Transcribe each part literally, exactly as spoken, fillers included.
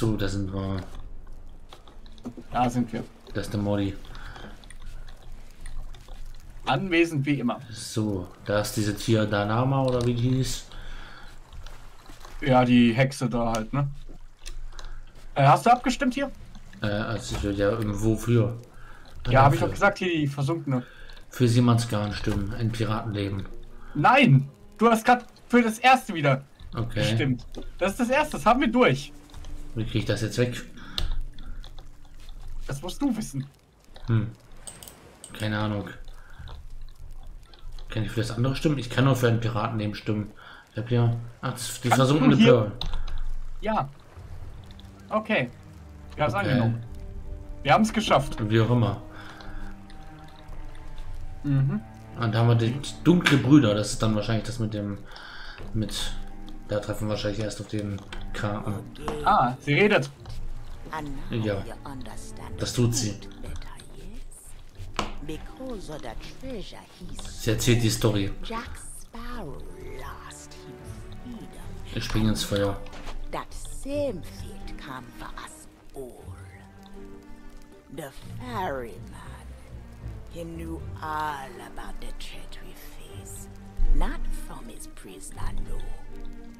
So, da sind wir. Da sind wir. Das ist der Modi. Anwesend wie immer. So, da ist diese Tier Danama oder wie die hieß. Ja, die Hexe da halt, ne? Äh, hast du abgestimmt hier? Äh, also ja, wofür? Dann ja, habe ich doch gesagt, hier die versunkene. Für Siemannsgarn stimmen, ein Piratenleben. Nein! Du hast gerade für das erste wieder. Okay. Stimmt. Das ist das erste, das haben wir durch. Wie krieg ich das jetzt weg? Das musst du wissen. Hm. Keine Ahnung. Kann ich für das andere stimmen? Ich kann nur für ein Piratenleben stimmen. Ich hab hier. Ach, die Kannst versunkene Pearl. Ja. Okay. Wir haben es okay. angenommen. Wir haben es geschafft. Wie auch immer. Mhm. Und da haben wir die dunkle Brüder. Das ist dann wahrscheinlich das mit dem. Mit. Da treffen wir wahrscheinlich erst auf den Karten. Ah, sie redet. Ja. Das tut sie. Sie erzählt die Story. Wir springen ins Feuer. Not from his prisoner, no,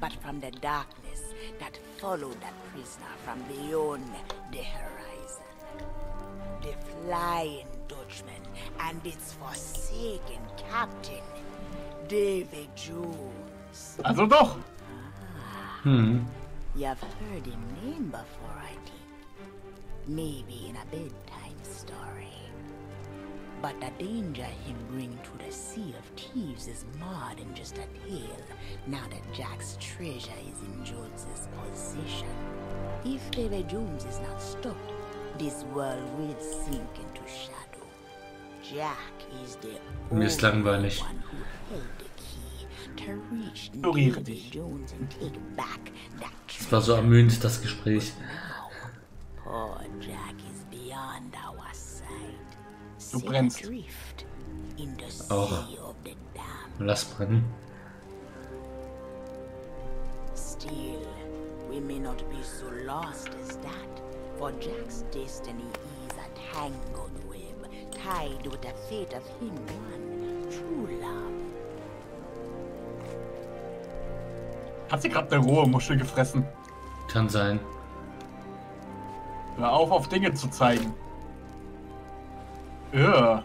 but from the darkness that followed that prisoner from beyond the horizon. The flying Dutchman and its forsaken captain, Davy Jones. Also doch! Ah, hmm. You've heard him name before, I think. Maybe in a bedtime story. But the danger him bring to the Sea of Thieves is more than just a tale, now that Jack's treasure is in Jones's possession. If Davy Jones is not stopped, this world will sink into shadow. Jack is the only one who held the key to reach Davy Jones and take back that treasure. Es war so ermüdend, das Gespräch. Poor Jack is beyond our sight. Du brennst. Oh. Lass brennen. Still, we may not be so lost as that, for Jack's destiny is a tangled web, tied with the fate of him one true love. Hat sie gerade eine rohe Muschel gefressen? Kann sein. Hör auf, auf Dinge zu zeigen. Ja.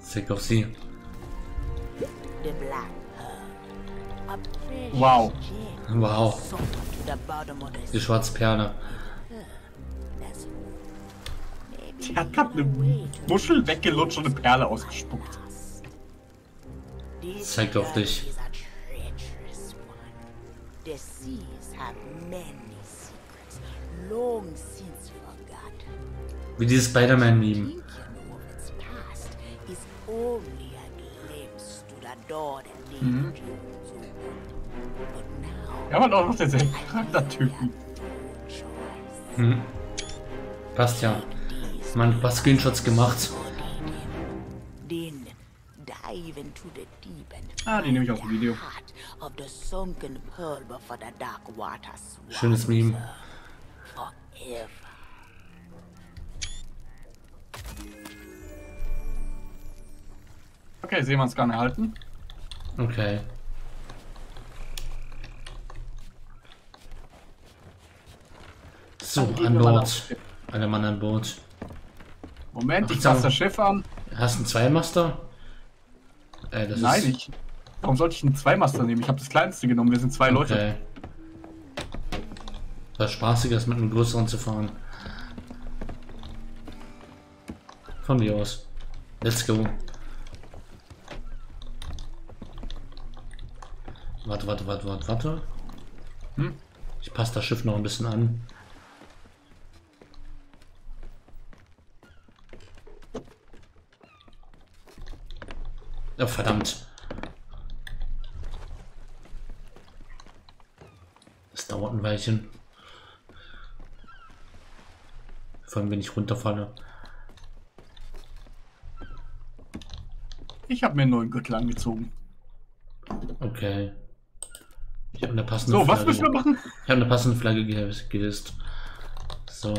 Zeig auf sie. Wow. Wow. Die schwarze Perle. Die hat gerade eine Muschel weggelutscht und eine Perle ausgespuckt. Zeig auf dich. Wie dieses Spider-Man-Meme. Mhm. Ja, man auch noch denselben Charaktertypen. Mhm. Passt ja. Man hat ein paar Screenshots gemacht. Ah, die nehme ich auch im Video. Schönes Meme. Okay, sehen wir uns gar nicht halten. Okay. So, an Bord. Alle Mann an Bord. Moment, ich fasse das Schiff an. Hast du einen Zweimaster? Äh, das Nein, ist... ich. Warum sollte ich einen Zweimaster nehmen? Ich habe das kleinste genommen, wir sind zwei Leute. Okay. Was spaßiger ist, mit einem größeren zu fahren. Von mir aus. Let's go. Warte, warte, warte, warte, warte. Hm? Ich passe das Schiff noch ein bisschen an. Oh, verdammt. Das dauert ein Weilchen. Vor allem, wenn ich runterfalle. Ich habe mir einen neuen Gürtel angezogen. Okay. Ich habe eine passende so, Flagge. So, was müssen wir machen? Ich habe eine passende Flagge gehisst. So.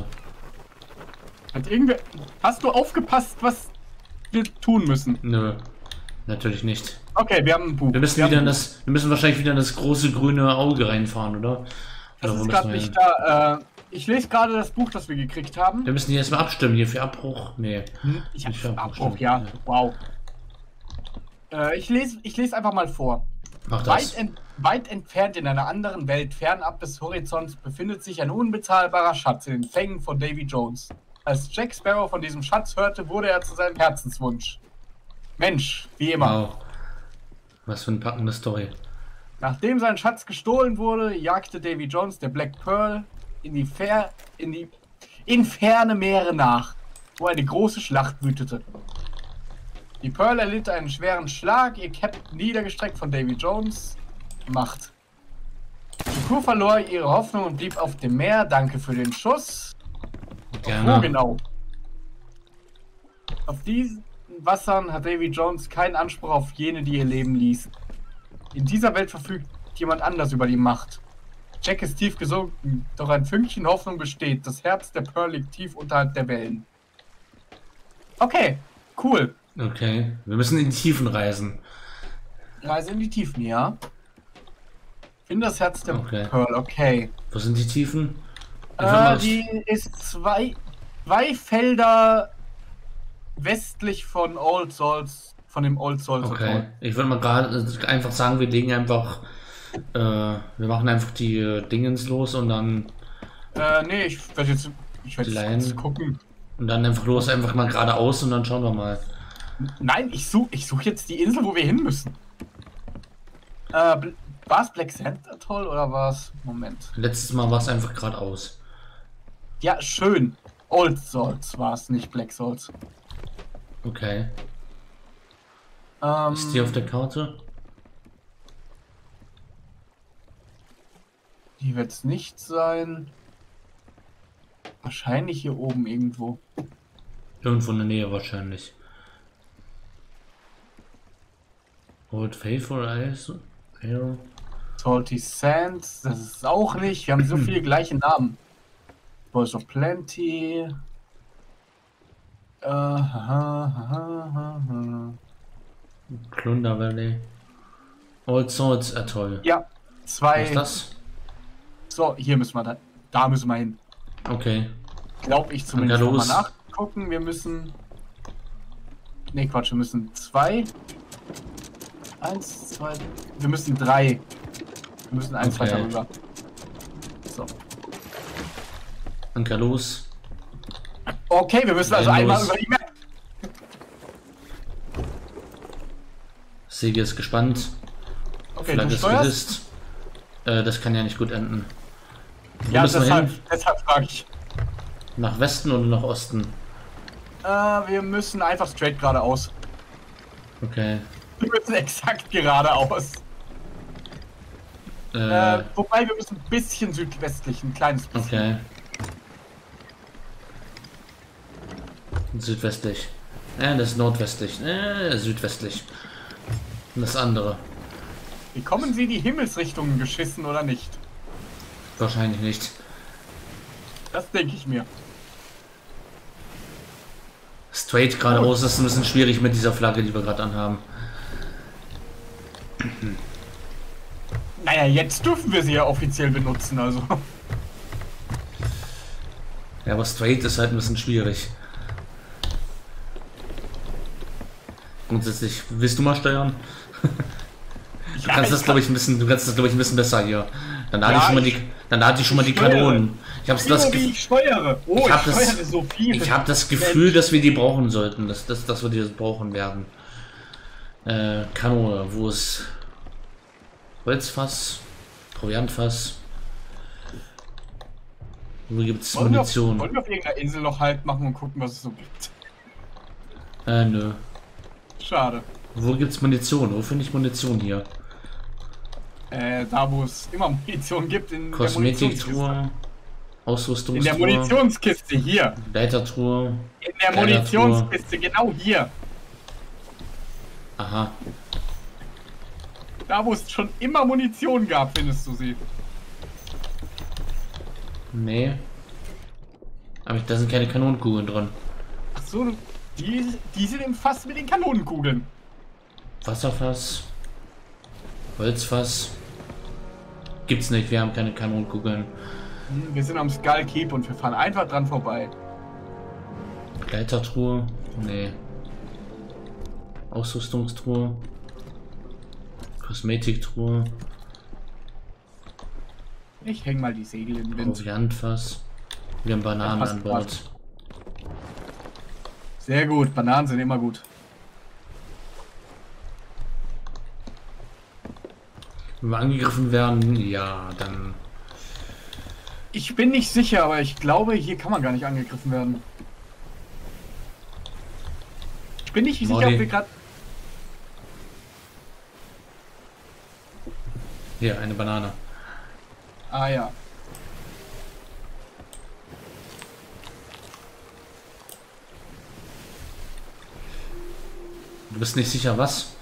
Hat irgendwer... Hast du aufgepasst, was wir tun müssen? Nö. Natürlich nicht. Okay, wir haben einen Bug. Wir müssen, wir wieder in das, wir müssen wahrscheinlich wieder in das große grüne Auge reinfahren, oder? Das oder ist gerade nicht hin? Da. Äh, ich lese gerade das Buch, das wir gekriegt haben. Wir müssen hier erstmal abstimmen. Hier für Abbruch. Nee. Hm, ich hab für Abbruch, Abbruch ja. ja. Wow. Äh, ich lese ich lese einfach mal vor. Mach das. Weit, ent, weit entfernt in einer anderen Welt, fernab des Horizonts, befindet sich ein unbezahlbarer Schatz in den Fängen von Davy Jones. Als Jack Sparrow von diesem Schatz hörte, wurde er zu seinem Herzenswunsch. Mensch, wie immer. Wow. Was für eine packende Story. Nachdem sein Schatz gestohlen wurde, jagte Davy Jones der Black Pearl in die, Fer in die in ferne Meere nach, wo eine große Schlacht wütete. Die Pearl erlitt einen schweren Schlag, ihr Captain niedergestreckt von Davy Jones. Macht. Die Crew verlor ihre Hoffnung und blieb auf dem Meer. Danke für den Schuss. Gerne. Wo genau? Auf diesen Wassern hat Davy Jones keinen Anspruch auf jene, die ihr Leben ließen. In dieser Welt verfügt jemand anders über die Macht. Jack ist tief gesunken, doch ein Fünkchen Hoffnung besteht. Das Herz der Pearl liegt tief unterhalb der Wellen. Okay, cool. Okay, wir müssen in die Tiefen reisen. Reise in die Tiefen, ja. In das Herz der okay. Pearl, okay. Wo sind die Tiefen? Äh, die ist zwei, zwei Felder... westlich von Old Souls, von dem Old Souls. Okay, ich würde mal gerade einfach sagen, wir legen einfach, äh, wir machen einfach die äh, Dingens los und dann. Äh, nee, ich werde jetzt, ich werde jetzt gucken. Und dann einfach los, einfach mal geradeaus und dann schauen wir mal. Nein, ich suche ich such jetzt die Insel, wo wir hin müssen. Äh, war es Black Sand Atoll oder war es? Moment. Letztes Mal war es einfach geradeaus. Ja, schön. Old Souls war es, nicht Black Souls. Okay. Ähm, ist die auf der Karte? Die wird es nicht sein. Wahrscheinlich hier oben irgendwo. Irgendwo in der Nähe wahrscheinlich. Old Faithful Eyes. Salty Sands. Das ist auch nicht. Wir haben so viele gleiche Namen. Voice of Plenty. Uh, ha, ha, ha, ha. Clunder Valley. Old Souls Atoll. Ja, zwei. Was ist das? So, hier müssen wir da. Da müssen wir hin. Okay. Glaube ich zumindest. Noch mal nachgucken. Wir müssen. Ne, Quatsch, wir müssen zwei. Eins, zwei. Wir müssen drei. Wir müssen eins weiter rüber. So. Anker los. Okay, wir müssen also einmal über die Map. Säge ist gespannt. Okay, Flagge ist gehisst. Äh, das kann ja nicht gut enden. Wo ja, deshalb, deshalb frage ich. Nach Westen oder nach Osten? Äh, wir müssen einfach straight geradeaus. Okay. Wir müssen exakt geradeaus. Äh, äh, wobei wir müssen ein bisschen südwestlich, ein kleines bisschen. Okay. Südwestlich. Ja, das ist nordwestlich. Ja, südwestlich. Und das andere. Bekommen Sie die Himmelsrichtungen geschissen oder nicht? Wahrscheinlich nicht. Das denke ich mir. Straight geradeaus ist ein bisschen schwierig mit dieser Flagge, die wir gerade anhaben. Naja, jetzt dürfen wir sie ja offiziell benutzen, also. Ja, aber straight ist halt ein bisschen schwierig. Grundsätzlich, willst du mal steuern? Du ja, kannst das, kann. glaube ich, ein bisschen, du kannst das, glaube ich, ein bisschen besser hier. Dann lade ja, ich schon mal die, dann lade ich schon mal die steuere. Kanonen. Ich habe das, Ge ich steuere. Oh, ich hab ich steuere das, so viel. Ich habe das Gefühl, dass wir die brauchen sollten, dass, dass, dass wir die brauchen werden. Äh, Kanone, wo ist Holzfass, Proviantfass? Wo gibt's Munition? Wollen wir auf irgendeiner Insel noch halt machen und gucken, was es so gibt? Äh, nö. Schade. Wo gibt's Munition? Wo finde ich Munition hier? Äh, da wo es immer Munition gibt, in der Kosmetik-Truhe, Ausrüstungstruhe. In der Munitionskiste hier. Leitertruhe. In der Munitionskiste, genau hier. Aha. Da, wo es schon immer Munition gab, findest du sie. Nee. Aber da sind keine Kanonenkugeln drin. Ach so, die, die sind im Fass mit den Kanonenkugeln. Wasserfass. Holzfass. Gibt's nicht, wir haben keine Kanonenkugeln. Hm, wir sind am Skull Keep und wir fahren einfach dran vorbei. Leitertruhe? Nee. Ausrüstungstruhe. Kosmetiktruhe. Ich häng mal die Segel in den Wind. Proviantfass. Wir haben Bananen an Bord. Sehr gut, Bananen sind immer gut. Wenn wir angegriffen werden, ja, dann... Ich bin nicht sicher, aber ich glaube, hier kann man gar nicht angegriffen werden. Ich bin nicht sicher, ob wir gerade... Hier, eine Banane. Ah ja. Du bist nicht sicher, was?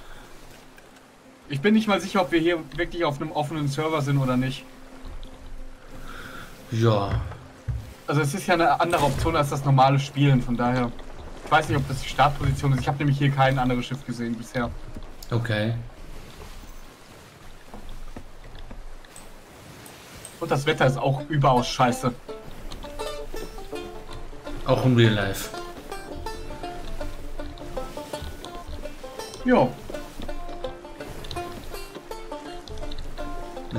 Ich bin nicht mal sicher, ob wir hier wirklich auf einem offenen Server sind oder nicht. Ja. Also es ist ja eine andere Option als das normale Spielen, von daher... Ich weiß nicht, ob das die Startposition ist. Ich habe nämlich hier kein anderes Schiff gesehen bisher. Okay. Und das Wetter ist auch überaus scheiße. Auch im Real Life. Jo.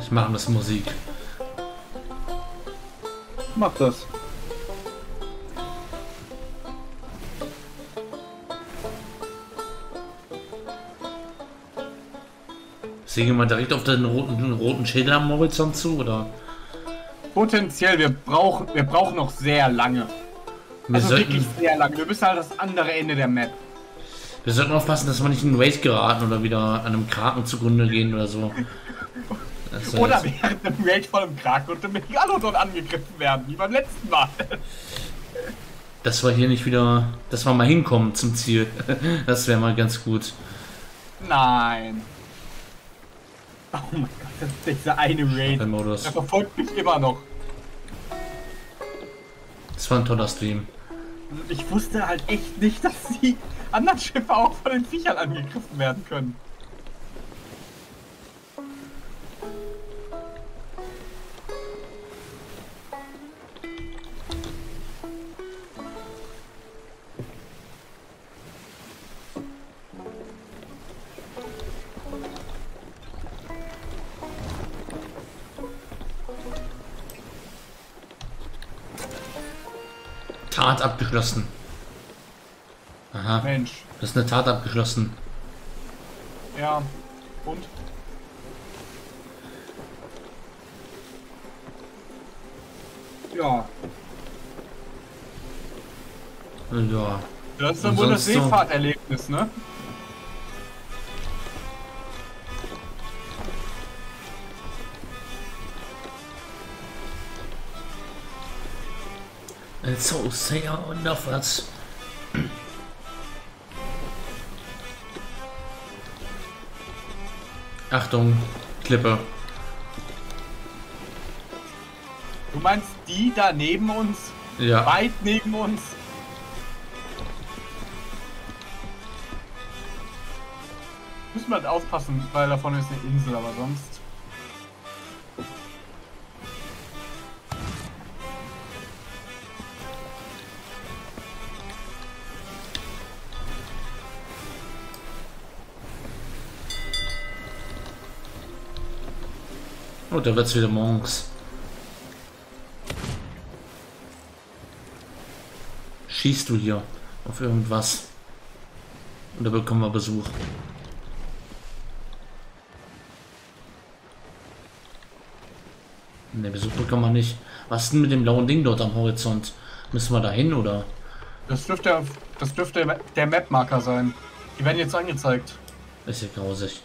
Ich mache das Musik. Mach das. Sehen wir mal direkt auf den roten, den roten Schädel am Horizont zu, oder? Potenziell, wir brauchen, wir brauchen noch sehr lange. Wir also sollten, wirklich sehr lange. Wir müssen halt das andere Ende der Map. Wir sollten aufpassen, dass wir nicht in den Raid geraten oder wieder an einem Kraken zugrunde gehen oder so. Das heißt, oder während einem Raid von einem Kraken und einem Megalodon angegriffen werden, wie beim letzten Mal. Dass wir hier nicht wieder, dass wir mal hinkommen zum Ziel. Das wäre mal ganz gut. Nein. Oh mein Gott, das ist dieser eine Raid. Der verfolgt mich immer noch. Das war ein toller Stream. Ich wusste halt echt nicht, dass die anderen Schiffe auch von den Viechern angegriffen werden können. Tat abgeschlossen. Aha. Mensch. Das ist eine Tat abgeschlossen. Ja. Und? Ja. Ja. Das ist dann wohl das Seefahrterlebnis, ne? So sehr und noch was. Achtung, Klippe. Du meinst die da neben uns? Ja. Weit neben uns? Müssen wir halt aufpassen, weil davon ist eine Insel, aber sonst... Oh, da wird's wieder morgens. Schießt du hier auf irgendwas? Und da bekommen wir Besuch. Ne, Besuch bekommen wir nicht. Was ist denn mit dem blauen Ding dort am Horizont? Müssen wir da hin, oder? Das dürfte, das dürfte der Map-Marker sein. Die werden jetzt angezeigt. Ist ja grausig.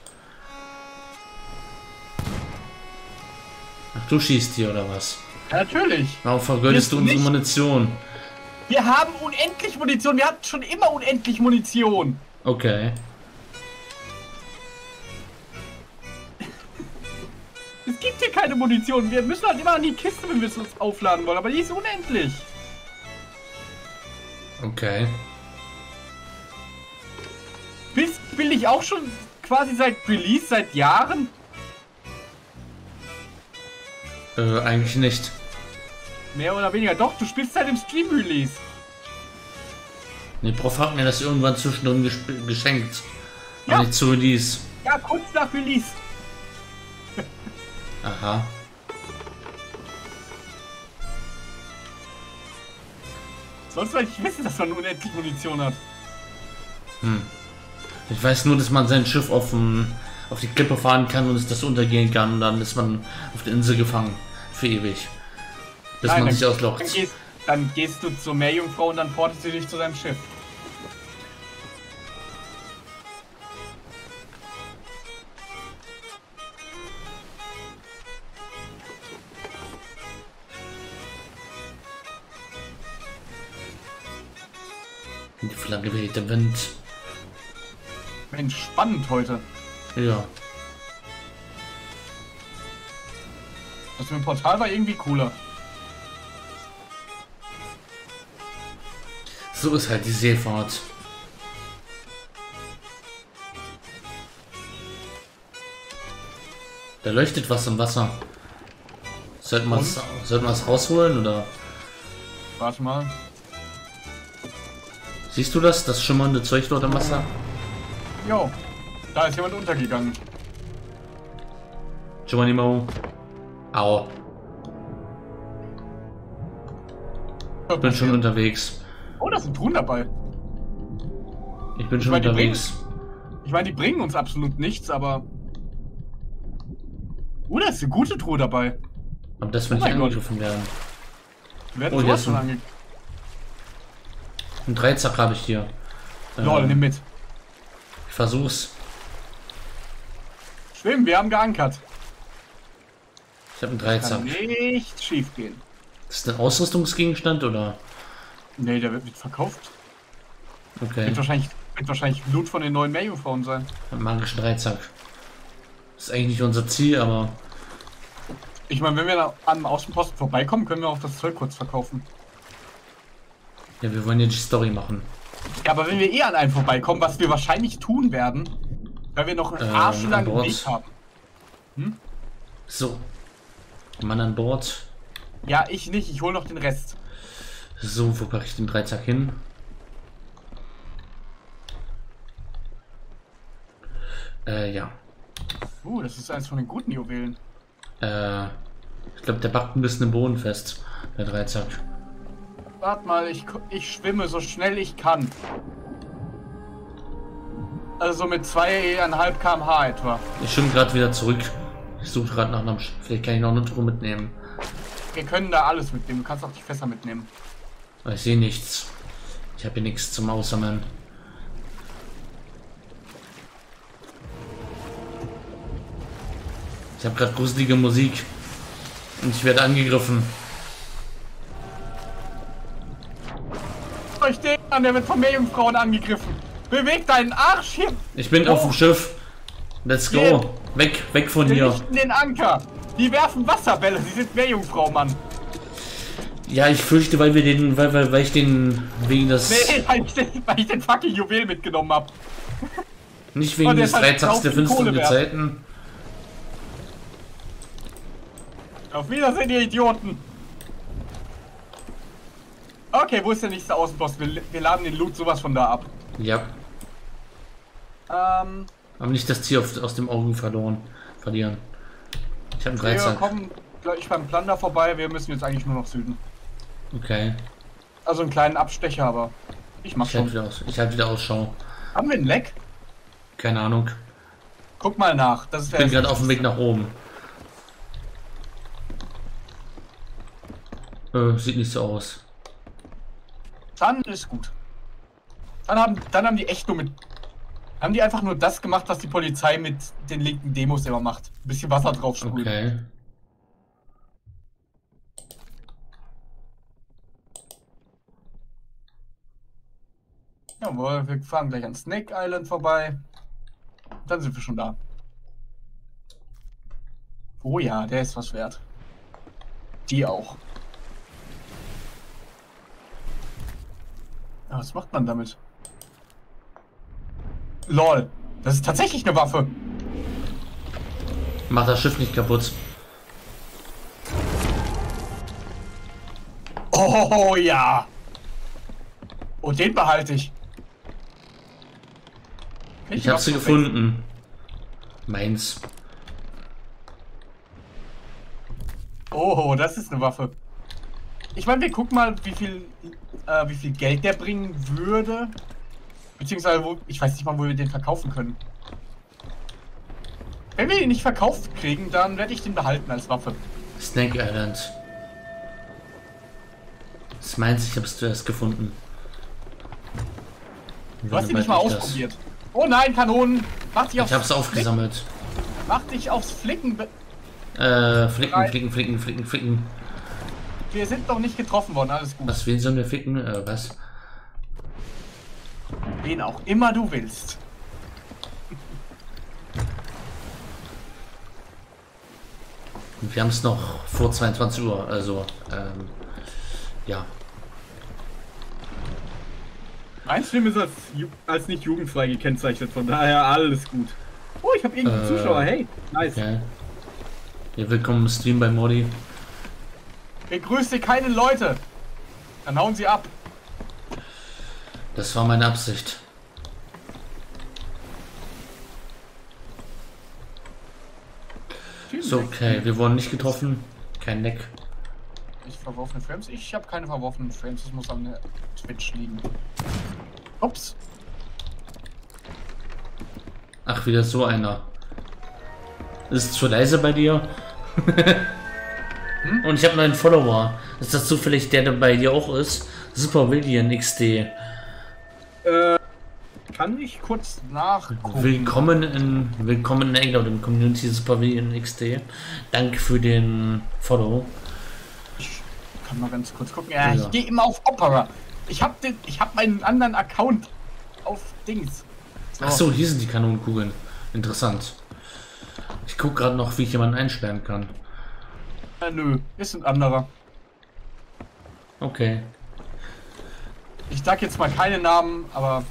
Du schießt hier oder was? Ja, natürlich. Warum vergönnst du unsere nicht. Munition? Wir haben unendlich Munition. Wir hatten schon immer unendlich Munition. Okay. Es gibt hier keine Munition. Wir müssen halt immer an die Kiste, wenn wir es uns aufladen wollen. Aber die ist unendlich. Okay. Bis bin ich auch schon quasi seit Release, seit Jahren? Äh, eigentlich nicht. Mehr oder weniger. Doch, du spielst seit dem Stream-Release. Der Prof hat mir das irgendwann zwischendrin geschenkt. Ja. Aber nicht zu Release. Ja, kurz nach Release. Aha. Sonst wollte ich wissen, dass man unendlich Munition hat. Hm. Ich weiß nur, dass man sein Schiff auf, dem, auf die Klippe fahren kann und es das untergehen kann. Und dann ist man auf der Insel gefangen. Für ewig. Bis Nein, man sich auslockt. Dann, dann gehst du zur Meerjungfrau und dann portet sie dich zu deinem Schiff. Die Flagge weht der Wind. Mensch, spannend heute. Ja. Das mit dem Portal war irgendwie cooler. So ist halt die Seefahrt. Da leuchtet was im Wasser. Sollten wir es rausholen oder? Warte mal. Siehst du das? Das schimmernde Zeug dort im Wasser? Jo, da ist jemand untergegangen. Giovanni. Au. Ich bin schon unterwegs. Oh, das sind Truhen dabei. Ich bin schon ich mein, unterwegs. Bringen, ich meine, die bringen uns absolut nichts, aber... Oh, da ist eine gute Truhe dabei. Aber das wird oh nicht angegriffen Gott. werden. Wir werden oh, sowas schon angegriffen. Ein Dreizack habe ich hier. Lol, ähm, nimm mit. Ich versuch's. Schwimmen, wir haben geankert. Ich habe einen Dreizack. Kann nicht schief gehen. Ist das ein Ausrüstungsgegenstand oder? Nee, der wird verkauft. Okay. Wird wahrscheinlich, wird wahrscheinlich Blut von den neuen Meerjungfrauen sein. Ein magischen Dreizack. Ist eigentlich nicht unser Ziel, aber. Ich meine, wenn wir da am Außenposten vorbeikommen, können wir auch das Zeug kurz verkaufen. Ja, wir wollen ja die Story machen. Ja, aber wenn wir eh an einen vorbeikommen, was wir wahrscheinlich tun werden, weil wir noch einen ähm, arschlangen Weg haben. Hm? So. Mann an Bord. Ja, ich nicht. Ich hole noch den Rest. So, wo packe ich den Dreizack hin? Äh, ja. Uh, das ist eins von den guten Juwelen. Äh, ich glaube, der backt ein bisschen im Boden fest, der Dreizack. Warte mal, ich, ich schwimme so schnell ich kann. Also mit zwei Komma fünf Kilometer pro Stunde etwa. Ich schwimme gerade wieder zurück. Ich suche gerade nach einem Schiff. Vielleicht kann ich noch eine Truhe mitnehmen. Wir können da alles mitnehmen. Du kannst auch die Fässer mitnehmen. Ich sehe nichts. Ich habe hier nichts zum Aussammeln. Ich habe gerade gruselige Musik. Und ich werde angegriffen. Ich stehe an, der wird von Meerjungfrauen angegriffen. Beweg deinen Arsch hier. Ich bin oh. auf dem Schiff. Let's go. Hier. Weg, weg von hier. Richten den Anker. Die werfen Wasserbälle. Sie sind Meerjungfrau, Mann. Ja, ich fürchte, weil wir den, weil, weil, weil ich den wegen das. Nee, weil ich den, weil ich den fucking Juwel mitgenommen habe. Nicht wegen des Dreizacks der finsteren Gezeiten. Auf Wiedersehen, ihr Idioten. Okay, wo ist der nächste Außenpost? Wir, wir laden den Loot sowas von da ab. Ja. Ähm. Haben nicht das Ziel auf, aus dem Augen verloren. Verlieren. Ich habe einen Dreizack. Wir kommen gleich beim Plunder vorbei. Wir müssen jetzt eigentlich nur noch Süden. Okay. Also einen kleinen Abstecher, aber ich mach ich schon. Halt wieder aus, ich halte wieder Ausschau. Haben wir einen Leck? Keine Ahnung. Guck mal nach. Das ist ich bin gerade auf dem Weg nach oben. Äh, sieht nicht so aus. Dann ist gut. Dann haben, dann haben die echt nur mit... Haben die einfach nur das gemacht, was die Polizei mit den linken Demos immer macht. Ein bisschen Wasser drauf sprühen. Okay. Jawohl, wir fahren gleich an Snake Island vorbei. Dann sind wir schon da. Oh ja, der ist was wert. Die auch. Ja, was macht man damit? LOL, das ist tatsächlich eine Waffe. Mach das Schiff nicht kaputt. Oh ja. Und den behalte ich. Kann ich ich habe sie gefunden. Meins. Oh, das ist eine Waffe. Ich meine, wir gucken mal, wie viel, äh, wie viel Geld der bringen würde. Beziehungsweise, wo, ich weiß nicht mal, wo wir den verkaufen können. Wenn wir ihn nicht verkauft kriegen, dann werde ich den behalten als Waffe. Snake Island. Das meins, ich hab's zuerst gefunden. Du hast ihn nicht mal ausprobiert. Oh nein, Kanonen! Mach dich aufs ich hab's aufgesammelt. Flicken. Mach dich aufs Flicken. Äh, flicken, flicken, flicken, flicken, flicken. Wir sind noch nicht getroffen worden, alles gut. Was, wen sollen wir ficken? Äh, was? Wen auch immer du willst. Und wir haben es noch vor zweiundzwanzig Uhr, also, ähm, ja. Mein Stream ist als, als nicht jugendfrei gekennzeichnet, von daher alles gut. Oh, ich habe irgendeinen äh, Zuschauer, hey, nice. Okay. Ja, willkommen im Stream bei Modi. Begrüße keine Leute, dann hauen sie ab. Das war meine Absicht. So, okay, wir wurden nicht getroffen. Kein Leck. Ich verworfene Frames? Ich habe keine verworfenen Frames, das muss an der Twitch liegen. Ups. Ach, wieder so einer. Ist es zu leise bei dir? Hm? Und ich habe einen Follower. Ist das zufällig der, der bei dir auch ist? Super William X D. Äh, kann ich kurz nachgucken? Willkommen in, willkommen in England, in Community Super William X D. Danke für den Follow. Ich kann mal ganz kurz gucken. Ja, ja. Ich gehe immer auf Opera. Ich habe den, ich habe meinen anderen Account auf Dings. So. Ach so, hier sind die Kanonenkugeln. Interessant. Ich guck gerade noch, wie ich jemanden einsperren kann. Ja, nö, ist ein anderer. Okay. Ich sag jetzt mal keine Namen, aber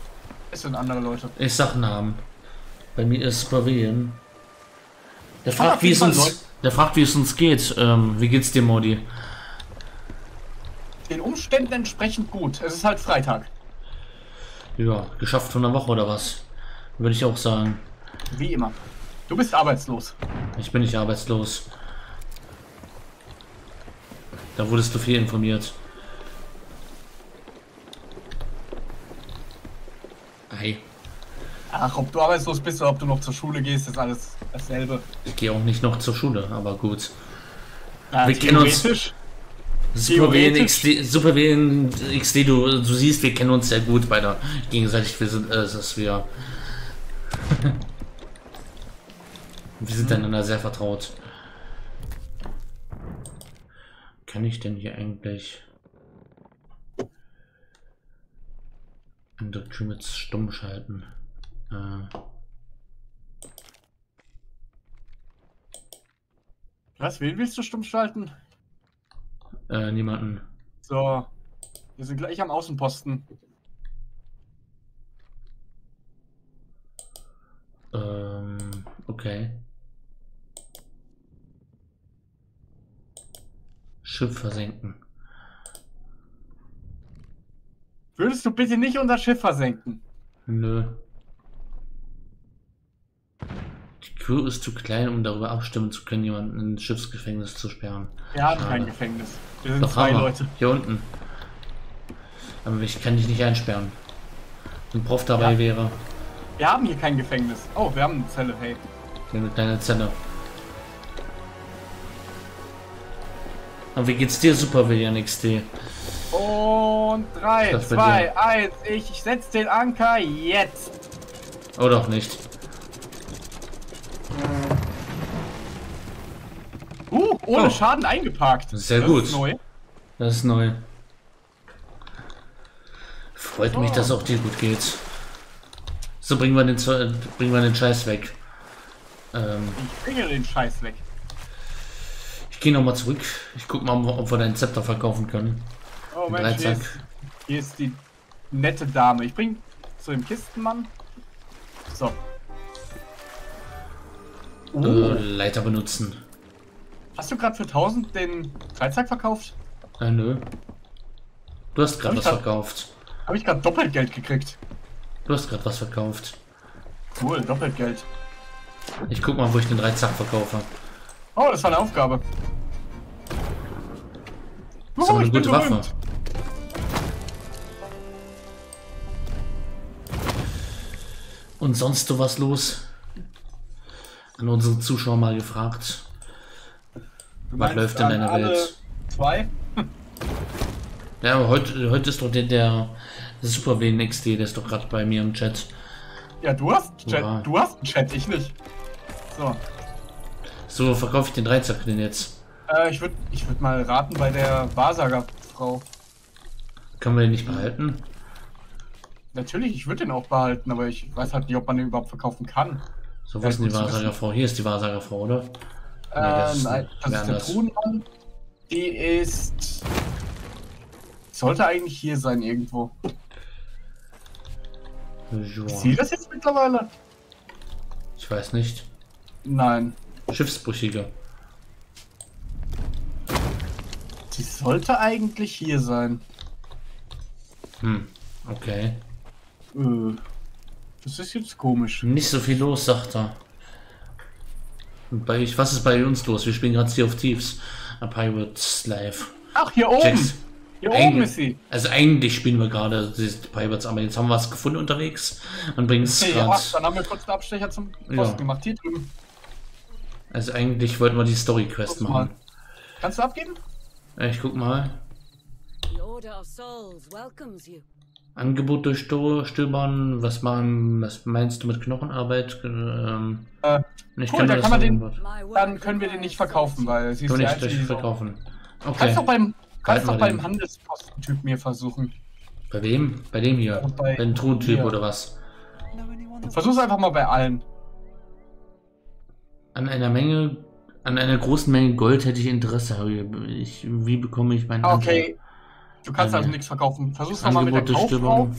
es sind andere Leute. Ich sag Namen. Bei mir ist Pavillon. Der fragt, wie es uns, der fragt, wie es uns geht. Ähm, wie geht's dir, Modi? Den Umständen entsprechend gut. Es ist halt Freitag. Ja, geschafft von der Woche oder was? Würde ich auch sagen. Wie immer. Du bist arbeitslos. Ich bin nicht arbeitslos. Da wurdest du viel informiert. Hey. Ach, ob du arbeitslos bist oder ob du noch zur Schule gehst, ist alles dasselbe. Ich gehe auch nicht noch zur Schule, aber gut. Na, wir kennen uns. Super W N X D, du, du siehst, wir kennen uns sehr gut beide. Gegenseitig, wir sind, äh, dass wir. Wir sind einander sehr vertraut. Kann ich denn hier eigentlich andere Stream jetzt stumm schalten? Äh. Was? Wen willst du stumm schalten? Äh, niemanden. So, wir sind gleich am Außenposten. Ähm, okay. Schiff versenken. Würdest du bitte nicht unser Schiff versenken? Nö. Die Crew ist zu klein, um darüber abstimmen zu können, jemanden in ein Schiffsgefängnis zu sperren. Wir haben Schade. Kein Gefängnis. Wir sind Doch, zwei aber. Leute. Hier unten. Aber ich kann dich nicht einsperren. Wenn Prof dabei ja. wäre. Wir haben hier kein Gefängnis. Oh, wir haben eine Zelle, hey. Eine kleine Zelle. Aber wie geht's dir, Super William X D? Und drei, zwei, eins, ich, ich setze den Anker jetzt. Oh, doch nicht. Uh, ohne oh. Schaden eingeparkt. Sehr das gut. Ist neu. Das ist neu. Freut oh. mich, dass auch dir gut geht. So, bringen wir den, bringen wir den Scheiß weg. Ähm, ich bringe den Scheiß weg. Ich gehe nochmal zurück. Ich guck mal, ob wir deinen Zepter verkaufen können. Oh Mensch, hier ist, hier ist die nette Dame. Ich bring zu dem Kistenmann. So. Oh. Äh, Leiter benutzen. Hast du gerade für tausend den Dreizack verkauft? Äh, nö. Du hast gerade was grad, verkauft. Habe ich gerade Doppelgeld gekriegt? Du hast gerade was verkauft. Cool, Doppelgeld. Ich guck mal, wo ich den Dreizack verkaufe. Oh, das war eine Aufgabe. Das ist aber eine gute Waffe. Und sonst so was los? An unsere Zuschauer mal gefragt. Was läuft in deiner Welt? Zwei? Ja, aber heute, heute ist doch der, der Super W N X D, der ist doch gerade bei mir im Chat. Ja, du hast einen Chat, Hurra. du hast einen Chat, ich nicht. So. So, verkaufe ich den Dreizack denn jetzt? Äh, ich würde ich würd mal raten bei der Wahrsagerfrau. Können wir den nicht behalten? Natürlich, ich würde den auch behalten, aber ich weiß halt nicht, ob man den überhaupt verkaufen kann. So, wo ist denn die Wahrsagerfrau? Hier ist die Wahrsagerfrau, oder? Äh, nee, das nein, das ist der Truhenmann. Die ist... Sollte eigentlich hier sein, irgendwo. Ja. Sieh das jetzt mittlerweile? Ich weiß nicht. Nein. Schiffsbrüchige. Die sollte eigentlich hier sein. Hm, okay. Äh, das ist jetzt komisch. Nicht so viel los, sagt er. Und bei, was ist bei uns los? Wir spielen gerade Sea of Thieves. A Pirate's Life. Ach, hier oben! Checks. Hier Eig oben ist sie. Also eigentlich spielen wir gerade Pirates, aber jetzt haben wir was gefunden unterwegs und bringen es okay, gerade. Ja, dann haben wir kurz einen Abstecher zum Posten ja. gemacht. Hier drüben. Also eigentlich wollten wir die Story Quest machen. Mal. Kannst du abgeben? Ja, ich guck mal. Angebot durchstöbern. Was machen? Was meinst du mit Knochenarbeit? Ähm, äh, ich cool, kann da kann man den, dann können wir den nicht verkaufen, weil sie ist nicht einzige, die verkaufen. Okay. Kannst du beim Kannst doch beim Handelspostentyp mir versuchen. Bei wem? Bei dem hier? Bei dem Truhentyp oder was? Versuch's einfach mal bei allen. An einer Menge, an einer großen Menge Gold hätte ich Interesse. Ich, wie bekomme ich meinen Anteil? Okay, du kannst also nichts verkaufen. Versuch's doch mal mit der Kauffrau.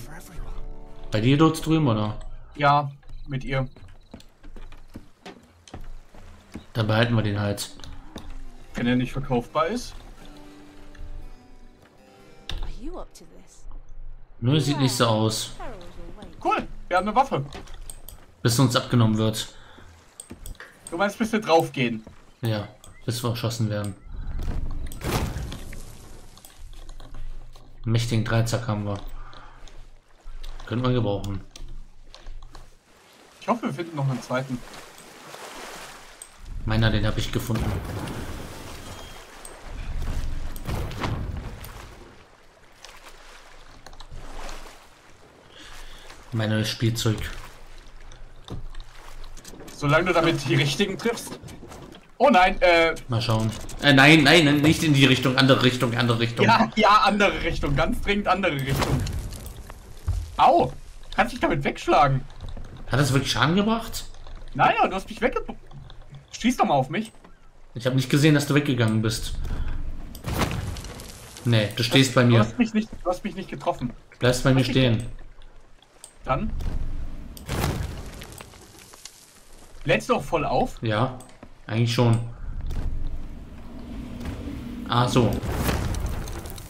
Bei dir dort drüben, oder? Ja, mit ihr. Dann behalten wir den halt. Wenn er nicht verkaufbar ist. Nö, sieht nicht so aus. Cool, wir haben eine Waffe. Bis uns abgenommen wird. Du meinst, bis wir drauf gehen? Ja, bis wir erschossen werden. Einen mächtigen Dreizack haben wir. Können wir gebrauchen. Ich hoffe, wir finden noch einen zweiten. Meiner, den habe ich gefunden. Mein neues Spielzeug. Solange du damit die richtigen triffst. Oh nein, äh. Mal schauen. Äh, nein, nein, nein, nicht in die Richtung, andere Richtung, andere Richtung. Ja, ja, andere Richtung, ganz dringend andere Richtung. Au! Kannst dich damit wegschlagen. Hat das wirklich Schaden gebracht? Naja, du hast mich weggebracht. Schieß doch mal auf mich. Ich habe nicht gesehen, dass du weggegangen bist. Nee, du stehst bei mir. Du hast mich nicht, du hast mich nicht getroffen. Bleibst bei mir stehen. Dann. Lädst du auch voll auf? Ja, eigentlich schon. Ah, so.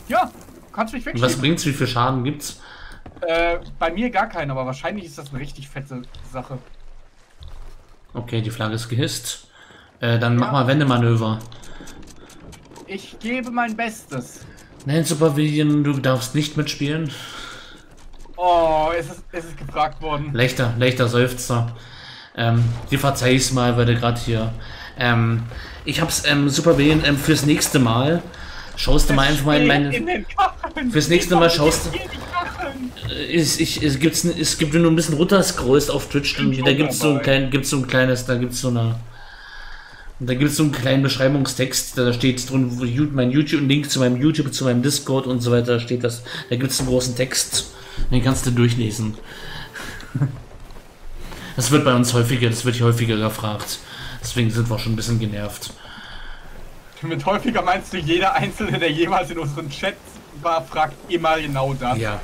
Ja, kannst mich wegschieben. Und was bringt's? Wie viel Schaden gibt's? Äh, bei mir gar keinen, aber wahrscheinlich ist das eine richtig fette Sache. Okay, die Flagge ist gehisst. Äh, dann ja. mach mal Wendemanöver. Ich gebe mein Bestes. Nein, Supervillain, du darfst nicht mitspielen. Oh, es ist, es ist gefragt worden. Leichter, leichter Seufzer. Ähm, dir verzeih ich's mal, weil du gerade hier. Ähm, ich hab's ähm, super wählen ähm, fürs nächste Mal. Schaust du mal einfach mal in meine. In den Kacheln. Fürs nächste Mal schaust du. Äh, es, ich, es, gibt's, es gibt, wenn du ein bisschen runterscrollst auf Twitch, dann, da gibt's so ein klein, gibt's so ein kleines, da gibt's so eine. Da gibt's so einen kleinen Beschreibungstext, da steht drin, wo mein YouTube, ein Link zu meinem YouTube, zu meinem Discord und so weiter, steht das. Da gibt's einen großen Text. Den kannst du durchlesen. Das wird bei uns häufiger, das wird häufiger gefragt. Deswegen sind wir schon ein bisschen genervt. Mit häufiger meinst du, jeder Einzelne, der jemals in unseren Chats war, fragt immer genau das. Ja.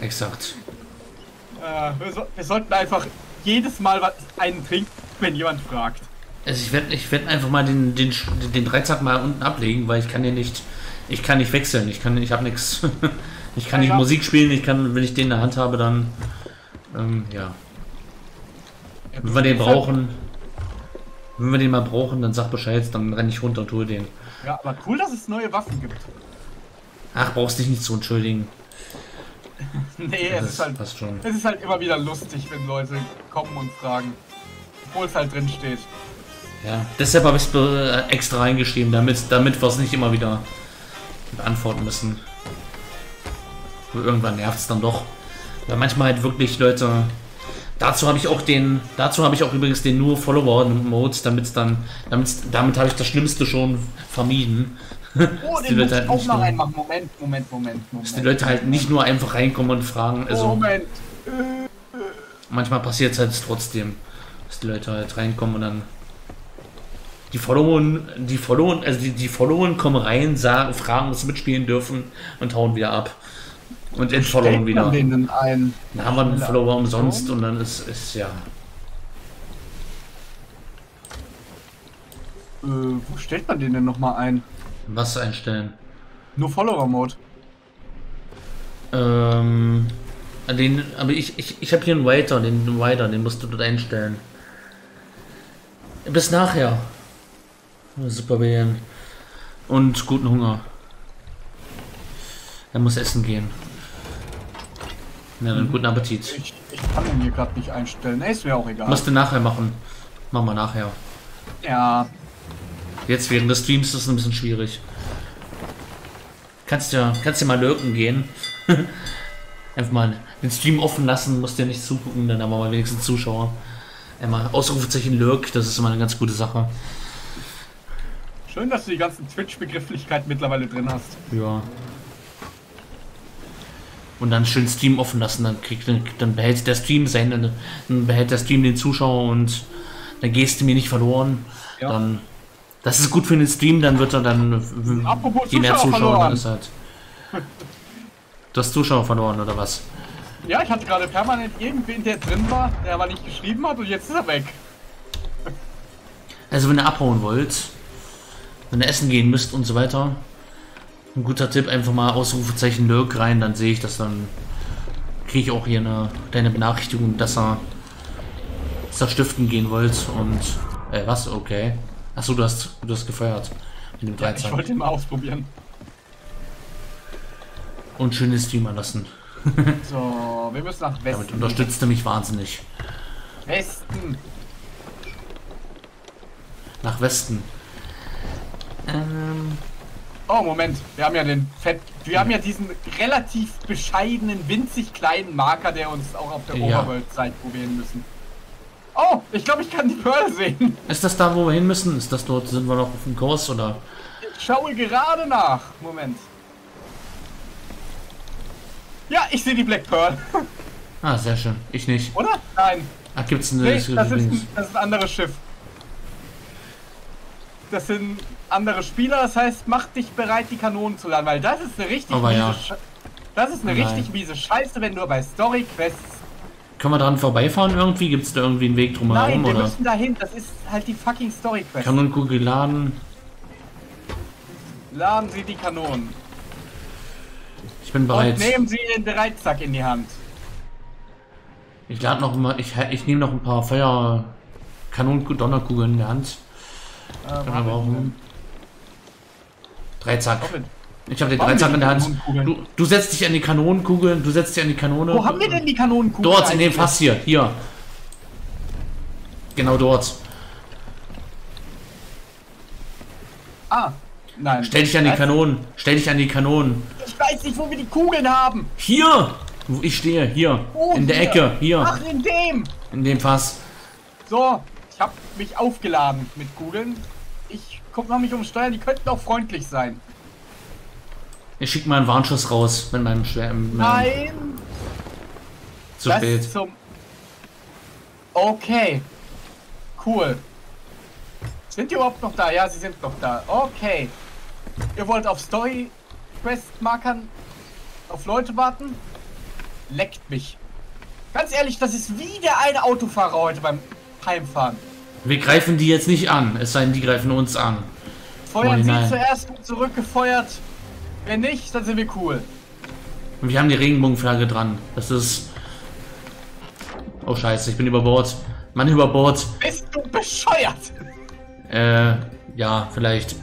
Exakt. Äh, wir, so, wir sollten einfach jedes Mal was einen trinken, wenn jemand fragt. Also ich werde ich werd einfach mal den, den, den Dreizack mal unten ablegen, weil ich kann ja nicht, ich kann nicht wechseln, ich kann, ich habe nichts, ich kann nicht ja, Musik spielen, ich kann, wenn ich den in der Hand habe, dann, ähm, ja. Wenn wir den brauchen, wenn wir den mal brauchen, dann sag Bescheid, dann renne ich runter und hol den. Ja, aber cool, dass es neue Waffen gibt. Ach, brauchst dich nicht zu entschuldigen. Nee, das es ist halt, passt schon. Es ist halt immer wieder lustig, wenn Leute kommen und fragen, obwohl es halt drin steht. Ja, deshalb habe ich es extra reingeschrieben, damit, damit wir es nicht immer wieder beantworten müssen. Und irgendwann nervt es dann doch. Weil manchmal halt wirklich Leute. Dazu habe ich auch den, dazu habe ich auch übrigens den nur Follower Mode, damit es dann, damit damit habe ich das Schlimmste schon vermieden. Oh, den muss halt ich auch mal reinmachen. Moment, Moment, Moment, Moment. Dass die Leute halt nicht nur einfach reinkommen und fragen. Also Moment. Manchmal passiert es halt trotzdem, dass die Leute halt reinkommen und dann die Followen, die Followen, also die, die Followen kommen rein, sagen, fragen, was sie mitspielen dürfen und hauen wieder ab. Und entfollowen wieder. Dann haben wir einen Follower umsonst und dann ist es ja. Äh, wo stellt man den denn nochmal ein? Was einstellen? Nur Follower-Mode. Ähm. Den, aber ich, ich, ich habe hier einen Waiter, den Waiter, den musst du dort einstellen. Bis nachher. Super B M. Und guten Hunger. Er muss essen gehen. Na, dann mhm. Guten Appetit. Ich, ich kann ihn hier gerade nicht einstellen. Ist mir auch egal. Musst du nachher machen. Machen wir nachher. Ja. Jetzt während des Streams ist es ein bisschen schwierig. Kannst ja, kannst ja mal lurken gehen. Einfach mal den Stream offen lassen, musst dir nicht zugucken, dann haben wir mal wenigstens Zuschauer. Einmal Ausrufezeichen Lurk, das ist immer eine ganz gute Sache. Schön, dass du die ganzen Twitch-Begrifflichkeiten mittlerweile drin hast. Ja. Und dann schön Stream offen lassen, dann, krieg, dann, dann behält der Stream seinen, dann behält der Stream den Zuschauer und dann gehst du mir nicht verloren. Ja. Dann, das ist gut für den Stream, dann wird er dann, je mehr Zuschauer dann ist halt. Du hast Zuschauer verloren oder was? Ja, ich hatte gerade permanent irgendwen, der drin war, der aber nicht geschrieben hat und jetzt ist er weg. Also wenn ihr abhauen wollt, wenn ihr essen gehen müsst und so weiter. Ein guter Tipp, einfach mal Ausrufezeichen Lurk rein, dann sehe ich das, dann kriege ich auch hier eine deine Benachrichtigung, dass er, dass er stiften gehen wollt und äh, was? Okay. Achso, du hast du hast gefeuert mit dem dreizehn. Ja, ich wollte ihn mal ausprobieren. Und schönes Stream anlassen. So, wir müssen nach Westen. Damit unterstützt er mich wahnsinnig. Westen. Nach Westen. Ähm. Oh, Moment, wir haben ja den Fett, wir haben ja diesen relativ bescheidenen, winzig kleinen Marker, der uns auch auf der ja. Overworld Zeit probieren müssen. Oh, ich glaube, ich kann die Pearl sehen. Ist das da, wo wir hin müssen? Ist das dort? Sind wir noch auf dem Kurs oder? Ich schaue gerade nach. Moment. Ja, ich sehe die Black Pearl. Ah, sehr schön. Ich nicht. Oder? Nein. Ach, gibt's eine, nee, das, ist ein, das ist ein anderes Schiff. Das sind andere Spieler, das heißt, mach dich bereit, die Kanonen zu laden, weil das ist eine richtig miese ja. Das ist eine Nein. richtig miese Scheiße, wenn du bei Story Quests. Können wir dran vorbeifahren irgendwie? Gibt es da irgendwie einen Weg drumherum? Nein, wir oder? müssen dahin, das ist halt die fucking Story Quest. Kanonenkugel laden. Laden Sie die Kanonen. Ich bin bereit. Und nehmen Sie den Dreizack in die Hand. Ich lade noch mal, ich, ich nehme noch ein paar Feuer Kanonen Donnerkugeln in der Hand. Ähm, Dreizack. Ich habe den Dreizack in der Hand. Du, du setzt dich an die Kanonenkugeln. Du setzt dich an die Kanone. Wo haben wir denn die Kanonenkugeln? Dort, in dem Fass hier. Hier. Genau dort. Ah, nein. Stell dich an die Kanonen. Stell dich an die Kanonen. Ich weiß nicht, wo wir die Kugeln haben. Hier. Wo ich stehe. Hier. Oh, in der hier. Ecke. Hier. Ach, in dem. In dem Fass. So. Ich habe mich aufgeladen mit Kugeln. Ich guck noch mich um Steuern, die könnten auch freundlich sein. Ich schicke mal einen Warnschuss raus mit meinem Schwärmen. Nein! Zu das spät. Zum okay. Cool. Sind die überhaupt noch da? Ja, sie sind noch da. Okay. Ihr wollt auf Story-Quest-Markern auf Leute warten? Leckt mich. Ganz ehrlich, das ist wieder ein Autofahrer heute beim Heimfahren. Wir greifen die jetzt nicht an, es sei denn, die greifen uns an. Feuern sie zuerst zurückgefeuert. Wenn nicht, dann sind wir cool. Und wir haben die Regenbogenflagge dran. Das ist... Oh scheiße, ich bin über Bord. Mann, über Bord. Bist du bescheuert? Äh, ja, vielleicht.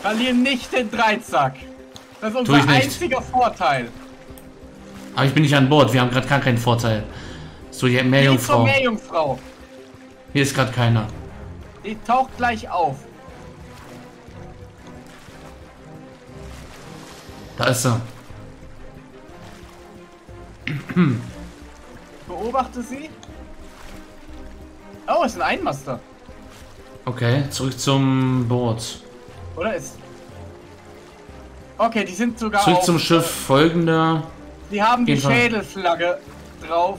Verlier nicht den Dreizack. Das ist unser einziger Vorteil. Aber ich bin nicht an Bord, wir haben gerade gar keinen Vorteil. So, die Meerjungfrau. Die Meerjungfrau. Hier ist gerade keiner. Die taucht gleich auf. Da ist er. Beobachte sie. Oh, ist ein Einmaster. Okay, zurück zum Boot. Oder ist... Okay, die sind sogar Zurück auf, zum Schiff, äh, folgender... Die haben die Schädelflagge drauf,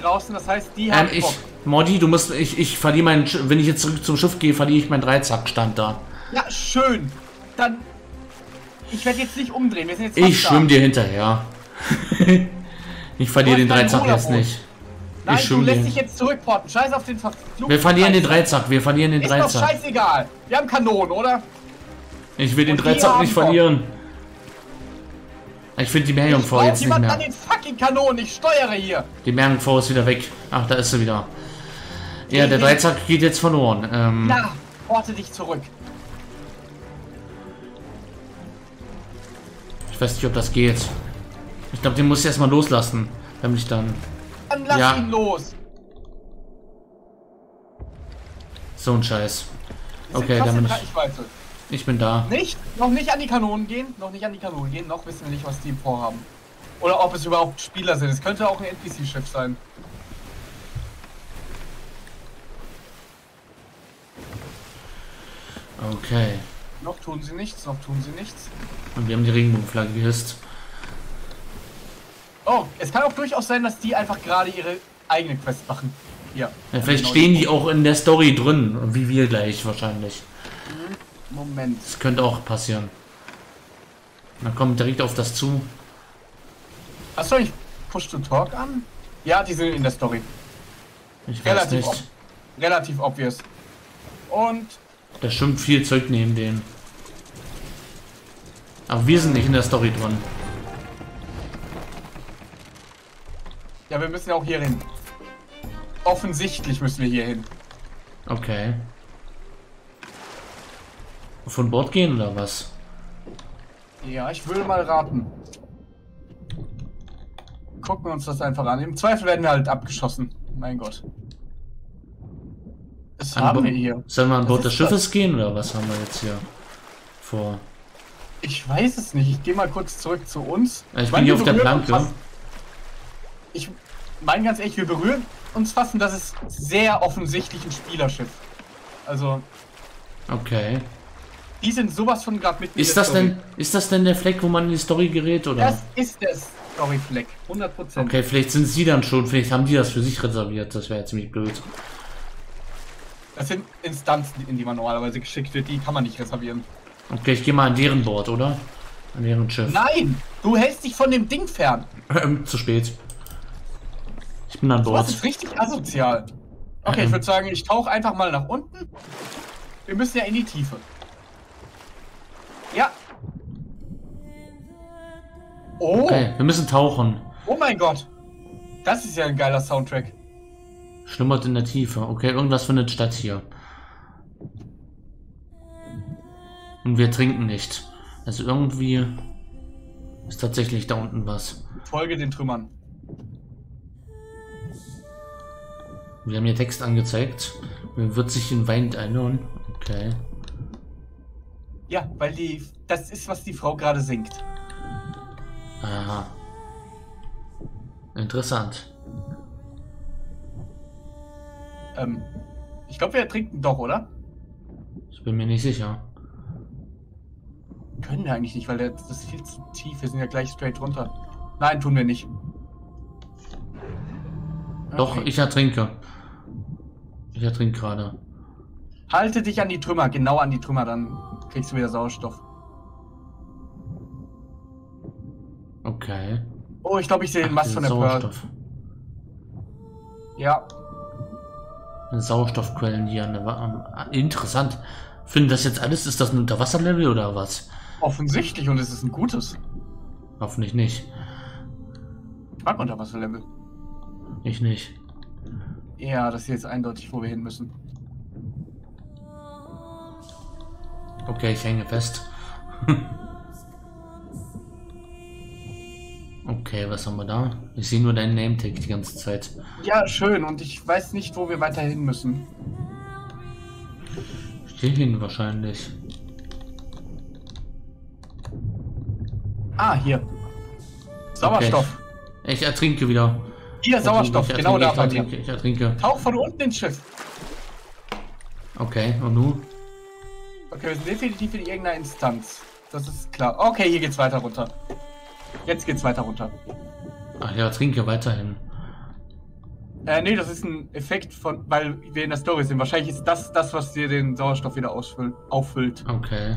draußen, das heißt, die ähm, haben ich, Modi, du musst... Ich, ich verliere meinen... Wenn ich jetzt zurück zum Schiff gehe, verliere ich meinen Dreizackstand da. Ja, schön. Dann... Ich werde jetzt nicht umdrehen, wir sind jetzt Ich schwimme dir hinterher. Ich verliere den Dreizack jetzt nicht. Nein, ich du lässt dich jetzt zurückporten. Scheiß auf den Verfluchten. Wir verlieren den Dreizack, wir verlieren den Dreizack. Ist doch scheißegal. Wir haben Kanonen, oder? Ich will den Dreizack nicht verlieren. Ich finde die Meerjungfrau jetzt nicht mehr. Ich brauche jemanden an den fucking Kanonen, ich steuere hier. Die Meerjungfrau ist wieder weg. Ach, da ist sie wieder. Ja, der Dreizack geht jetzt verloren. Ähm, Na, porte dich zurück. Ich weiß nicht, ob das geht. Ich glaube, den muss ich erstmal loslassen, damit ich dann... Dann lass ja. ihn los! So ein Scheiß. Okay, dann bin ich... Ich bin da. Nicht? Noch nicht an die Kanonen gehen? Noch nicht an die Kanonen gehen? Noch wissen wir nicht, was die vorhaben. Oder ob es überhaupt Spieler sind. Es könnte auch ein N P C-Schiff sein. Okay. Noch tun sie nichts, noch tun sie nichts. Und wir haben die Regenbogenflagge gehisst. Oh, es kann auch durchaus sein, dass die einfach gerade ihre eigene Quest machen. Ja. ja vielleicht stehen die auch in der Story drin, wie wir gleich wahrscheinlich. Moment. Das könnte auch passieren. Dann kommt direkt auf das zu. Achso, ich push to talk an? Ja, die sind in der Story. Ich weiß nicht. Ob, relativ obvious. Und... Da schwimmt viel Zeug neben denen. Aber wir sind nicht in der Story drin. Ja, wir müssen ja auch hier hin. Offensichtlich müssen wir hier hin. Okay. Von Bord gehen oder was? Ja, ich würde mal raten. Gucken wir uns das einfach an. Im Zweifel werden wir halt abgeschossen. Mein Gott. Das haben wir hier. Sollen wir an Bord des Schiffes gehen oder was haben wir jetzt hier vor? Ich weiß es nicht. Ich gehe mal kurz zurück zu uns. Ich bin hier auf der Planke. Ich meine ganz ehrlich, wir berühren uns fast, und das ist sehr offensichtlich ein Spielerschiff. Also... Okay. Die sind sowas von gerade mitten in der Story. Denn, ist das denn der Fleck, wo man in die Story gerät, oder? Das ist der Story-Fleck, hundert Prozent. Okay, vielleicht sind sie dann schon, vielleicht haben die das für sich reserviert, das wäre ja ziemlich blöd. Das sind Instanzen, in die man normalerweise geschickt wird, die kann man nicht reservieren. Okay, ich gehe mal an deren Bord, oder? An deren Schiff. Nein! Du hältst dich von dem Ding fern! Zu spät. Ich bin an Bord. Das ist richtig asozial. Okay, ähm. ich würde sagen, ich tauche einfach mal nach unten. Wir müssen ja in die Tiefe. Ja. Oh. Okay, wir müssen tauchen. Oh mein Gott. Das ist ja ein geiler Soundtrack. Schlummert in der Tiefe. Okay, irgendwas findet statt hier. Und wir trinken nicht. Also irgendwie ist tatsächlich da unten was. Folge den Trümmern. Wir haben hier Text angezeigt. Man wird sich in Wein einhören. Okay. Ja, weil die... Das ist, was die Frau gerade singt. Aha. Interessant. Ähm, ich glaube, wir trinken doch, oder? Ich bin mir nicht sicher. Können wir eigentlich nicht, weil das ist viel zu tief. Wir sind ja gleich straight runter. Nein, tun wir nicht. Doch, okay. Ich ertrinke. Ich ertrinke gerade. Halte dich an die Trümmer, genau an die Trümmer, dann kriegst du wieder Sauerstoff. Okay. Oh, ich glaube, ich sehe den Mast von der Pearl. Ja. Sauerstoffquellen hier an der Wand. Interessant. Finden das jetzt alles? Ist das ein Unterwasserlevel oder was? Offensichtlich, und es ist ein gutes. Hoffentlich nicht. Ich mag Unterwasserlevel. Ich nicht. Ja, das hier ist eindeutig, wo wir hin müssen. Okay, ich hänge fest. Okay, was haben wir da? Ich sehe nur deinen Nametag die ganze Zeit. Ja, schön, und ich weiß nicht, wo wir weiterhin müssen. Steht hin wahrscheinlich. Ah, hier. Sauerstoff. Okay. Ich ertrinke wieder. Hier, Sauerstoff, ertrinke, genau da bei mir. Ich ertrinke. Tauch von unten ins Schiff. Okay, und nun? Okay, wir sind definitiv in irgendeiner Instanz. Das ist klar. Okay, hier geht's weiter runter. Jetzt geht's weiter runter. Ach ja, trinke weiterhin. Äh, nee, das ist ein Effekt von, weil wir in der Story sind. Wahrscheinlich ist das das, was dir den Sauerstoff wieder ausfüllt, auffüllt. Okay.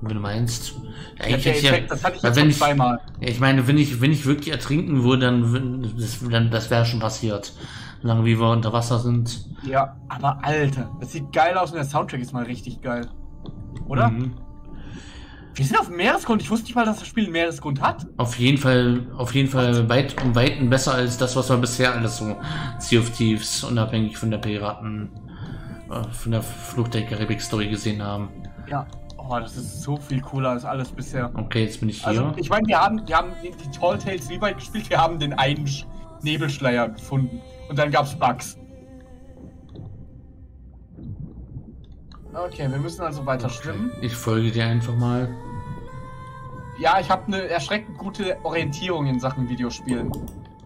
Wenn du meinst. Ja, ich, ich, Effekt, das hatte ich jetzt schon zweimal. Ich meine, wenn ich, wenn ich wirklich ertrinken würde, dann, das, dann das wäre schon passiert. Solange wie wir unter Wasser sind. Ja, aber Alter, das sieht geil aus und der Soundtrack ist mal richtig geil. Oder? Mhm. Wir sind auf dem Meeresgrund. Ich wusste nicht mal, dass das Spiel einen Meeresgrund hat. Auf jeden Fall, auf jeden Fall weit um Weiten besser als das, was wir bisher alles so. Sea of Thieves, unabhängig von der Piraten, von der Flucht der Karibik-Story gesehen haben. Ja, oh, das ist so viel cooler als alles bisher. Okay, jetzt bin ich hier. Also, ich meine, wir haben, wir haben die Tall Tales wie weit gespielt. Wir haben den einen Nebelschleier gefunden und dann gab's Bugs. Okay, wir müssen also weiter schwimmen. Ich folge dir einfach mal. Ja, ich habe eine erschreckend gute Orientierung in Sachen Videospielen.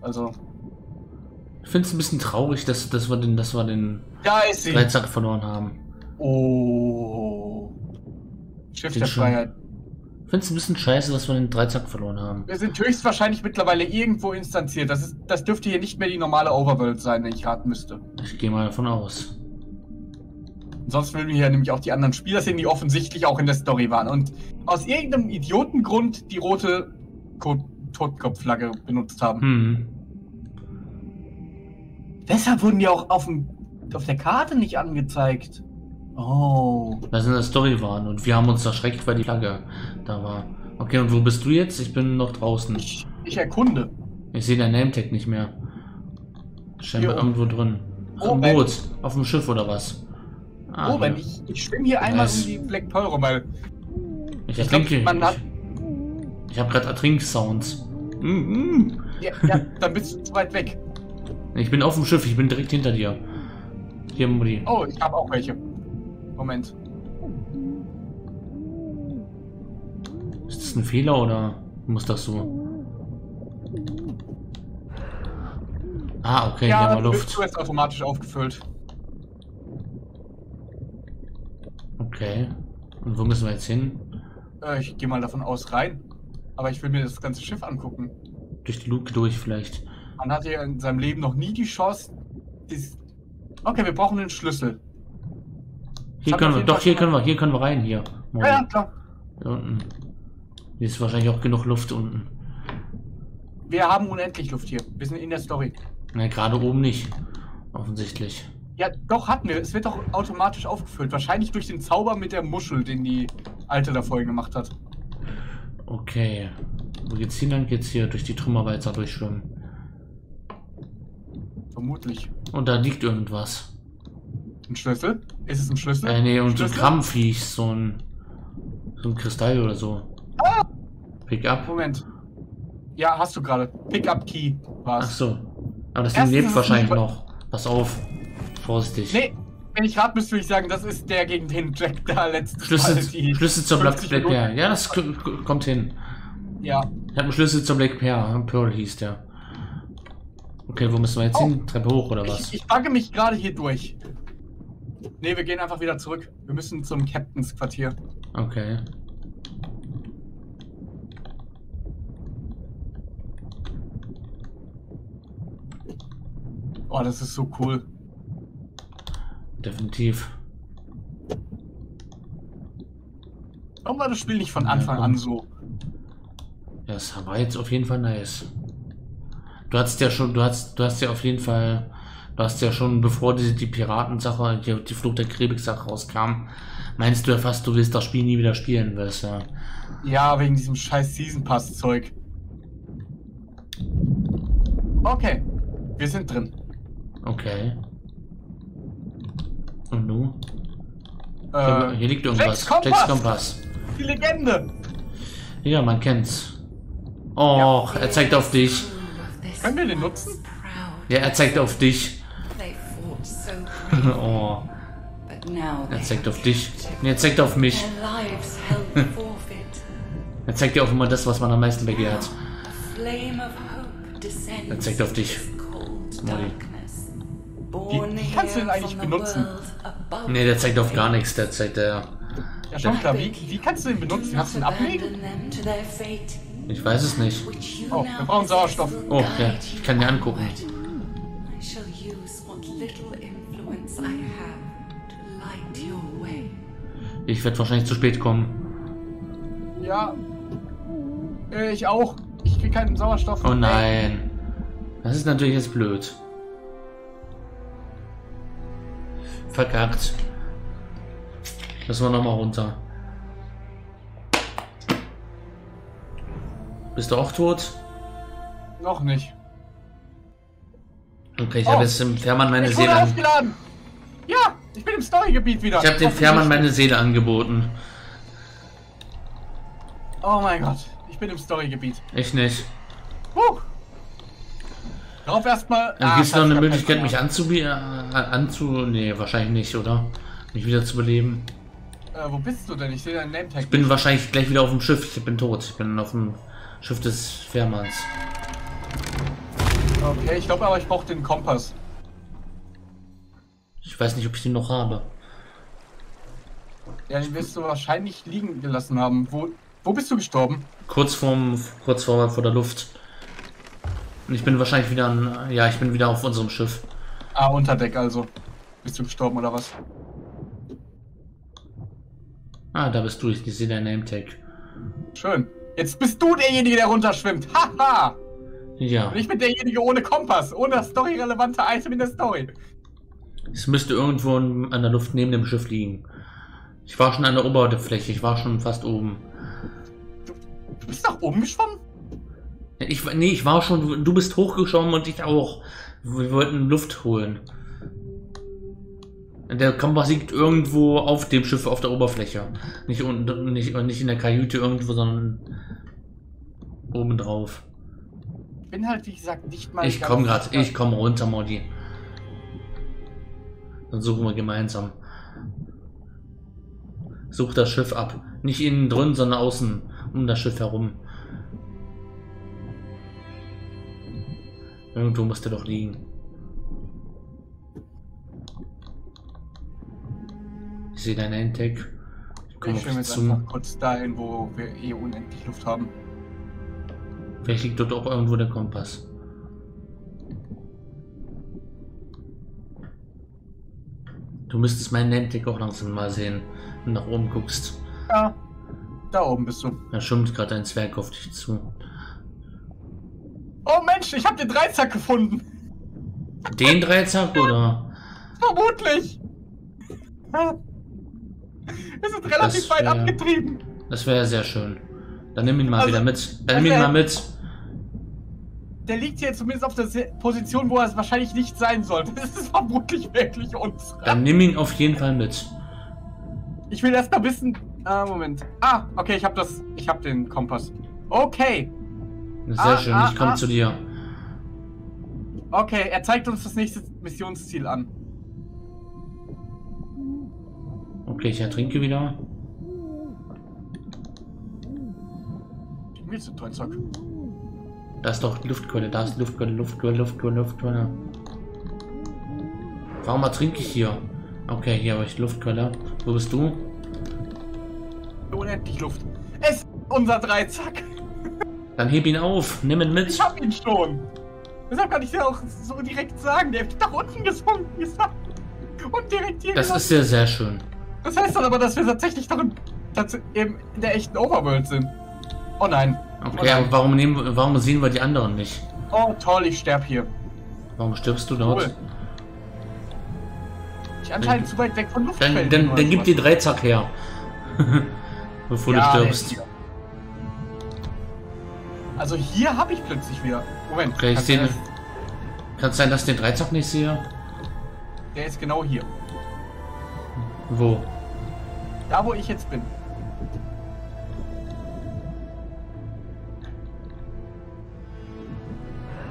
Also. Ich finde es ein bisschen traurig, dass, dass wir den, dass wir den Dreizack verloren haben. Oh. Schiff der Freiheit. Ich finde es ein bisschen scheiße, dass wir den Dreizack verloren haben. Wir sind höchstwahrscheinlich mittlerweile irgendwo instanziert. Das, ist, das dürfte hier nicht mehr die normale Overworld sein, wenn ich raten müsste. Ich gehe mal davon aus. Sonst würden wir hier nämlich auch die anderen Spieler sehen, die offensichtlich auch in der Story waren und aus irgendeinem Idiotengrund die rote Totenkopfflagge benutzt haben. Hm. Deshalb wurden die auch auf, dem, auf der Karte nicht angezeigt. Oh. Weil sie in der Story waren und wir haben uns erschreckt, weil die Flagge da war. Okay, und wo bist du jetzt? Ich bin noch draußen. Ich, ich erkunde. Ich sehe dein Nametag nicht mehr. Scheinbar irgendwo drin. Oh, auf dem Boot, auf dem Schiff oder was? Ah, oh, ich, ich schwimme hier einmal nice. um die Black Pearl rum, weil ich ertrinke. Ich, hat... ich, ich habe gerade Ertrink-Sounds. Mm -hmm. Ja, ja, dann bist du zu weit weg. Ich bin auf dem Schiff, ich bin direkt hinter dir. Hier, Mutti. Oh, ich habe auch welche. Moment. Ist das ein Fehler oder muss das so? Ah, okay, ja, hier haben wir Luft. Ja, du bist automatisch aufgefüllt. Okay. Und wo müssen wir jetzt hin? Äh, ich gehe mal davon aus rein. Aber ich will mir das ganze Schiff angucken. Durch die Luke durch vielleicht. Man hat ja in seinem Leben noch nie die Chance. Dies... Okay, wir brauchen den Schlüssel. Hier können wir, doch hier können wir, hier können wir rein hier. Morgen. Ja, ja, klar. Hier unten. Hier ist wahrscheinlich auch genug Luft unten. Wir haben unendlich Luft hier. Wir sind in der Story. Na, gerade oben nicht. Offensichtlich. Ja, doch, hatten wir. Es wird doch automatisch aufgefüllt. Wahrscheinlich durch den Zauber mit der Muschel, den die Alte da vorhin gemacht hat. Okay. Wo geht's hin? Dann geht's hier durch die Trümmer weiter durchschwimmen. Vermutlich. Und da liegt irgendwas. Ein Schlüssel? Ist es ein Schlüssel? Äh, nee, und so ein Krampfviech, so ein, so ein Kristall oder so. Ah! Pick up. Moment. Ja, hast du gerade. Pick up Key war's. Ach so. Aber das Ding lebt wahrscheinlich noch. Pass auf. Vorsichtig. Nee, wenn ich raten müsste, würde ich sagen, das ist der gegen den Jack da letztes Schlüssel, Mal. Schlüssel zur Black Pearl. Ja, das kommt hin. Ja. Ich habe einen Schlüssel zur Black Pearl. Pearl hieß der. Okay, wo müssen wir jetzt oh. hin? Treppe hoch oder was? Ich backe mich gerade hier durch. Nee, wir gehen einfach wieder zurück. Wir müssen zum Captain's Quartier. Okay. Oh, das ist so cool. Definitiv. Warum war das Spiel nicht von Anfang ja, an so? Das war jetzt auf jeden Fall nice. Du hast ja schon, du hast, du hast ja auf jeden Fall, du hast ja schon, bevor die, die Piratensache, die, die Flucht der Karibik-Sache rauskam, meinst du ja fast, du willst das Spiel nie wieder spielen, weißt du? Ja, ja wegen diesem scheiß Season Pass-Zeug. Okay, wir sind drin. Okay. Und du? Äh, hier liegt irgendwas. Jack's Kompass. Die Legende. Ja, man kennt's. Oh, ja. Er zeigt auf dich. Können wir den nutzen? Ja, er zeigt auf dich. Oh. Er zeigt auf dich. Nee, er zeigt auf mich. Er zeigt dir auch immer das, was man am meisten begehrt. Er zeigt auf dich. Die kannst du denn eigentlich benutzen? Ne, der zeigt auf gar nichts. Der zeigt der. Ja, schon klar. Wie, wie kannst du den benutzen? Kannst du ihn ablegen? Ich weiß es nicht. Oh, wir brauchen Sauerstoff. Oh, ja. Ich kann dir angucken. Ich werde wahrscheinlich zu spät kommen. Ja. Ich auch. Ich krieg keinen Sauerstoff. Oh nein. Das ist natürlich jetzt blöd. Verkackt. Müssen wir nochmal runter. Bist du auch tot? Noch nicht. Okay, ich oh, habe jetzt im Fährmann meine ich wurde Seele aufgeladen. Ja, ich bin im Storygebiet wieder. Ich habe dem Fährmann meine Seele angeboten. Oh mein Gott, ich bin im Storygebiet. Ich nicht. Huh. Drauf erstmal. Ah, gibt es noch eine Möglichkeit, mich anzubieten? Anzu. Nee, wahrscheinlich nicht, oder? Mich wieder zu beleben. Äh, wo bist du denn? Ich sehe deinen Nametag. Ich bin nicht. Wahrscheinlich gleich wieder auf dem Schiff. Ich bin tot. Ich bin auf dem Schiff des Fährmanns. Okay, ich glaube aber, ich brauche den Kompass. Ich weiß nicht, ob ich den noch habe. Ja, den wirst du wahrscheinlich liegen gelassen haben. Wo, wo bist du gestorben? Kurz vorm, kurz vor, vor der Luft. Und ich bin wahrscheinlich wieder an, ja, ich bin wieder auf unserem Schiff. Ah, unter Deck also. Bist du gestorben oder was? Ah, da bist du. Ich sehe dein Nametag. Schön. Jetzt bist du derjenige, der runterschwimmt. Haha! Ja. Und ich bin derjenige ohne Kompass, ohne das storyrelevante Item in der Story. Es müsste irgendwo an der Luft neben dem Schiff liegen. Ich war schon an der Oberfläche, ich war schon fast oben. Du, du bist nach oben geschwommen? Ich, nee, ich war schon, du bist hochgeschwommen und ich auch. Wir wollten Luft holen. Der Kompass liegt irgendwo auf dem Schiff, auf der Oberfläche. Nicht unten, nicht, nicht in der Kajüte irgendwo, sondern oben drauf. Ich bin halt, wie gesagt, nicht mal... Ich komme gerade, ich komme runter, Modi. Dann suchen wir gemeinsam. Such das Schiff ab. Nicht innen drin, sondern außen, um das Schiff herum. Irgendwo muss der doch liegen. Ich sehe deinen Endtag. Ich komme jetzt einfach kurz dahin, wo wir eh unendlich Luft haben. Vielleicht liegt dort auch irgendwo der Kompass. Du müsstest meinen Endtag auch langsam mal sehen, wenn du nach oben guckst. Ja, da oben bist du. Da schwimmt gerade ein Zwerg auf dich zu. Oh Mensch, ich habe den Dreizack gefunden. Den Dreizack, oder? Vermutlich. Wir sind relativ wär, weit abgetrieben. Das wäre sehr schön. Dann nimm ihn mal also, wieder mit. Dann also nimm ihn mal mit. Der liegt hier zumindest auf der Position, wo er es wahrscheinlich nicht sein sollte. Das ist vermutlich wirklich uns. Dann nimm ihn auf jeden Fall mit. Ich will erst mal wissen... Ah, Moment. Ah, okay, ich habe das... Ich habe den Kompass. Okay. Sehr ah, schön, ah, ich komme ah. zu dir. Okay, er zeigt uns das nächste Missionsziel an. Okay, ich ertrinke wieder. Willst du Dreizack? Da ist doch die Luftquelle, da ist die Luftquelle, Luftquelle, Luftquelle, Luftquelle. Warum ertrinke ich hier? Okay, hier habe ich die Luftquelle. Wo bist du? Unendlich Luft. Es ist unser Dreizack. Dann heb ihn auf, nimm ihn mit. Ich hab ihn schon. Deshalb kann ich dir auch so direkt sagen, der ist nach unten gesunken. und direkt hier. Das gelassen. Ist ja sehr schön. Das heißt dann aber, dass wir tatsächlich doch in, eben in der echten Overworld sind. Oh nein. Okay, oh nein. Aber warum, nehmen, warum sehen wir die anderen nicht? Oh toll, ich sterb hier. Warum stirbst du dort? Cool. Ich anscheinend zu weit weg von Luftfeldern. Dann, dann, dann gib die Dreizack her. Bevor ja, du stirbst. Ey. Also hier habe ich plötzlich wieder. Moment. Okay, ich sehe. Kann kann's sein, dass ich den Dreizack nicht sehe? Der ist genau hier. Wo? Da, wo ich jetzt bin.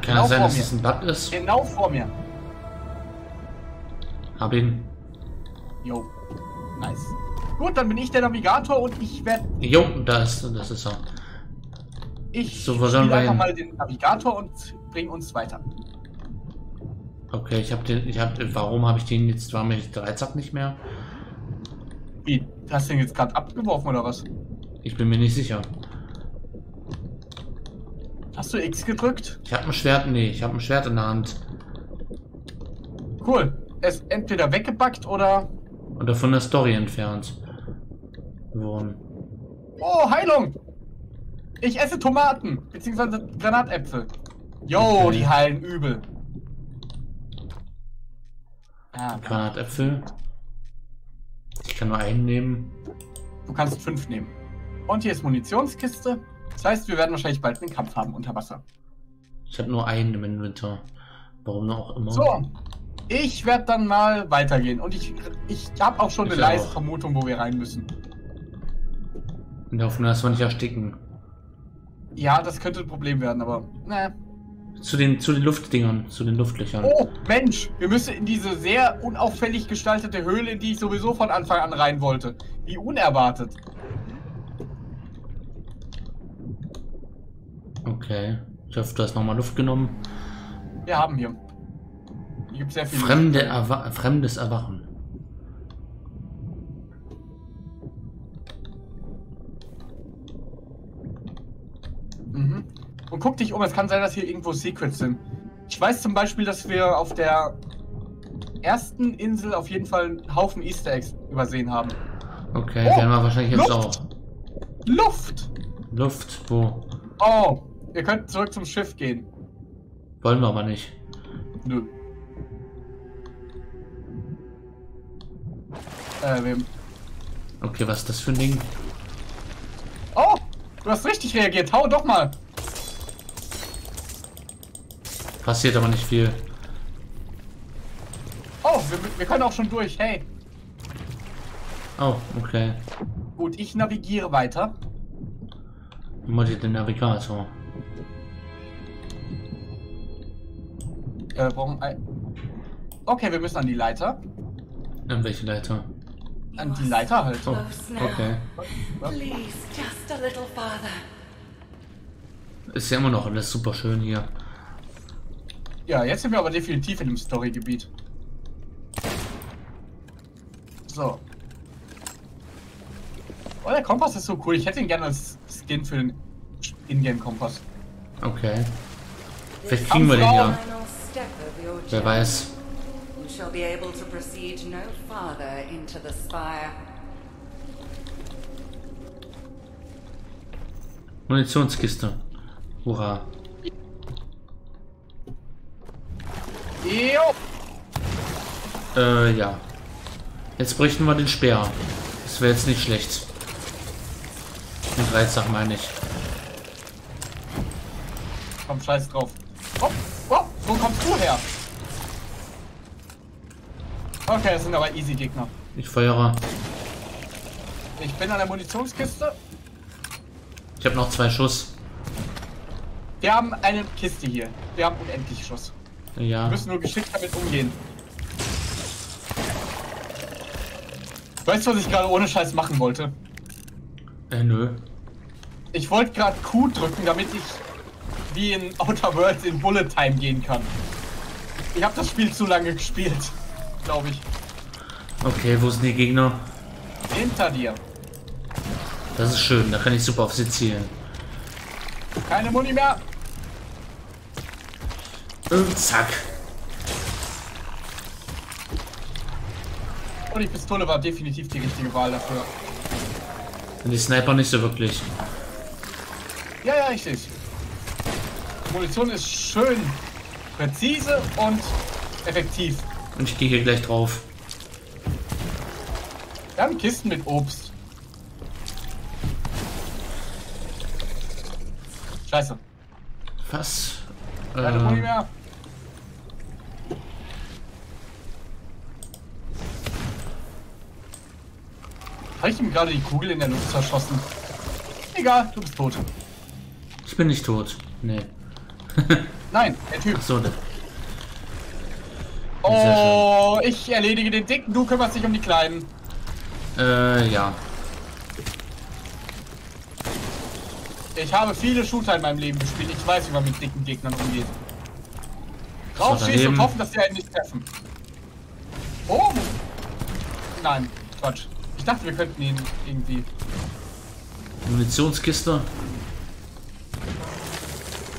Kann genau sein, dass es ein Bug ist? Genau vor mir. Hab ihn. Jo. Nice. Gut, dann bin ich der Navigator und ich werde... Jo, da ist, das ist er. Ich so, spiele einfach mal den Navigator und bring uns weiter. Okay, ich habe den... Ich hab, warum habe ich den jetzt... Warum habe ich den Dreizack nicht mehr? Wie? Hast du den jetzt gerade abgeworfen oder was? Ich bin mir nicht sicher. Hast du X gedrückt? Ich habe ein Schwert... Nee, ich habe ein Schwert in der Hand. Cool. Es ist entweder weggepackt oder... Oder von der Story entfernt. Worden. Oh, Heilung! Ich esse Tomaten, beziehungsweise Granatäpfel. Jo, okay. Die heilen übel. Ah, Granatäpfel. Ich kann nur einen nehmen. Du kannst fünf nehmen. Und hier ist Munitionskiste. Das heißt, wir werden wahrscheinlich bald einen Kampf haben unter Wasser. Ich habe nur einen im Inventar. Warum auch immer. So, ich werde dann mal weitergehen. Und ich, ich habe auch schon ich eine leise auch. Vermutung, wo wir rein müssen. In der Hoffnung, dass wir nicht ersticken. Ja, das könnte ein Problem werden, aber ne. Zu den, zu den Luftdingern, zu den Luftlöchern. Oh, Mensch, wir müssen in diese sehr unauffällig gestaltete Höhle, in die ich sowieso von Anfang an rein wollte. Wie unerwartet. Okay, ich hoffe, du hast nochmal Luft genommen. Wir haben hier. Hier gibt es sehr viel. Fremde Erwa- Fremdes Erwachen. Mhm. Und guck dich um, es kann sein, dass hier irgendwo Secrets sind. Ich weiß zum Beispiel, dass wir auf der ersten Insel auf jeden Fall einen Haufen Easter Eggs übersehen haben. Okay, oh, werden wir wahrscheinlich jetzt Luft. Auch. Luft! Luft, wo? Oh, ihr könnt zurück zum Schiff gehen. Wollen wir aber nicht. Nö. Äh, wem? Okay, was ist das für ein Ding? Oh! Du hast richtig reagiert, hau doch mal! Passiert aber nicht viel. Oh, wir, wir können auch schon durch, hey! Oh, okay. Gut, ich navigiere weiter. Mach dir den Navigator. Äh, warum... Okay, wir müssen an die Leiter. An welche Leiter? An die Leiter halt. Oh, okay. Please, just a little farther. Ist ja immer noch alles super schön hier. Ja, jetzt sind wir aber definitiv in dem Story-Gebiet. So. Oh, der Kompass ist so cool. Ich hätte ihn gerne als Skin für den Ingame-Kompass. Okay. Vielleicht kriegen wir den ja. Wer weiß. Shall be able to proceed no farther into the spire. Munitionskiste. Hurra. Jo. Äh, ja. Jetzt bräuchten wir den Speer. Das wäre jetzt nicht schlecht. Den Dreizack meine ich. Komm, scheiß drauf. Hopp, hopp, wo kommst du her? Okay, das sind aber easy Gegner. Ich feuere. Ich bin an der Munitionskiste. Ich habe noch zwei Schuss. Wir haben eine Kiste hier. Wir haben unendlich Schuss. Ja. Wir müssen nur geschickt damit umgehen. Weißt du, was ich gerade ohne Scheiß machen wollte? Äh, nö. Ich wollte gerade Q drücken, damit ich wie in Outer Worlds in Bullet Time gehen kann. Ich habe das Spiel zu lange gespielt. Glaube ich. Okay, wo sind die Gegner? Hinter dir. Das ist schön, da kann ich super auf sie zielen. Keine Muni mehr. Und zack. Und die Pistole war definitiv die richtige Wahl dafür. Und die Sniper nicht so wirklich. Ja, ja, richtig. Die Munition ist schön präzise und effektiv. Und ich gehe hier gleich drauf. Wir haben Kisten mit Obst. Scheiße. Was? Keine ähm. Muni mehr. Habe ich ihm gerade die Kugel in der Luft zerschossen? Egal, du bist tot. Ich bin nicht tot. Nee. Nein, der Typ. Ach so, ne. Oh, ich erledige den Dicken, du kümmerst dich um die Kleinen. Äh, ja. Ich habe viele Shooter in meinem Leben gespielt. Ich weiß, wie man mit dicken Gegnern umgeht. Rausschießen und hoffen, dass die einen nicht treffen. Oh! Nein, Quatsch. Ich dachte, wir könnten ihn irgendwie... Munitionskiste.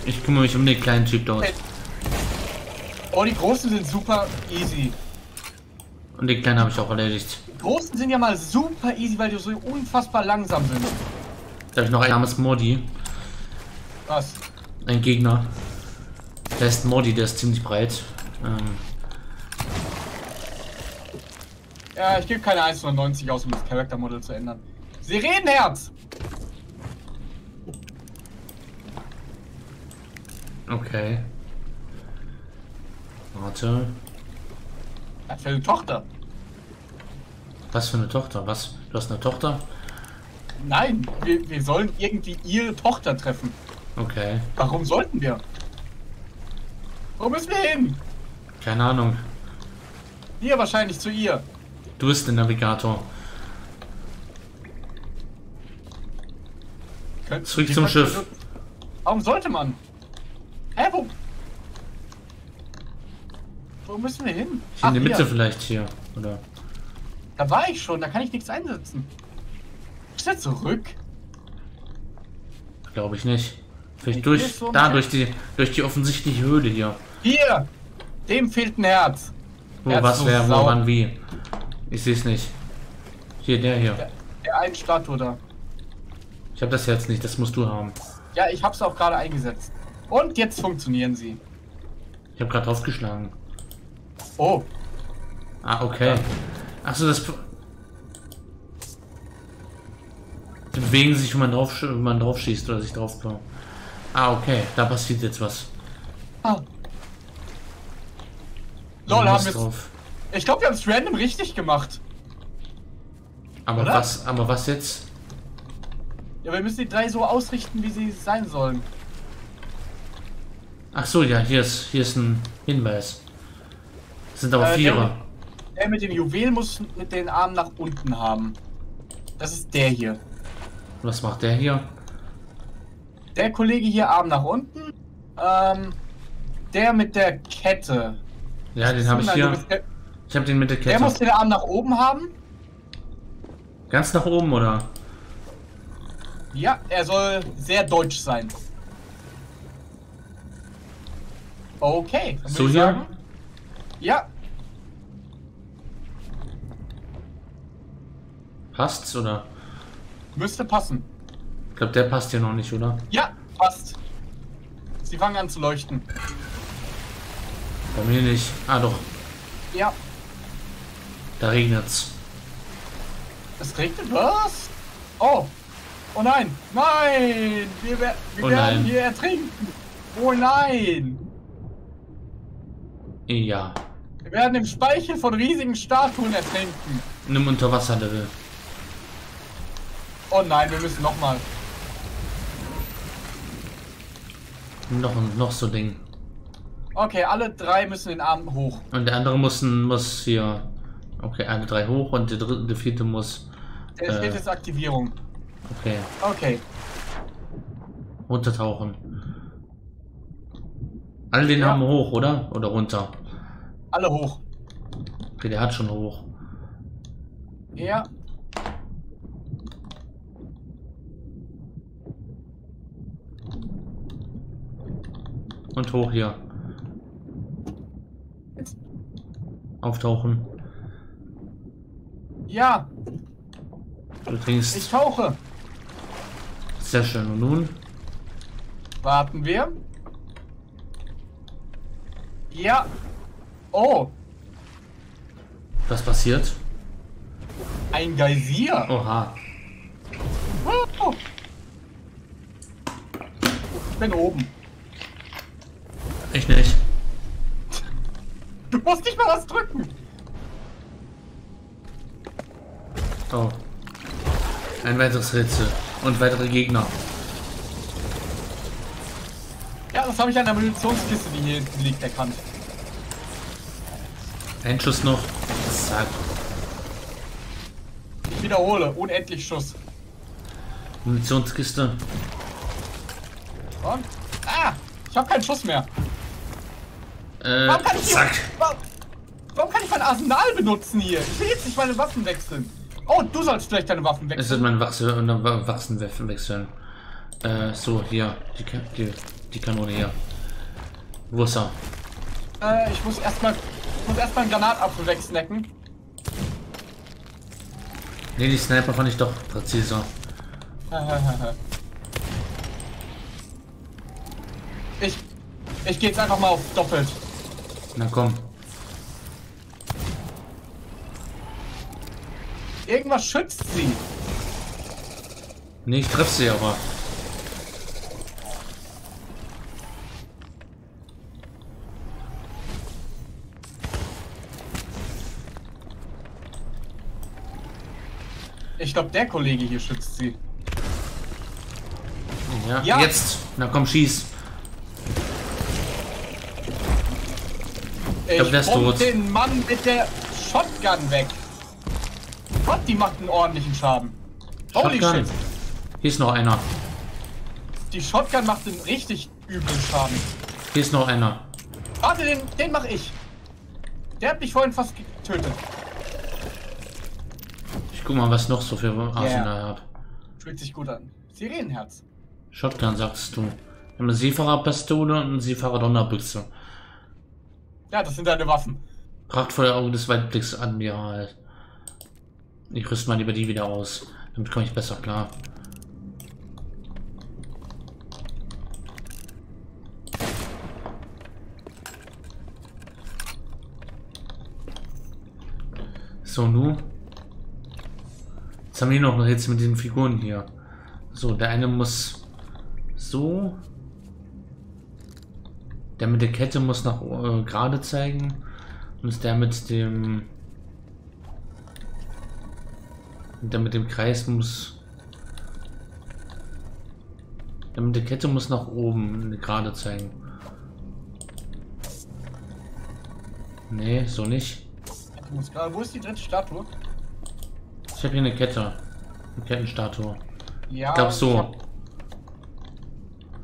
Ich kümmere mich um den kleinen Typ dort. Hey. Oh, die Großen sind super easy. Und den Kleinen habe ich auch erledigt. Die Großen sind ja mal super easy, weil die so unfassbar langsam sind. Da habe ich noch einen namens Mordi. Was? Ein Gegner. Der ist Mordi, der ist ziemlich breit. Ähm. Ja, ich gebe keine hundertneunzig aus, um das Character Model zu ändern. Sirenenherz! Okay. Warte. Was für eine Tochter? Was für eine Tochter? Was? Du hast eine Tochter? Nein, wir, wir sollen irgendwie ihre Tochter treffen. Okay. Warum sollten wir? Wo müssen wir hin? Keine Ahnung. Hier wahrscheinlich zu ihr. Du bist der Navigator. Könnt, Zurück zum Schiff. So, warum sollte man? Hä, wo? Wo müssen wir hin? Hier Ach, in der Mitte hier. Vielleicht hier, oder? Da war ich schon, da kann ich nichts einsetzen. Ist er zurück? Glaube ich nicht. Vielleicht ich durch, so da, durch die, durch die offensichtliche Höhle hier. Hier! Dem fehlt ein Herz. Wo, Herz was, wer, wo, wann, wie? Ich sehe es nicht. Hier, der hier. Der, der einen Statue da. Ich habe das Herz nicht, das musst du haben. Ja, ich habe es auch gerade eingesetzt. Und jetzt funktionieren sie. Ich habe gerade draufgeschlagen. Oh. Ah, okay. Achso, das... Die bewegen sich, wenn man drauf, wenn man drauf schießt oder sich drauf kommt. Ah, okay. Da passiert jetzt was. Ah. Lol, haben wir drauf. Ich glaube, wir haben es random richtig gemacht. Aber oder? was? Aber was jetzt? Ja, wir müssen die drei so ausrichten, wie sie sein sollen. Ach so, ja, hier ist, hier ist ein Hinweis. Das sind aber äh, Vierer. Der, der mit dem Juwel muss mit den Armen nach unten haben. Das ist der hier. Was macht der hier? Der Kollege hier, Arm nach unten. Ähm, der mit der Kette. Ja, den habe ich hier. Der, ich habe den mit der Kette. Der muss den Arm nach oben haben. Ganz nach oben, oder? Ja, er soll sehr deutsch sein. Okay. So hier? Sagen, ja. Passt's, oder? Müsste passen. Ich glaube, der passt hier noch nicht, oder? Ja, passt. Sie fangen an zu leuchten. Bei mir nicht. Ah, doch. Ja. Da regnet's. Es regnet was? Oh. Oh nein. Nein. Wir, wir oh werden nein. hier ertrinken. Oh nein. Ja. Wir werden im Speichel von riesigen Statuen ertrinken. Nimm Unterwasserlevel. Oh nein, wir müssen nochmal. Noch ein noch so Ding. Okay, alle drei müssen den Arm hoch. Und der andere muss, muss hier. Okay, alle drei hoch und der dritte, der vierte muss. Der äh, vierte ist Aktivierung. Okay. Okay. Runtertauchen. Alle den ja. Arm hoch, oder? Oder runter? Alle hoch. Okay, der hat schon hoch. Ja. Und hoch hier. Auftauchen. Ja. Du trinkst. Ich tauche. Sehr schön. Und nun? Warten wir. Ja. Oh. Was passiert? Ein Geysir. Oha. Oh. Ich bin oben. Ich nicht. Du musst nicht mal was drücken. Oh. Ein weiteres Rätsel. Und weitere Gegner. Ja, das habe ich an der Munitionskiste, die hier liegt, erkannt. Ein Schuss noch. Zack. Ich wiederhole. Unendlich Schuss. Munitionskiste. Und? Ah! Ich habe keinen Schuss mehr. Äh, warum kann ich hier, zack. Warum, warum kann ich mein Arsenal benutzen hier? Ich will jetzt nicht meine Waffen wechseln. Oh, du sollst vielleicht deine Waffen wechseln. Ich sollte meine Waffen wechseln. Äh, so, hier. Die, die, die Kanone hier. Wo ist er? Äh, ich muss erstmal erst einen Granatapfel wegsnacken. Nee, die Sniper fand ich doch präziser. Ich, ich gehe jetzt einfach mal auf doppelt. Na komm. Irgendwas schützt sie. Nee, ich treffe sie aber. Ich glaube, der Kollege hier schützt sie. Ja, ja. Jetzt. Na komm, schieß. Ich, ich bomb den Mann mit der Shotgun weg. Gott, die macht einen ordentlichen Schaden. Holy shit. Hier ist noch einer. Die Shotgun macht einen richtig üblen Schaden. Hier ist noch einer. Warte, den, den mache ich. Der hat mich vorhin fast getötet. Ich guck mal, was noch so für Arsenal yeah. hat. Fühlt sich gut an. Sirenenherz. Shotgun, sagst du. Eine Seefahrerpistole und eine Seefahrer-Donnerbüchse. Ja, das sind deine Waffen. Prachtvolle Augen des Weitblicks, Admiral. Ich rüste mal lieber die wieder aus. Damit komme ich besser klar. So, nu. Jetzt haben wir noch ein Rätsel mit diesen Figuren hier. So, der eine muss so. Der mit der Kette muss nach äh, gerade zeigen. Und der mit dem... Und der mit dem Kreis muss... Der mit der Kette muss nach oben gerade zeigen. Nee, so nicht. Wo ist die dritte Statue? Ich habe hier eine Kette. Eine Kettenstatue. Ja, ich glaube so.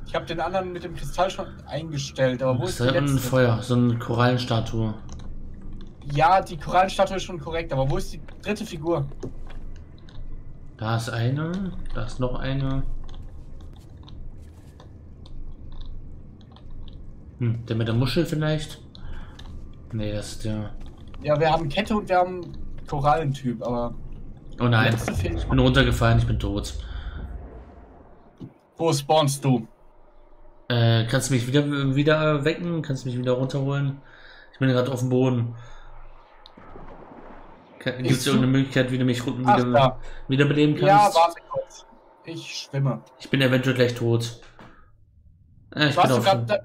Ich habe hab den anderen mit dem Kristall schon eingestellt, aber wo ist, ist die letzte? Ein Feuer, so eine Korallenstatue. Ja, die Korallenstatue ist schon korrekt, aber wo ist die dritte Figur? Da ist eine, da ist noch eine. Hm, der mit der Muschel vielleicht? Nee, das ist der. Ja, wir haben Kette und wir haben Korallentyp, aber. Oh nein, ich bin runtergefallen, ich bin tot. Wo spawnst du? Äh, kannst du mich wieder, wieder wecken? Kannst du mich wieder runterholen? Ich bin gerade auf dem Boden. Gibt es irgendeine Möglichkeit, wie du mich unten wieder, wiederbeleben kannst? Ja, warte kurz. Ich schwimme. Ich bin eventuell gleich tot. Äh, ich bin du grad, da,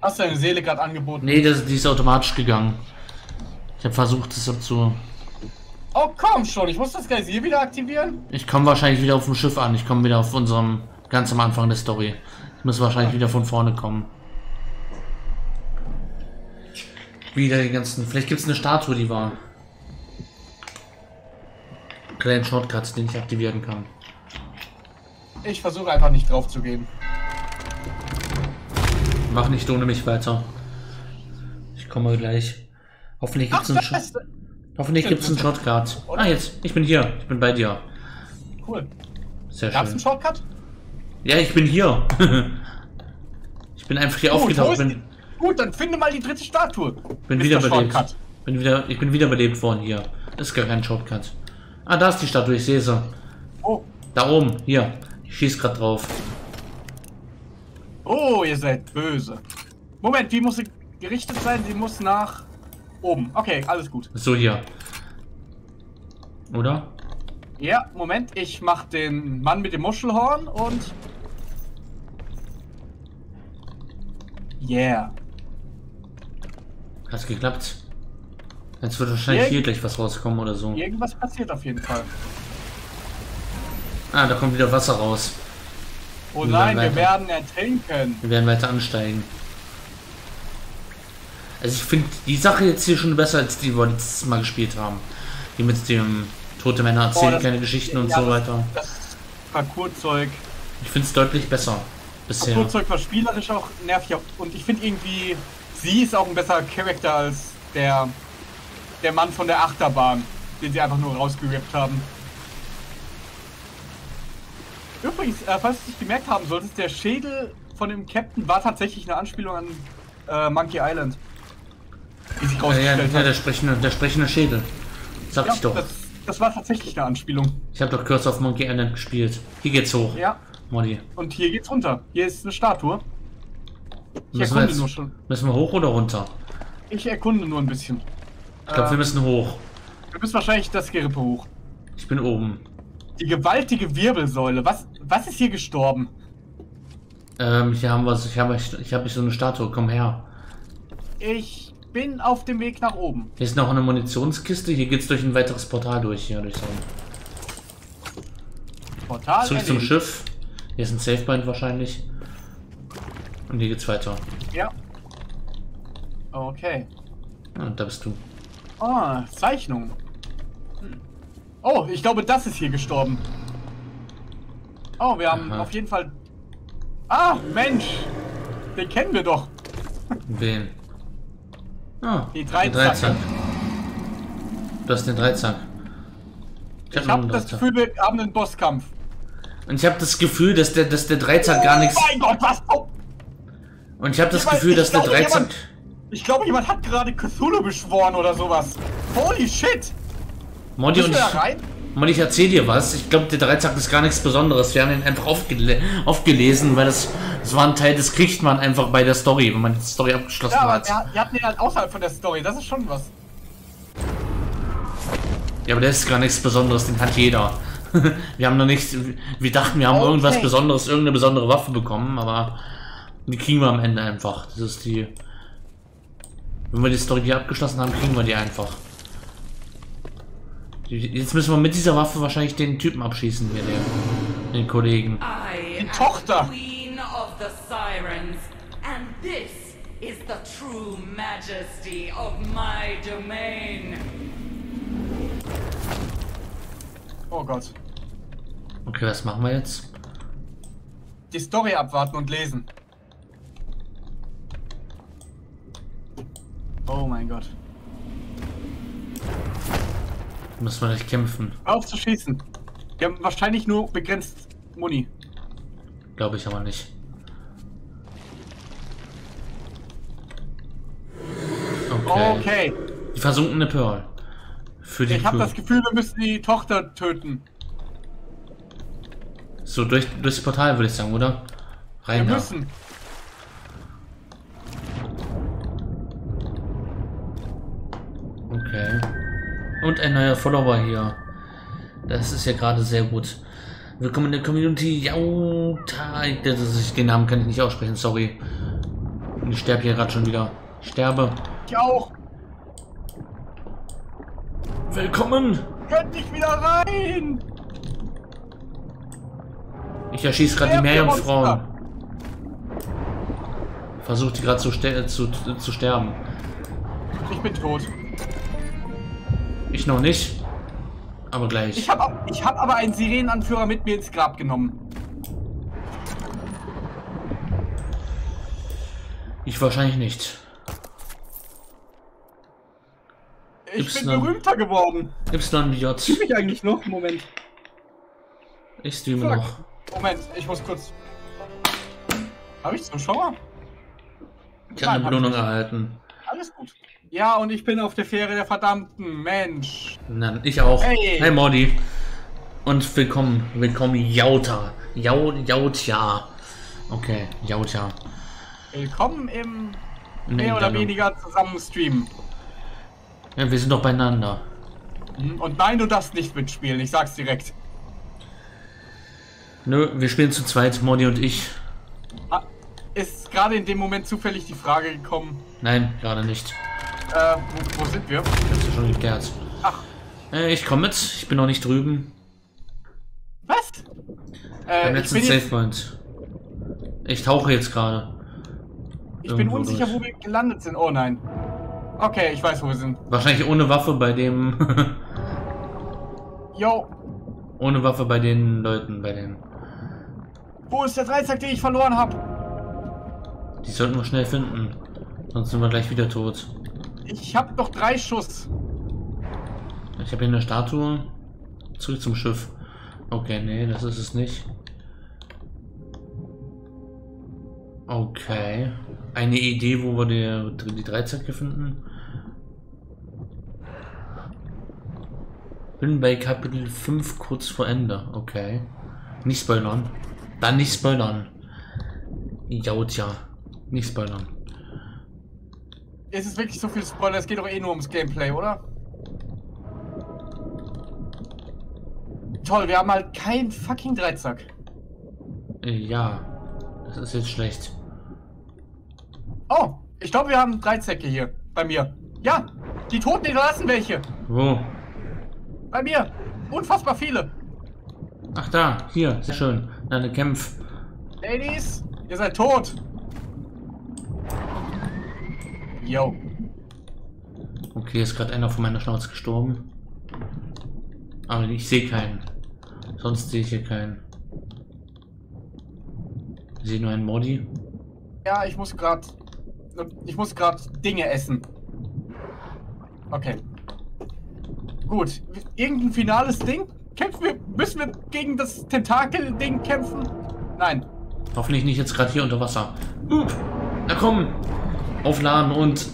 hast du deine Seele gerade angeboten? Nee, das, die ist automatisch gegangen. Ich habe versucht, das abzu... Oh, komm schon. Ich muss das Geysir wieder aktivieren. Ich komme wahrscheinlich wieder auf dem Schiff an. Ich komme wieder auf unserem... Ganz am Anfang der Story. Ich muss wahrscheinlich ja. wieder von vorne kommen. Wieder die ganzen... Vielleicht gibt es eine Statue, die war... Kleinen Shortcuts, den ich aktivieren kann. Ich versuche einfach nicht drauf zu gehen. Mach nicht ohne mich weiter. Ich komme gleich. Hoffentlich gibt es einen, Sch Hoffentlich gibt's einen Shortcut. Oder? Ah, jetzt. Ich bin hier. Ich bin bei dir. Cool. Sehr schön. Gab's einen Shortcut? Ja, ich bin hier. Ich bin einfach hier oh, aufgetaucht. Bin... Gut, dann finde mal die dritte Statue. Bin wiederbelebt. Bin wieder, ich bin wiederbelebt worden hier. Ist gar kein Shortcut. Ah, da ist die Statue, ich sehe sie. Oh. Da oben, hier. Ich schieß gerade drauf. Oh, ihr seid böse. Moment, wie muss sie gerichtet sein? Sie muss nach oben. Okay, alles gut. So, hier. Oder? Ja, Moment, ich mach den Mann mit dem Muschelhorn und... Yeah. Hat's geklappt. Jetzt wird wahrscheinlich Irg hier gleich was rauskommen oder so. Irgendwas passiert auf jeden Fall. Ah, da kommt wieder Wasser raus. Oh nein, wir werden ertrinken. Wir werden weiter ansteigen. Also ich finde die Sache jetzt hier schon besser, als die, die wir letztes Mal gespielt haben. Die mit dem tote Männer erzählen, oh, kleine Geschichten und ja, so weiter. Das, das Parkour-Zeug. Ich finde es deutlich besser. Bisher. Parkour-Zeug war spielerisch auch nervig. Und ich finde irgendwie, sie ist auch ein besserer Charakter als der, der Mann von der Achterbahn, den sie einfach nur rausgerippt haben. Übrigens, äh, falls du dich gemerkt haben solltest, der Schädel von dem Captain war tatsächlich eine Anspielung an äh, Monkey Island. Wie sich rausgestellt ja, ja, ja, hat. Der sprechende, der sprechende Schädel. Sag ja, ich doch. Das, das war tatsächlich eine Anspielung. Ich habe doch Curse of Monkey Island gespielt. Hier geht's hoch. Ja. Molly. Und hier geht's runter. Hier ist eine Statue. Ich müssen erkunde wir jetzt, nur schon. Müssen wir hoch oder runter? Ich erkunde nur ein bisschen. Ich glaube, ähm, wir müssen hoch. Wir müssen wahrscheinlich das Gerippe hoch. Ich bin oben. Die gewaltige Wirbelsäule. Was, was ist hier gestorben? Ähm, hier haben wir Ich habe ich hab so eine Statue. Komm her. Ich bin auf dem Weg nach oben. Hier ist noch eine Munitionskiste. Hier geht's durch ein weiteres Portal durch. Hier durch so ein Portal. Zurück erledigt. Zum Schiff. Hier ist ein Savebind wahrscheinlich. Und hier geht's weiter. Ja. Okay. Und da bist du. Ah, oh, Zeichnung. Hm. Oh, ich glaube, das ist hier gestorben. Oh, wir haben Aha. auf jeden Fall... Ah, Mensch! Den kennen wir doch. Wen? Ah, die Dreizack. Du hast den Dreizack. Ich habe hab das Gefühl, wir haben einen Bosskampf. Und ich habe das Gefühl, dass der, dass der Dreizack oh, gar nichts... Oh mein Gott, was? Oh. Und ich habe das ich Gefühl, weiß, dass der Dreizack... Jemand, ich glaube, jemand hat gerade Cthulhu beschworen oder sowas. Holy shit! Monty, und ich, Monty, ich erzähl dir was. Ich glaube, der Dreizack ist gar nichts Besonderes. Wir haben ihn einfach aufgele aufgelesen, weil das, das war ein Teil, das kriegt man einfach bei der Story, wenn man die Story abgeschlossen ja, hat. Ja, wir hatten ihn halt außerhalb von der Story, das ist schon was. Ja, aber der ist gar nichts Besonderes, den hat jeder. Wir haben noch nichts, wir dachten, wir haben okay. irgendwas Besonderes, irgendeine besondere Waffe bekommen, aber die kriegen wir am Ende einfach. Das ist die... Wenn wir die Story hier abgeschlossen haben, kriegen wir die einfach. Jetzt müssen wir mit dieser Waffe wahrscheinlich den Typen abschießen hier, den, den Kollegen. Die Tochter! Oh Gott. Okay, was machen wir jetzt? Die Story abwarten und lesen. Oh mein Gott. Müssen wir nicht kämpfen. Auf zu schießen. Wir haben wahrscheinlich nur begrenzt Muni. Glaube ich aber nicht. Okay. okay. Die versunkene Pearl. Für die ich habe das Gefühl, wir müssen die Tochter töten. So, durch, durchs Portal würde ich sagen, oder? Rein. Wir müssen. Okay. Und ein neuer Follower hier. Das ist ja gerade sehr gut. Willkommen in der Community. Das ist, den Namen kann ich nicht aussprechen, sorry. Ich sterbe hier gerade schon wieder. Ich sterbe. Ich auch. Willkommen. Könnt ich wieder rein. Ich erschieße gerade die Meerjungfrauen. Versuche die gerade zu, zu, zu sterben. Ich bin tot. Ich noch nicht, aber gleich. Ich habe ich hab aber einen Sirenenanführer mit mir ins Grab genommen. Ich wahrscheinlich nicht. Ich Yps bin berühmter geworden. Y J. Stream ich eigentlich noch? Moment. Ich streame Fuck. noch. Moment, ich muss kurz... Habe ich Zuschauer? Ich habe eine Belohnung erhalten. Alles gut. Ja, und ich bin auf der Fähre der verdammten Mensch. Nein, ich auch. Hey, hey Mordi. Und willkommen, willkommen, Jauta. Jau, Jautja. Okay, Jauta. Willkommen im mehr nee, oder dann weniger dann. zusammen Stream. Ja, wir sind doch beieinander. Und nein, du darfst nicht mitspielen, ich sag's direkt. Nö, wir spielen zu zweit, Mordi und ich. Ist gerade in dem Moment zufällig die Frage gekommen? Nein, gerade nicht. Äh, wo, wo sind wir? Das ist schon geklärt. Ach. Äh, ich komme mit, ich bin noch nicht drüben. Was? Äh, Beim letzten Savepoint. Ich tauche jetzt gerade. Ich bin unsicher, durch. wo wir gelandet sind. Oh nein. Okay, ich weiß, wo wir sind. Wahrscheinlich ohne Waffe bei dem... Jo. Ohne Waffe bei den Leuten, bei den... Wo ist der Dreizack, den ich verloren habe? Die sollten wir schnell finden. Sonst sind wir gleich wieder tot. Ich habe noch drei Schuss. Ich habe hier eine Statue. Zurück zum Schiff. Okay, nee, das ist es nicht. Okay. Eine Idee, wo wir die, die Dreizacke finden. Bin bei Kapitel fünf kurz vor Ende. Okay. Nicht spoilern. Dann nicht spoilern. Jaut ja. Nicht spoilern. Es ist wirklich so viel Spoiler, es geht doch eh nur ums Gameplay, oder? Toll, wir haben halt keinen fucking Dreizack. Ja, das ist jetzt schlecht. Oh, ich glaube, wir haben Dreizacke hier, bei mir. Ja, die Toten hinterlassen welche. Wo? Bei mir, unfassbar viele. Ach da, hier, sehr schön. Eine Kämpf. Ladies, ihr seid tot. Yo. Okay, ist gerade einer von meiner Schnauze gestorben. Aber ich sehe keinen. Sonst sehe ich hier keinen. Ich sehe nur einen Modi. Ja, ich muss gerade... Ich muss gerade Dinge essen. Okay. Gut. Irgendein finales Ding? Kämpfen wir... Müssen wir gegen das Tentakel-Ding kämpfen? Nein. Hoffentlich nicht jetzt gerade hier unter Wasser. Uh, na komm! Aufladen und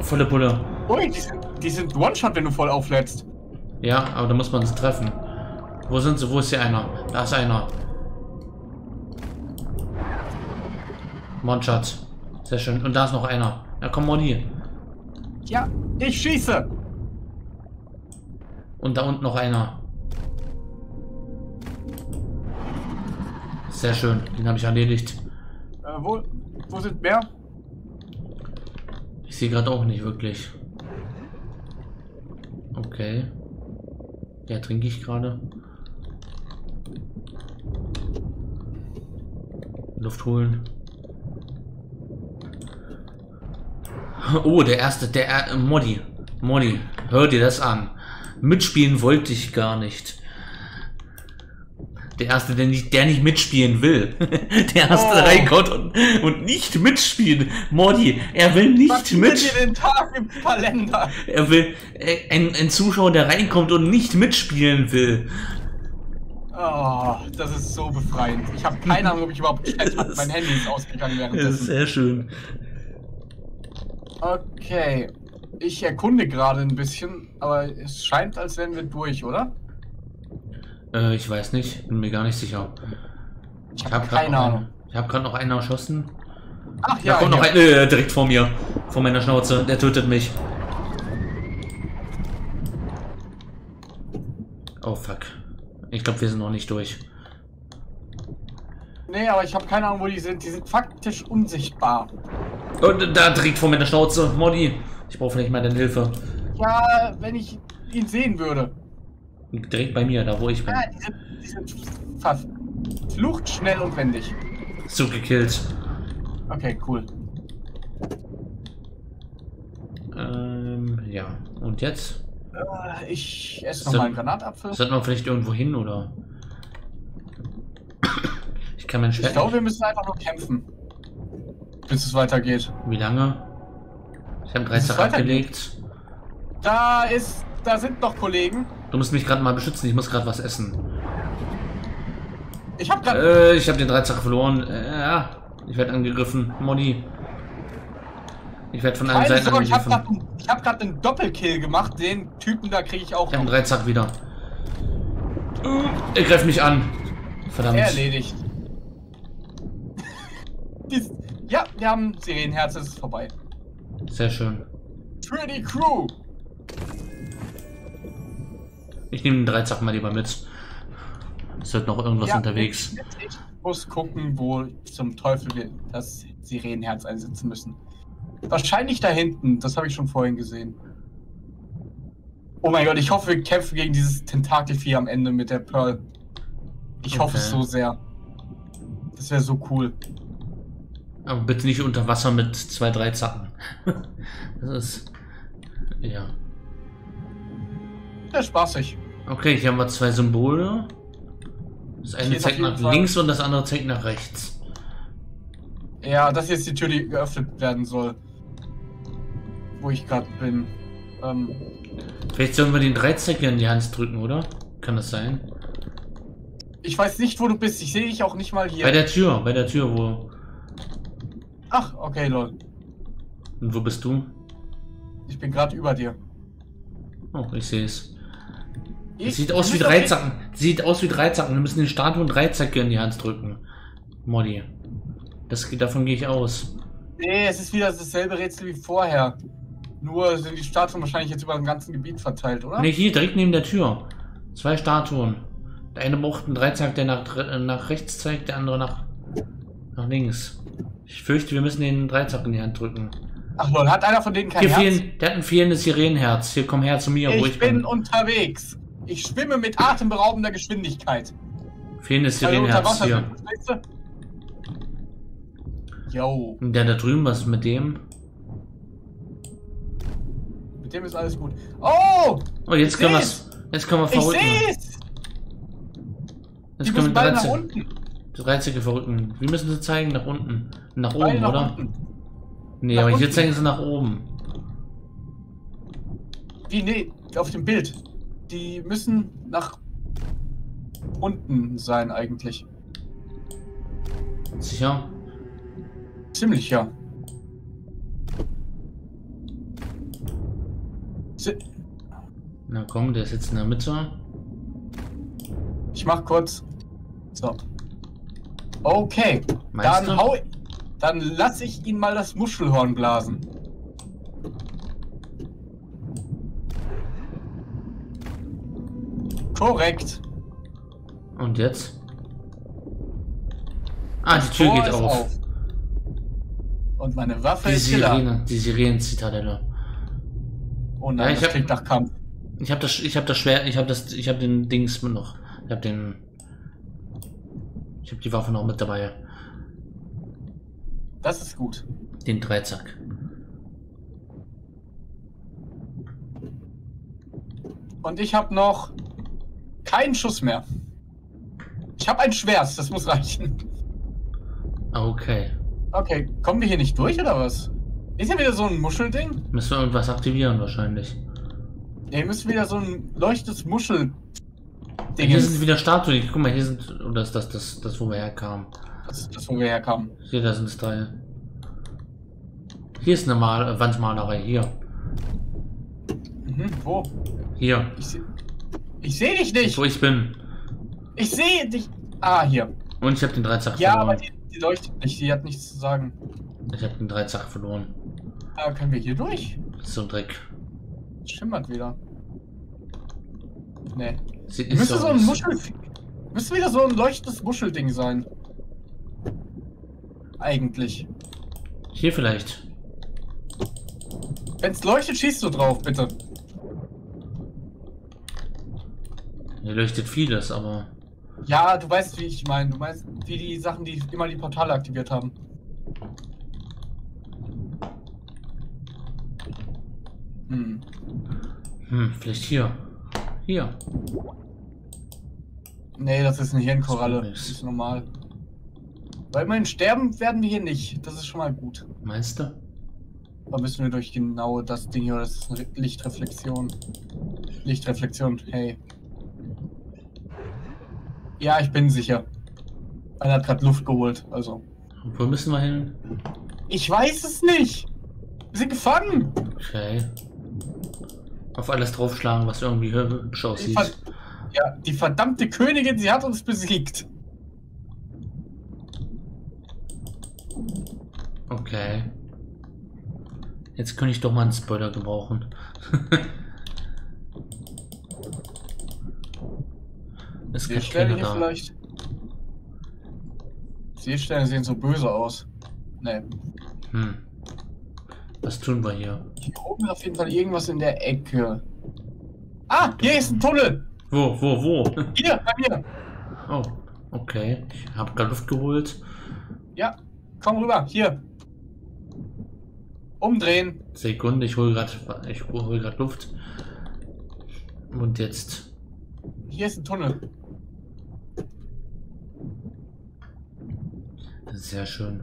volle Pulle. Ui, die sind, die sind One-Shot, wenn du voll auflädst. Ja, aber da muss man es treffen. Wo sind sie? Wo ist hier einer? Da ist einer. One-Shot. Sehr schön. Und da ist noch einer. Ja, komm mal hier. Ja, ich schieße. Und da unten noch einer. Sehr schön. Den habe ich erledigt. Äh, wo, wo sind mehr? Ich sehe gerade auch nicht wirklich. Okay. Ja, trinke ich gerade. Luft holen. Oh, der erste, der äh, Modi. Modi, hör dir das an. Mitspielen wollte ich gar nicht. Der erste, der nicht, der nicht mitspielen will. Der erste oh. reinkommt und, und nicht mitspielen. Mordi, er will nicht mitspielen. Den Tag im Kalender. Er will äh, ein, ein Zuschauer, der reinkommt und nicht mitspielen will. Oh, das ist so befreiend. Ich habe keine Ahnung, ob ich überhaupt Chat habe. Mein Handy ist ausgegangen währenddessen. Das ist sehr schön. Okay. Ich erkunde gerade ein bisschen, aber es scheint, als wären wir durch, oder? Ich weiß nicht, bin mir gar nicht sicher. Ich habe gerade noch, hab noch einen erschossen. Ach ja, da kommt noch ein, äh, direkt vor mir, vor meiner Schnauze. Der tötet mich. Oh fuck. Ich glaube, wir sind noch nicht durch. Nee, aber ich habe keine Ahnung, wo die sind. Die sind faktisch unsichtbar. Und da direkt vor meiner Schnauze, Modi. Ich brauche nicht mal deine Hilfe. Ja, wenn ich ihn sehen würde. Direkt bei mir, da wo ich bin. Ja, die sind, die sind verflucht schnell und wendig. So gekillt. Okay, cool. Ähm, ja. Und jetzt? Äh, ich esse noch so, mal einen Granatapfel. Sollten wir vielleicht irgendwo hin, oder? Ich kann mein Schwert. Ich glaube, wir müssen einfach nur kämpfen. Bis es weitergeht. Wie lange? Ich habe dreißig abgelegt. Da ist. Da sind noch Kollegen. Du musst mich gerade mal beschützen, ich muss gerade was essen. Ich hab grad... Äh, ich hab den Dreizack verloren. Äh, ja, ich werde angegriffen. Moni. Ich werde von allen Seiten angefangen. Ich habe gerade einen Doppelkill gemacht. Den Typen da kriege ich auch. Den Dreizack wieder. Er greift mich an. Verdammt. Erledigt. Dies, ja, wir haben Sirenenherz, es ist vorbei. Sehr schön. Für die Crew! Ich nehme den Dreizack mal lieber mit. Es wird noch irgendwas ja, unterwegs. Ich, ich muss gucken, wo zum Teufel wir das Sirenenherz einsetzen müssen. Wahrscheinlich da hinten, das habe ich schon vorhin gesehen. Oh mein Gott, ich hoffe, wir kämpfen gegen dieses Tentakelvieh am Ende mit der Pearl. Ich okay. hoffe es so sehr. Das wäre so cool. Aber bitte nicht unter Wasser mit zwei, drei Zacken. Das ist... Ja. Ja, spaßig. Okay, hier haben wir zwei Symbole. Das eine zeigt nach links und das andere zeigt nach rechts. Ja, das hier ist die Tür, die geöffnet werden soll. Wo ich gerade bin. Ähm... Vielleicht sollen wir den Dreizacker in die Hand drücken, oder? Kann das sein? Ich weiß nicht, wo du bist. Ich sehe dich auch nicht mal hier. Bei der Tür, bei der Tür, wo... Ach, okay, lol. Und wo bist du? Ich bin gerade über dir. Oh, ich sehe es. Sieht aus wie Dreizacken. Sieht aus wie Dreizacken. Wir müssen den Statuen Dreizacker in die Hand drücken. Modi. Das, davon gehe ich aus. Nee, es ist wieder dasselbe Rätsel wie vorher. Nur sind die Statuen wahrscheinlich jetzt über dem ganzen Gebiet verteilt, oder? Ne, hier, direkt neben der Tür. Zwei Statuen. Der eine braucht einen Dreizack, der nach, nach rechts zeigt, der andere nach, nach links. Ich fürchte, wir müssen den Dreizack in die Hand drücken. Ach lol, hat einer von denen kein Herz? Fehlen, der hat ein fehlendes Sirenenherz. Hier, komm her zu mir, ich wo ich bin. Ich bin unterwegs. Ich schwimme mit atemberaubender Geschwindigkeit. Fehlendes Sirenenherz hier. Jo. Und der da drüben, was ist mit dem? Mit dem ist alles gut. Oh! Oh, jetzt können wir es. Jetzt können wir verrücken. Ich seh's! Jetzt können wir nach unten. dreizehn verrücken. Wir müssen sie zeigen nach unten. Nach oben, Beine oder? Nach unten. Nee, nach aber unten. Hier zeigen sie nach oben. Wie? Nee, auf dem Bild. Die müssen nach unten sein eigentlich. Sicher? Ziemlich, ja. Z Na komm, der ist jetzt in der Mitte. Ich mach kurz. So. Okay, Meinst dann, hau, dann lasse ich ihn mal das Muschelhorn blasen. Korrekt. Und jetzt? Ah, die Tür geht auf. auf. Und meine Waffe die ist Sirene, wieder. Die Sirenen-Zitadelle. Oh nein, ja, ich das hab, klingt nach Kampf. Ich habe das, ich habe das Schwert, ich habe das, ich habe den Dings noch. Ich habe den. Ich habe die Waffe noch mit dabei. Das ist gut. Den Dreizack. Und ich habe noch keinen Schuss mehr. Ich habe ein Schwert, das muss reichen. Okay. Okay, kommen wir hier nicht durch oder was? Ist ja wieder so ein Muschelding. Müssen wir irgendwas aktivieren wahrscheinlich. Ja, hier müssen wieder so ein leuchtendes Muschel. Ding hier sind wieder Statuen. Guck mal, hier sind. Oder ist das, das, das wo wir herkamen? Das ist das, wo wir herkamen. Hier, da sind es drei. Hier ist eine Mal Wandmalerei. Hier. Mhm, wo? Hier. Ich, se ich sehe dich nicht. Wo ich bin. Ich sehe dich. Ah, hier. Und ich habe den Dreizack ja, verloren. Ja, aber die, die leuchtet nicht. Die hat nichts zu sagen. Ich habe den Dreizack verloren. Aber können wir hier durch? Das ist so ein Dreck. Das schimmert wieder. Nee. Müsste so ein Muschel. Müsste wieder so ein leuchtendes Muschelding sein. Eigentlich. Hier vielleicht. Wenn's leuchtet, schießt du drauf, bitte. Hier leuchtet vieles, aber. Ja, du weißt, wie ich meine. Du meinst, wie die Sachen, die immer die Portale aktiviert haben. Hm. Hm, vielleicht hier. Hier. Nee, das ist eine Hirnkoralle. Das ist normal. Weil immerhin sterben werden wir hier nicht. Das ist schon mal gut. Meinst du? Da müssen wir durch genau das Ding hier. Das ist eine Lichtreflexion. Lichtreflexion, hey. Ja, ich bin sicher. Einer hat gerade Luft geholt, also. Und wo müssen wir hin? Ich weiß es nicht. sind gefangen. Okay. Auf alles draufschlagen, was irgendwie hübsch aussieht. Ja, die verdammte Königin, sie hat uns besiegt. Okay. Jetzt könnte ich doch mal einen Spoiler gebrauchen. Es gibt Stellen hier vielleicht. Die Stellen sehen so böse aus. Nee. Hm. Was tun wir hier? Hier oben ist auf jeden Fall irgendwas in der Ecke. Ah, hier ist ein Tunnel! Wo, wo, wo? Hier, bei mir! Oh, okay. Ich hab gerade Luft geholt. Ja, komm rüber, hier. Umdrehen. Sekunde, ich hole gerade ich hol grad Luft. Und jetzt. Hier ist ein Tunnel. Sehr schön.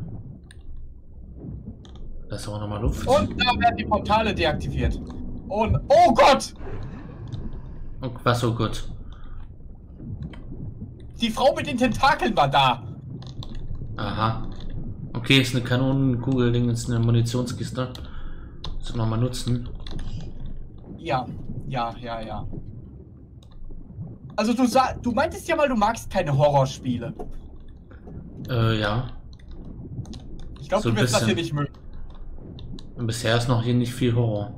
Da ist auch nochmal Luft. Und da werden die Portale deaktiviert. Und oh Gott! Und was, oh Gott? Die Frau mit den Tentakeln war da. Aha. Okay, ist eine Kanonenkugel, Ding ist eine Munitionskiste. Sollen wir mal nutzen? Ja, ja, ja, ja. Also du sa du meintest ja mal, du magst keine Horrorspiele. Äh, ja. Ich glaube, so du wirst das hier nicht mögen. Und bisher ist noch hier nicht viel Horror.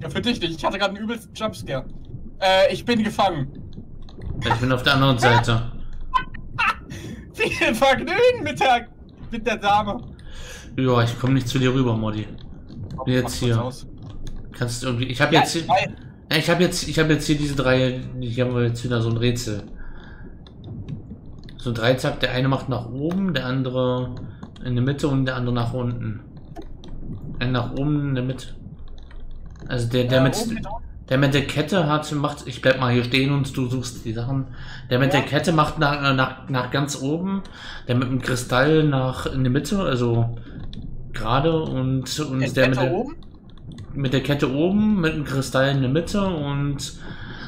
Ja, für dich nicht. Ich hatte gerade einen übelsten Jumpscare. Äh, ich bin gefangen. Ich bin auf der anderen Seite. Viel Vergnügen mit der, mit der Dame. Ja, ich komme nicht zu dir rüber, Modi. Komm, jetzt hier. Kannst du irgendwie. Ich habe jetzt, hier... ich habe jetzt, ich habe jetzt hier diese drei. Hier haben wir jetzt wieder so ein Rätsel. So Dreizack, der eine macht nach oben, der andere in der Mitte und der andere nach unten. Ein nach oben in der Mitte. Also der, der, ja, mit, der mit der Kette hat, macht, ich bleib mal hier stehen und du suchst die Sachen. Der mit ja. der Kette macht nach, nach, nach ganz oben, der mit dem Kristall nach in der Mitte, also gerade und, und der, der, mit, der oben? mit der Kette oben, mit dem Kristall in der Mitte und,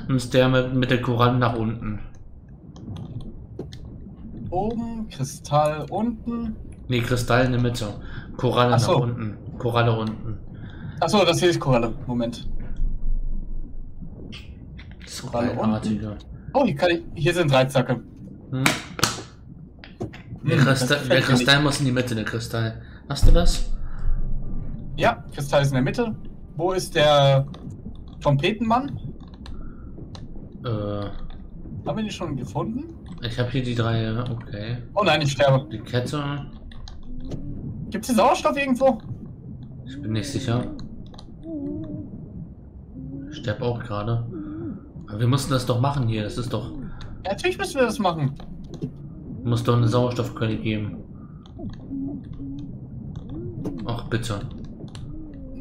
und der mit, mit der Koralle nach unten. Oben, Kristall unten. Ne, Kristall in der Mitte. Koralle nach unten. Koralle unten. Achso, das hier ist Koralle. Moment. Das Koralle unten. Oh, hier, kann ich, hier sind Dreizacke. Hm. Der, hm, Kristall, der Kristall muss in die Mitte, der Kristall. Hast du das? Ja, Kristall ist in der Mitte. Wo ist der Trompetenmann? Äh. Haben wir den schon gefunden? Ich habe hier die drei, okay. Oh nein, ich sterbe. Die Kette. Gibt's hier Sauerstoff irgendwo? Ich bin nicht sicher. Ich sterbe auch gerade. Aber wir mussten das doch machen hier, das ist doch... Ja, natürlich müssen wir das machen. Muss doch eine Sauerstoffquelle geben. Ach, bitte.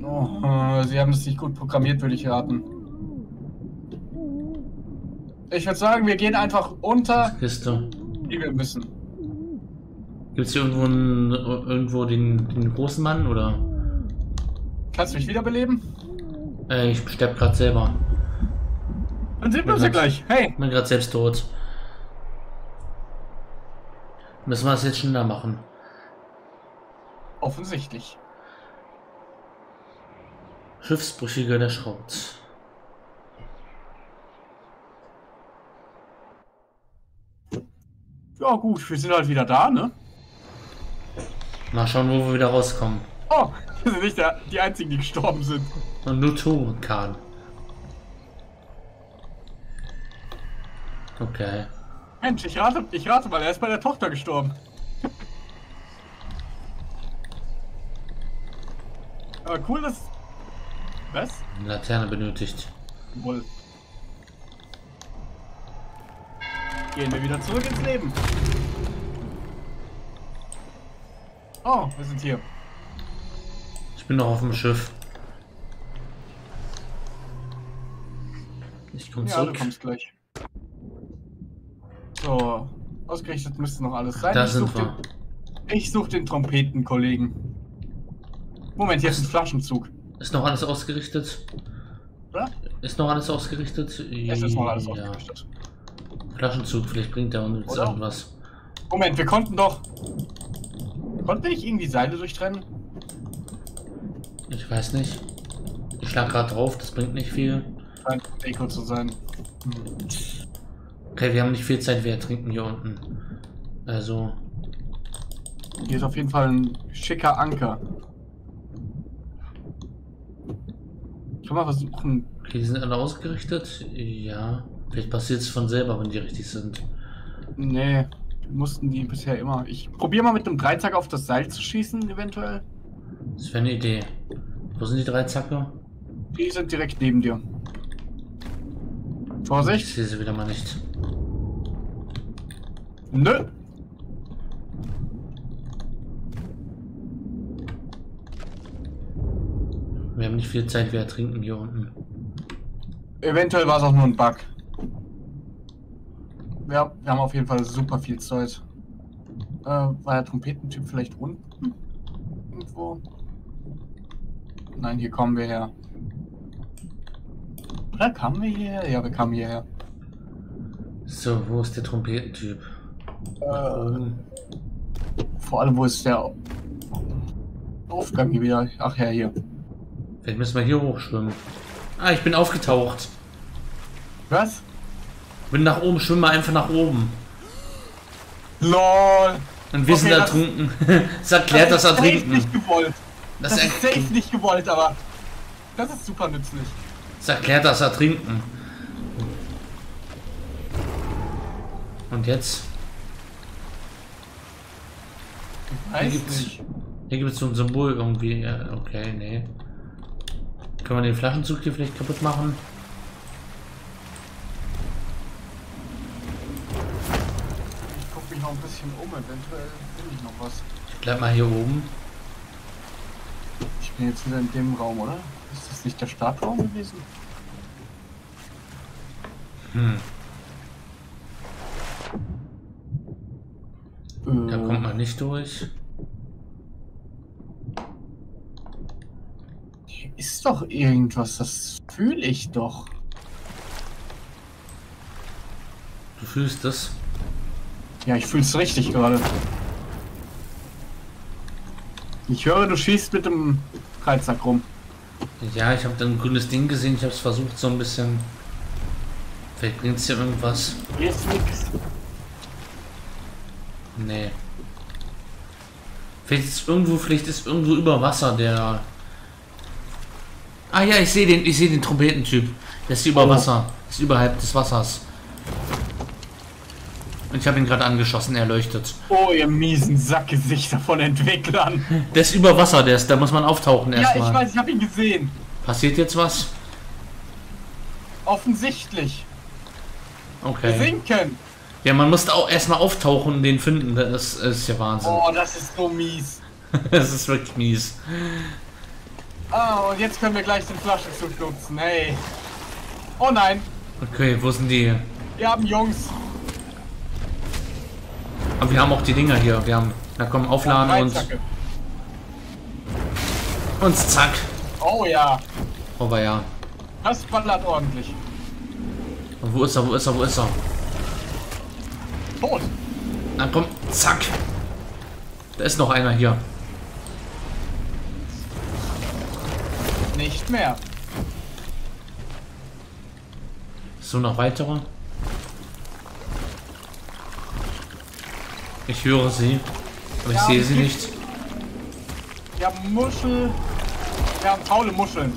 Oh, sie haben es nicht gut programmiert, würde ich raten. Ich würde sagen, wir gehen einfach unter die Kiste, die wir müssen. Gibt es hier irgendwo, einen, irgendwo den, den großen Mann, oder? Kannst du mich wiederbeleben? Äh, ich sterbe gerade selber. Dann sind wir uns ja gleich. Hey! Ich bin gerade selbst tot. Müssen wir das jetzt schneller machen? Offensichtlich. Schiffsbrüchiger, der schraubt. Ja gut, wir sind halt wieder da, ne? Mal schauen, wo wir wieder rauskommen. Oh, wir sind nicht der, die einzigen, die gestorben sind. Und nur Toren kann. Okay. Mensch, ich rate, ich rate mal, er ist bei der Tochter gestorben. Aber cool, dass... Was? Eine Laterne benötigt. Wohl. Gehen wir wieder zurück ins Leben. Oh, wir sind hier. Ich bin noch auf dem Schiff. Ich komme zurück. Ja, du kommst gleich. So, ausgerichtet müsste noch alles sein. Da sind wir. Ich suche den Trompetenkollegen. Moment, hier ist ein Flaschenzug. Ist noch alles ausgerichtet? Oder? Ist noch alles ausgerichtet? Ja, es ist noch alles ausgerichtet. Flaschenzug, vielleicht bringt er uns jetzt irgendwas. Moment, wir konnten doch... Konnten wir nicht irgendwie Seile durchtrennen? Ich weiß nicht. Ich schlag gerade drauf, das bringt nicht viel. Scheint Deko zu sein. Okay, wir haben nicht viel Zeit, wir ertrinken hier unten. Also. Hier ist auf jeden Fall ein schicker Anker. Schon mal versuchen. Okay, die sind alle ausgerichtet? Ja. Vielleicht passiert es von selber, wenn die richtig sind. Nee, mussten die bisher immer. Ich probiere mal mit dem Dreizack auf das Seil zu schießen, eventuell. Das wäre eine Idee. Wo sind die Dreizacke? Die sind direkt neben dir. Vorsicht! Ich sehe sie wieder mal nicht. Nö! Wir haben nicht viel Zeit, wir ertrinken hier unten. Eventuell war es auch nur ein Bug. Ja, wir haben auf jeden Fall super viel Zeit. Äh, war der Trompetentyp vielleicht unten? Irgendwo? Nein, hier kommen wir her. Oder kamen wir hierher? Ja, wir kamen hierher. So, wo ist der Trompetentyp? Äh, vor allem, wo ist der Aufgang hier wieder? Ach ja, hier. Vielleicht müssen wir hier hochschwimmen. Ah, ich bin aufgetaucht. Was? Ich bin nach oben, schwimme einfach nach oben. LOL. Und wir okay, sind ertrunken. Das erklärt das Ertrinken. Das ist safe nicht gewollt. Das, das ist safe nicht gewollt, aber das ist super nützlich. Das erklärt das Ertrinken. Und jetzt? Hier gibt's, hier gibt's so ein Symbol irgendwie. Okay, nee. Können wir den Flaschenzug hier vielleicht kaputt machen? Ich guck mich noch ein bisschen um, eventuell finde ich noch was. Ich bleib mal hier oben. Ich bin jetzt wieder in dem Raum, oder? Ist das nicht der Startraum gewesen? Hm. Äh. Da kommt man nicht durch. Ist doch irgendwas, das fühle ich doch. Du fühlst das? Ja, ich fühle es richtig gerade. Ich höre, du schießt mit dem Dreizack rum. Ja, ich habe dann ein grünes Ding gesehen, ich habe es versucht so ein bisschen. Vielleicht bringt es dir irgendwas. Hier ist nix. Nee. Vielleicht ist irgendwo, vielleicht ist irgendwo über Wasser der... Ah ja, ich sehe den, ich sehe den Trompetentyp. Der ist über Wasser. Ist überhalb des Wassers. Und ich habe ihn gerade angeschossen, er leuchtet. Oh, ihr miesen Sackgesichter von Entwicklern. Der ist über Wasser, der ist, da muss man auftauchen erstmal. Ja, ich weiß, ich habe ihn gesehen. Passiert jetzt was? Offensichtlich. Okay. Wir sinken. Ja, man muss auch erstmal auftauchen und den finden. Das ist, das ist ja Wahnsinn. Oh, das ist so mies. Das ist wirklich mies. Ah, und jetzt können wir gleich den Flaschenzug nutzen, hey. Oh nein. Okay, wo sind die? Wir haben Jungs. Aber wir haben auch die Dinger hier. Wir haben, na komm, aufladen ja, und... Zacke. Und zack. Oh ja. Aber ja. Das ballert ordentlich. Und wo ist er, wo ist er, wo ist er? Tot. Na komm, zack. Da ist noch einer hier. Nicht mehr. So, noch weitere. Ich höre sie, aber ich sehe sie nicht. Wir haben Muscheln. Wir haben faule Muscheln.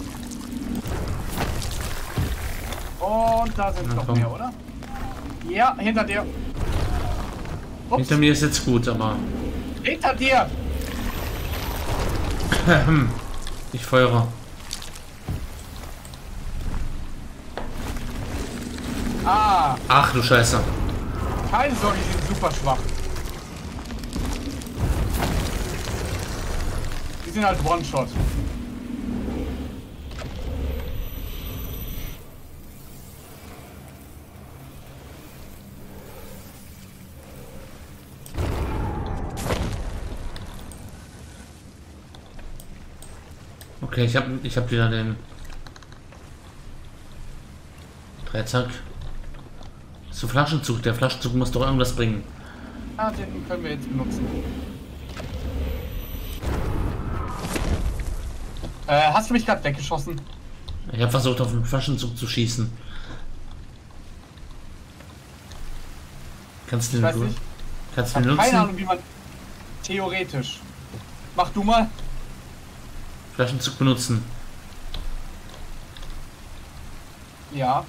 Und da sind noch mehr, oder? Ja, hinter dir. Ups. Hinter mir ist jetzt gut, aber... Hinter dir! Ich feuere. Ah. Ach du Scheiße. Keine Sorge, die sind super schwach. Die sind halt One-Shot. Okay, ich hab, ich hab wieder den Dreizack. Zu Flaschenzug, der Flaschenzug muss doch irgendwas bringen. Ah, den können wir jetzt benutzen. Äh, hast du mich gerade weggeschossen? Ich habe versucht, auf den Flaschenzug zu schießen. Kannst du den nutzen? Kannst du den nutzen? Keine Ahnung, wie man... Theoretisch. Mach du mal. Flaschenzug benutzen. Ja.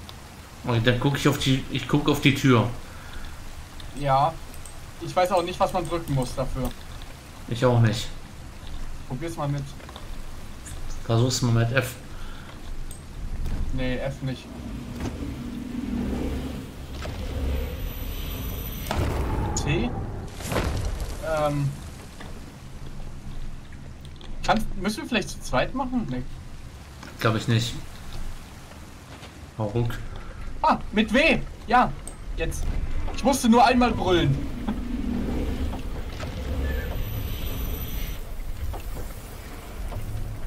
Und dann gucke ich auf die... Ich gucke auf die Tür. Ja. Ich weiß auch nicht, was man drücken muss dafür. Ich auch nicht. Probier's mal mit. Versuch's mal mit F. Nee, F nicht. T? Ähm. Kannst, müssen wir vielleicht zu zweit machen? Nee. Glaube ich nicht. Warum? Ah, mit W! Ja, jetzt. Ich musste nur einmal brüllen.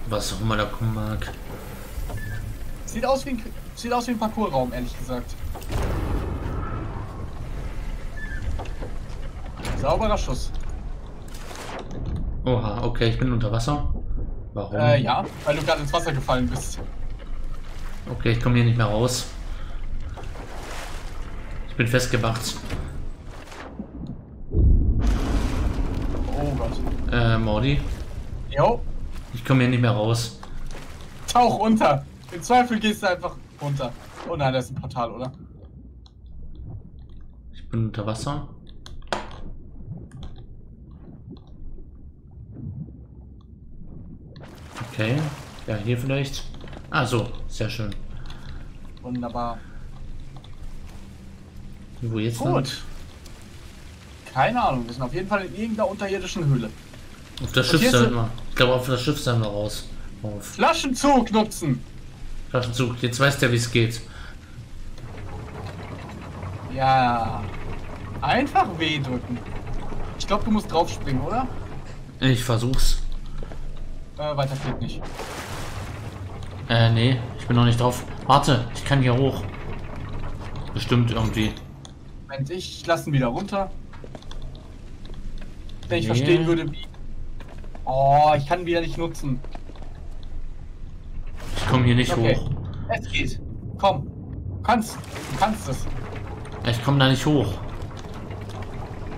Was auch immer da kommen mag. Sieht aus wie ein, sieht aus wie ein Parkourraum, ehrlich gesagt. Sauberer Schuss. Oha, okay, ich bin unter Wasser. Warum? Äh, ja, weil du gerade ins Wasser gefallen bist. Okay, ich komme hier nicht mehr raus. Ich bin festgemacht. Oh Gott. Äh, Mordi. Jo. Ich komme hier nicht mehr raus. Tauch unter. Im Zweifel gehst du einfach runter. Oh nein, das ist ein Portal, oder? Ich bin unter Wasser. Okay. Ja, hier vielleicht. Ah, so. Sehr schön. Wunderbar. Wo jetzt Gut. Lang? Keine Ahnung, wir sind auf jeden Fall in irgendeiner unterirdischen Höhle. Auf das Schiff sind wir. Ich glaube, auf das Schiff sind wir raus. Auf. Flaschenzug nutzen! Flaschenzug, jetzt weiß der, wie es geht. Ja. Einfach W drücken. Ich glaube, du musst draufspringen, oder? Ich versuch's. Äh, weiter geht nicht. Äh, nee, ich bin noch nicht drauf. Warte, ich kann hier hoch. Bestimmt irgendwie. Moment, ich lasse ihn wieder runter. Wenn ich nee. verstehen würde, wie... Oh, ich kann ihn wieder nicht nutzen. Ich komme hier nicht okay. hoch. Es geht. Komm. Du kannst. Du kannst es. Ich komme da nicht hoch.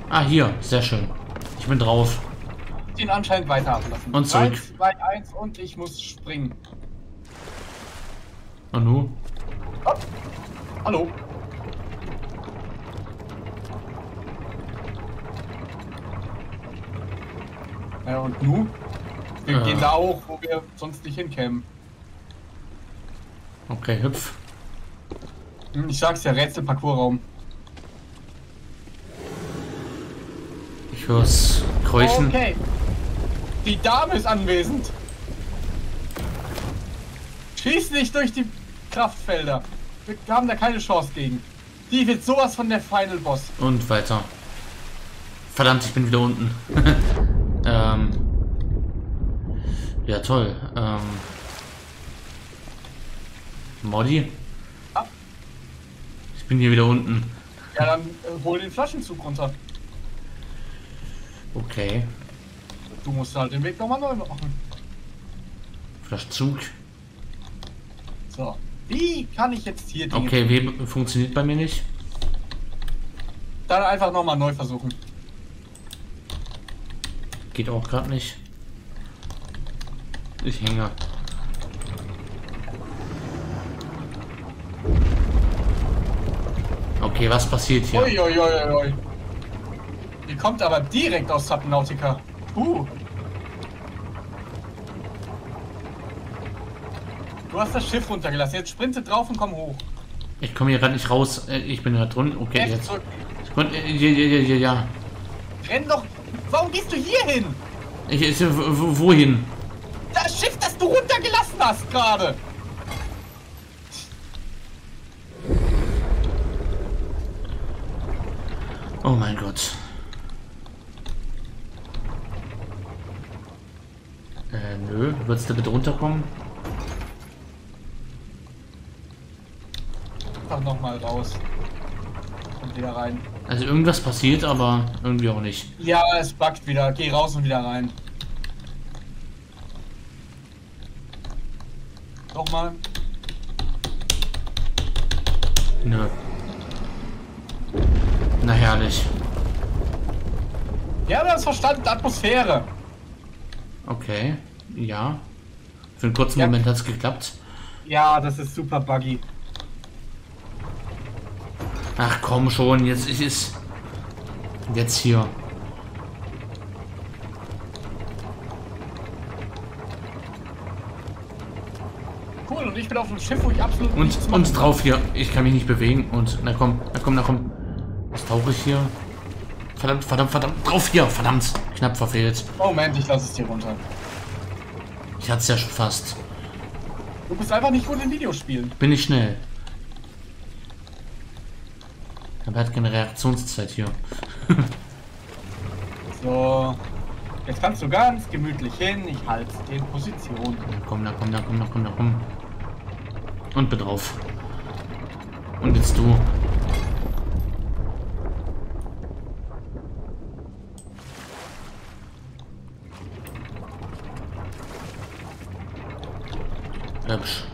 Ah, hier. Sehr schön. Ich bin drauf. Den anscheinend weiter ablassen. Und zurück. drei, zwei, eins und ich muss springen. Und du? Hopp. Hallo. Ja, und nu? Wir ja. gehen da auch, wo wir sonst nicht hinkämen. Okay, hüpf. Ich sag's ja, Rätsel-Parcours-Raum. Ich hör's kräuchen. Okay. Die Dame ist anwesend. Schieß nicht durch die Kraftfelder. Wir haben da keine Chance gegen. Die wird sowas von der Final Boss. Und weiter. Verdammt, ich bin wieder unten. Ähm. Ja, toll. Ähm. Modi? Ah. Ich bin hier wieder unten. Ja, dann äh, hol den Flaschenzug runter. Okay. Du musst halt den Weg nochmal neu machen. Flaschenzug. So. Wie kann ich jetzt hier Dinge Okay, wie funktioniert bei mir nicht? Dann einfach nochmal neu versuchen. Geht auch gerade nicht. Ich hänge. Okay, was passiert hier? Ui, ui, ui, ui. Die kommt aber direkt aus Subnautica. Uh. Du hast das Schiff runtergelassen. Jetzt sprinte drauf und komm hoch. Ich komme hier gerade nicht raus. Ich bin da drin. Okay, F jetzt. Ich konnte, ja, ja, ja, ja. Renn doch. Warum gehst du hier hin? Ich, ich, wohin? Das Schiff, das du runtergelassen hast gerade. Oh mein Gott. Äh, nö. Würdest du bitte runterkommen? Einfach nochmal raus. Und wieder rein. Also irgendwas passiert, aber irgendwie auch nicht. Ja, es buggt wieder. Geh raus und wieder rein. Nochmal. Nö. Na herrlich. Ja, das ist verstanden. Atmosphäre. Okay. Ja. Für einen kurzen ja. Moment hat es geklappt. Ja, das ist super buggy. Ach komm schon, jetzt ist es. Jetzt hier. Cool, und ich bin auf dem Schiff, wo ich absolut und, nichts mache. Und drauf hier. Ich kann mich nicht bewegen. Und na komm, na komm, na komm. Was tauche ich hier? Verdammt, verdammt, verdammt. Drauf hier, verdammt. Knapp verfehlt. Moment, ich lasse es hier runter. Ich hatte es ja schon fast. Du bist einfach nicht gut in Videospielen. Bin ich schnell. Aber er hat keine Reaktionszeit hier. So. Jetzt kannst du ganz gemütlich hin. Ich halte in Position. Na komm, da komm, da komm, da komm, da komm. Und bin drauf. Und jetzt du. Hübsch.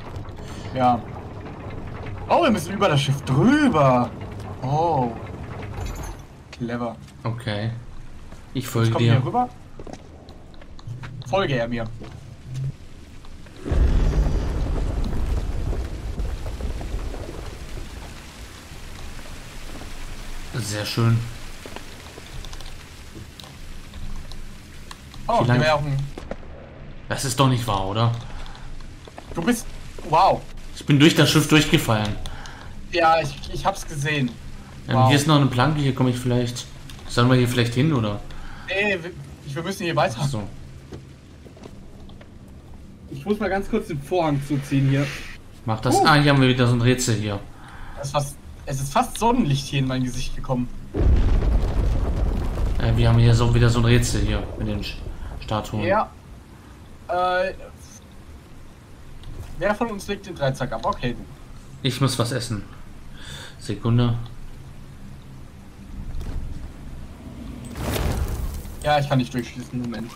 Ja. Oh, wir müssen über das Schiff drüber. Oh. Clever. Okay. Ich folge dir. Hier rüber. Folge er mir. Sehr schön. Oh, die Werbung. Das ist doch nicht wahr, oder? Du bist... Wow. Ich bin durch das Schiff durchgefallen. Ja, ich, ich hab's gesehen. Ähm, wow. Hier ist noch eine Planke, hier komme ich vielleicht... Sollen wir hier vielleicht hin, oder? Nee, wir, wir müssen hier weiter. Ach so. Ich muss mal ganz kurz den Vorhang zuziehen hier. Mach das... Uh. Ah, hier haben wir wieder so ein Rätsel hier. Das ist fast, es ist fast Sonnenlicht hier in mein Gesicht gekommen. Äh, wir haben hier so wieder so ein Rätsel hier mit den Statuen. Ja. Äh... Wer von uns legt den Dreizack ab? Okay. Ich muss was essen. Sekunde. Ja, ich kann nicht durchschließen. Moment.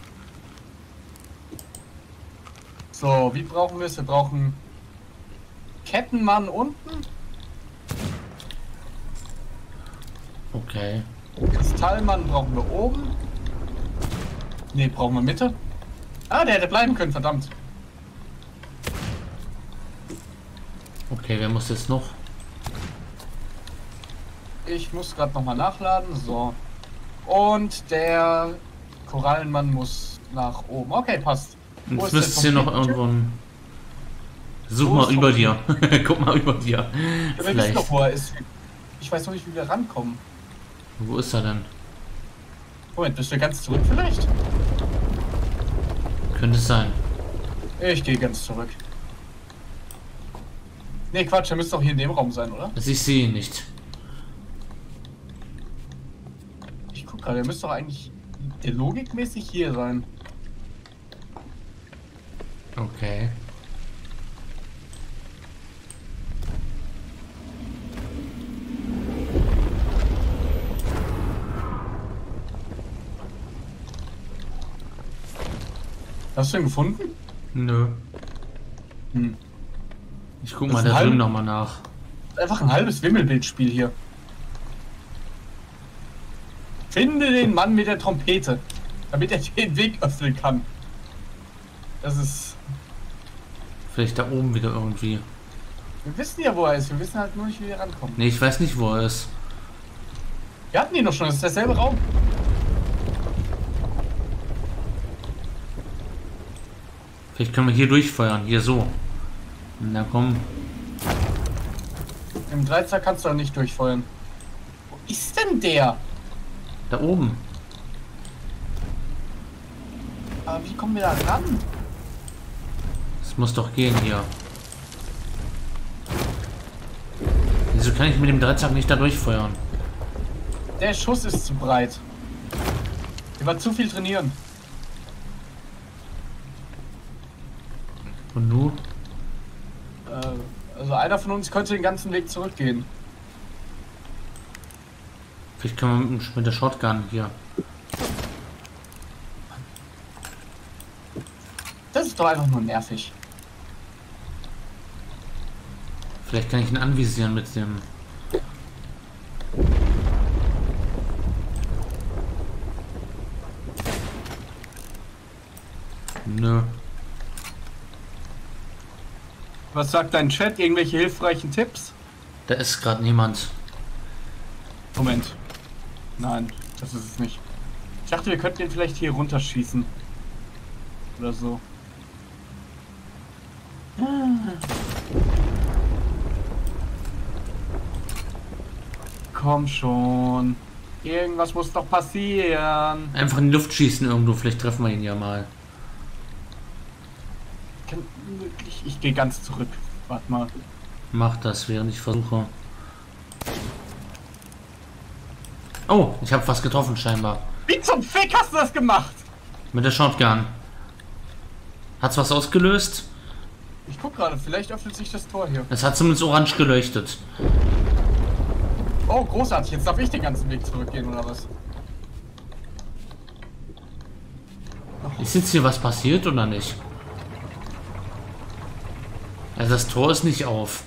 So, wie brauchen wir es? Wir brauchen Kettenmann unten. Okay. Kristallmann brauchen wir oben. Ne, brauchen wir Mitte. Ah, der hätte bleiben können, verdammt. Okay, wer muss jetzt noch? Ich muss gerade nochmal nachladen. So. Und der Korallenmann muss nach oben. Okay, passt. Jetzt müsstest hier noch irgendwo ein... Such mal über dir. Guck mal über dir. Ja, wir wissen noch, wo er ist. Ich weiß noch nicht, wie wir rankommen. Wo ist er denn? Moment, bist du ganz zurück vielleicht? Könnte es sein. Ich gehe ganz zurück. Ne, Quatsch, er müsste doch hier in dem Raum sein, oder? Ich sehe ihn nicht. Ich guck gerade, er müsste doch eigentlich logikmäßig hier sein. Okay. Hast du ihn gefunden? Nö. Hm. Ich guck mal da drüben nochmal nach. Einfach ein halbes Wimmelbildspiel hier. Finde den Mann mit der Trompete, damit er den Weg öffnen kann. Das ist... Vielleicht da oben wieder irgendwie. Wir wissen ja, wo er ist. Wir wissen halt nur nicht, wie wir rankommen. Nee, ich weiß nicht, wo er ist. Wir hatten ihn doch schon. Das ist derselbe Raum. Vielleicht können wir hier durchfeuern. Hier so. Na komm. Im Dreizack kannst du doch nicht durchfeuern. Wo ist denn der? Da oben. Aber wie kommen wir da ran? Das muss doch gehen hier. Wieso kann ich mit dem Dreizack nicht da durchfeuern? Der Schuss ist zu breit. Der war zu viel trainieren. Und du? Also einer von uns könnte den ganzen Weg zurückgehen. Vielleicht können wir mit der Shotgun hier. Das ist doch einfach nur nervig. Vielleicht kann ich ihn anvisieren mit dem... Nö. Was sagt dein Chat? Irgendwelche hilfreichen Tipps? Da ist gerade niemand. Moment. Nein, das ist es nicht. Ich dachte, wir könnten ihn vielleicht hier runterschießen. Oder so. Ah. Komm schon. Irgendwas muss doch passieren. Einfach in die Luft schießen irgendwo. Vielleicht treffen wir ihn ja mal. Ich, ich gehe ganz zurück. Warte mal. Mach das, während ich versuche. Oh, ich habe fast getroffen scheinbar. Wie zum Fick hast du das gemacht? Mit der Shotgun. Hat's was ausgelöst? Ich guck gerade, vielleicht öffnet sich das Tor hier. Es hat zumindest orange geleuchtet. Oh, großartig. Jetzt darf ich den ganzen Weg zurückgehen, oder was? Oh. Ist jetzt hier was passiert, oder nicht? Also das Tor ist nicht auf.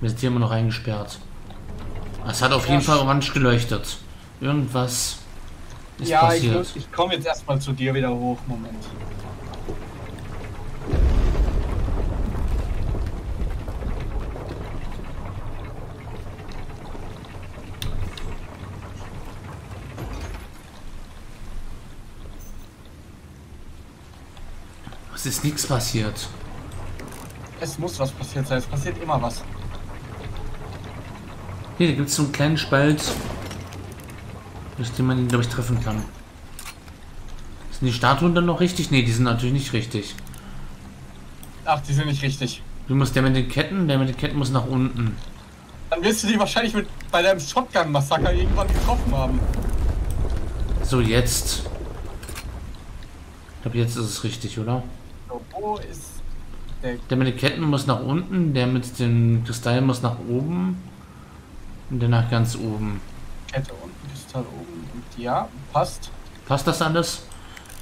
Wir sind hier immer noch eingesperrt. Es hat auf ja, jeden Fall orange geleuchtet. Irgendwas ist ja, passiert. Ja, ich, ich komme jetzt erstmal zu dir wieder hoch. Moment. Es ist nichts passiert. Es muss was passiert sein, es passiert immer was. Hier, da gibt es so einen kleinen Spalt, durch den man ihn, glaube ich, treffen kann. Sind die Statuen dann noch richtig? Ne, die sind natürlich nicht richtig. Ach, die sind nicht richtig. Du musst der mit den Ketten, der mit den Ketten muss nach unten. Dann wirst du die wahrscheinlich mit, bei deinem Shotgun-Massaker irgendwann getroffen haben. So, jetzt. Ich glaube, jetzt ist es richtig, oder? So, wo ist... Der mit den Ketten muss nach unten, der mit den Kristallen muss nach oben und der nach ganz oben. Kette unten, Kristall oben und ja, passt. Passt das alles?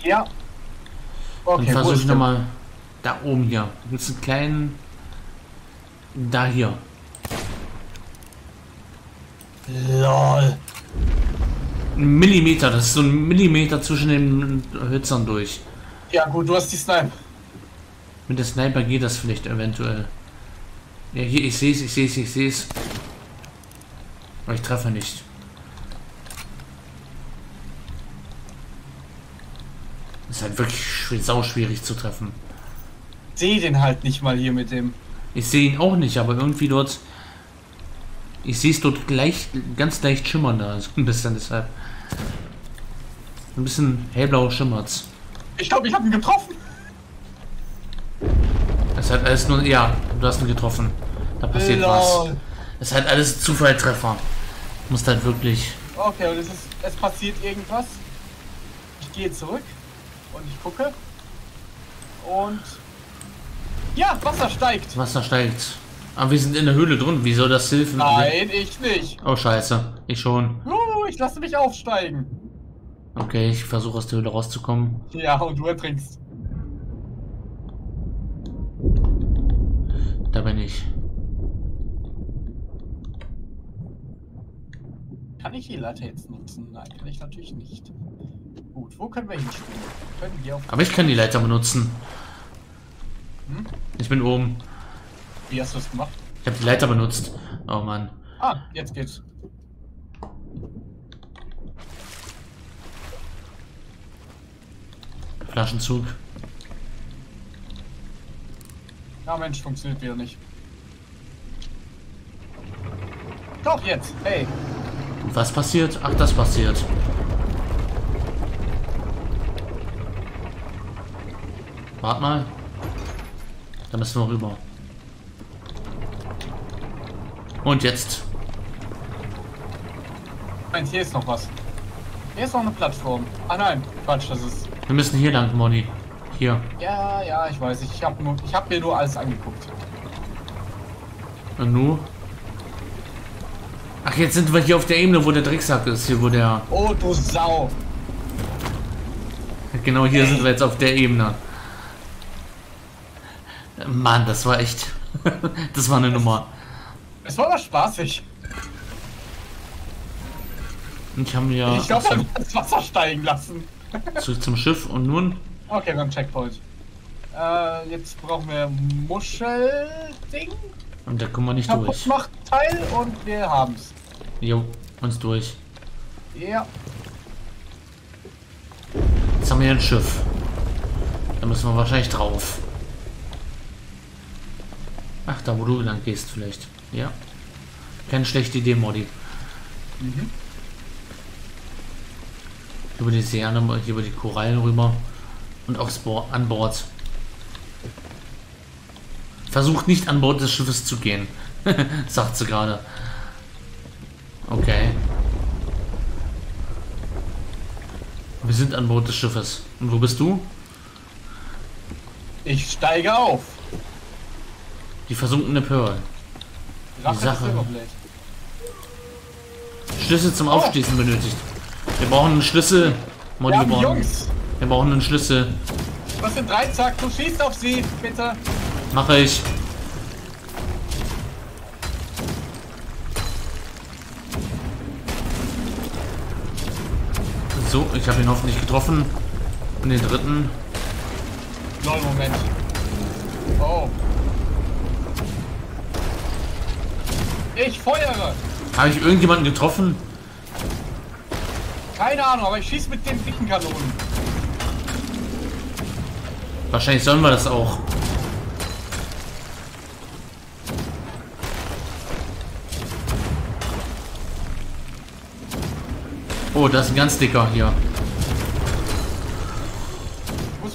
Ja. Okay, dann versuche ich nochmal da oben hier. Jetzt einen kleinen... Da hier. Lol. Ein Millimeter, das ist so ein Millimeter zwischen den Hölzern durch. Ja gut, du hast die Sniper. Mit der Sniper geht das vielleicht eventuell. Ja, hier, ich sehe es, ich sehe es, ich sehe es. Aber ich treffe nicht. Ist halt wirklich sau schwierig zu treffen. Ich sehe den halt nicht mal hier mit dem. Ich sehe ihn auch nicht, aber irgendwie dort. Ich sehe es dort gleich, ganz leicht schimmern da. Ein bisschen deshalb. Ein bisschen hellblau schimmert's. Ich glaube, ich habe ihn getroffen. Es hat alles nur... Ja, du hast ihn getroffen. Da passiert Hello. was. Es hat alles Zufalltreffer. Du musst halt wirklich... Okay, und es, ist, es passiert irgendwas. Ich gehe zurück. Und ich gucke. Und... Ja, Wasser steigt. Wasser steigt. Aber wir sind in der Höhle drin. Wie soll das helfen? Nein, ich nicht. Oh, scheiße. Ich schon. Uh, ich lasse mich aufsteigen. Okay, ich versuche aus der Höhle rauszukommen. Ja, und du ertrinkst. Da bin ich. Kann ich die Latte jetzt nutzen? Nein, kann ich natürlich nicht. Gut, wo können wir hinspringen? Können wir auf Aber ich kann die Leiter benutzen. Hm? Ich bin oben. Wie hast du das gemacht? Ich habe die Leiter benutzt. Oh Mann. Ah, jetzt geht's. Flaschenzug. Ah, Mensch, funktioniert wieder nicht. Doch, jetzt! Hey! Was passiert? Ach, das passiert. Warte mal. Da müssen wir rüber. Und jetzt? Nein, hier ist noch was. Hier ist noch eine Plattform. Ah nein, Quatsch, das ist... Wir müssen hier lang, Moni. Hier. Ja, ja, ich weiß. Ich habe hab mir nur alles angeguckt. Und nur? Ach, jetzt sind wir hier auf der Ebene, wo der Drecksack ist. Hier, wo der... Oh, du Sau! Genau hier Ey. sind wir jetzt auf der Ebene. Mann, das war echt... Das war eine Nummer. Es war doch spaßig. Ich habe ja. Ich glaube, man hat das Wasser steigen lassen. Zu, zum Schiff und nun? Okay, wir haben Checkpoint. Äh, jetzt brauchen wir Muschelding. Und da kommen wir nicht Kaputt durch. Macht Teil und wir haben's. Jo, uns durch. Ja. Jetzt haben wir hier ein Schiff. Da müssen wir wahrscheinlich drauf. Ach, da wo du lang gehst vielleicht. Ja. Keine schlechte Idee, Modi. Mhm. Über die See, über die Korallen rüber und aufs an Bord. Versucht nicht an Bord des Schiffes zu gehen, sagt sie gerade. Okay. Wir sind an Bord des Schiffes. Und wo bist du? Ich steige auf. Die versunkene Pearl. Die Sache. Schlüssel zum Aufschließen benötigt. Wir brauchen einen Schlüssel. Modi, wir, brauchen, Jungs. wir brauchen einen Schlüssel. Was sind drei Zack? Du schießt auf sie, bitte. Mache ich. So, ich habe ihn hoffentlich getroffen. Und den dritten. Lol, Moment. Oh. Ich feuere. Habe ich irgendjemanden getroffen? Keine Ahnung, aber ich schieße mit den dicken Kanonen. Wahrscheinlich sollen wir das auch. Oh, das ist ein ganz dicker hier. Muss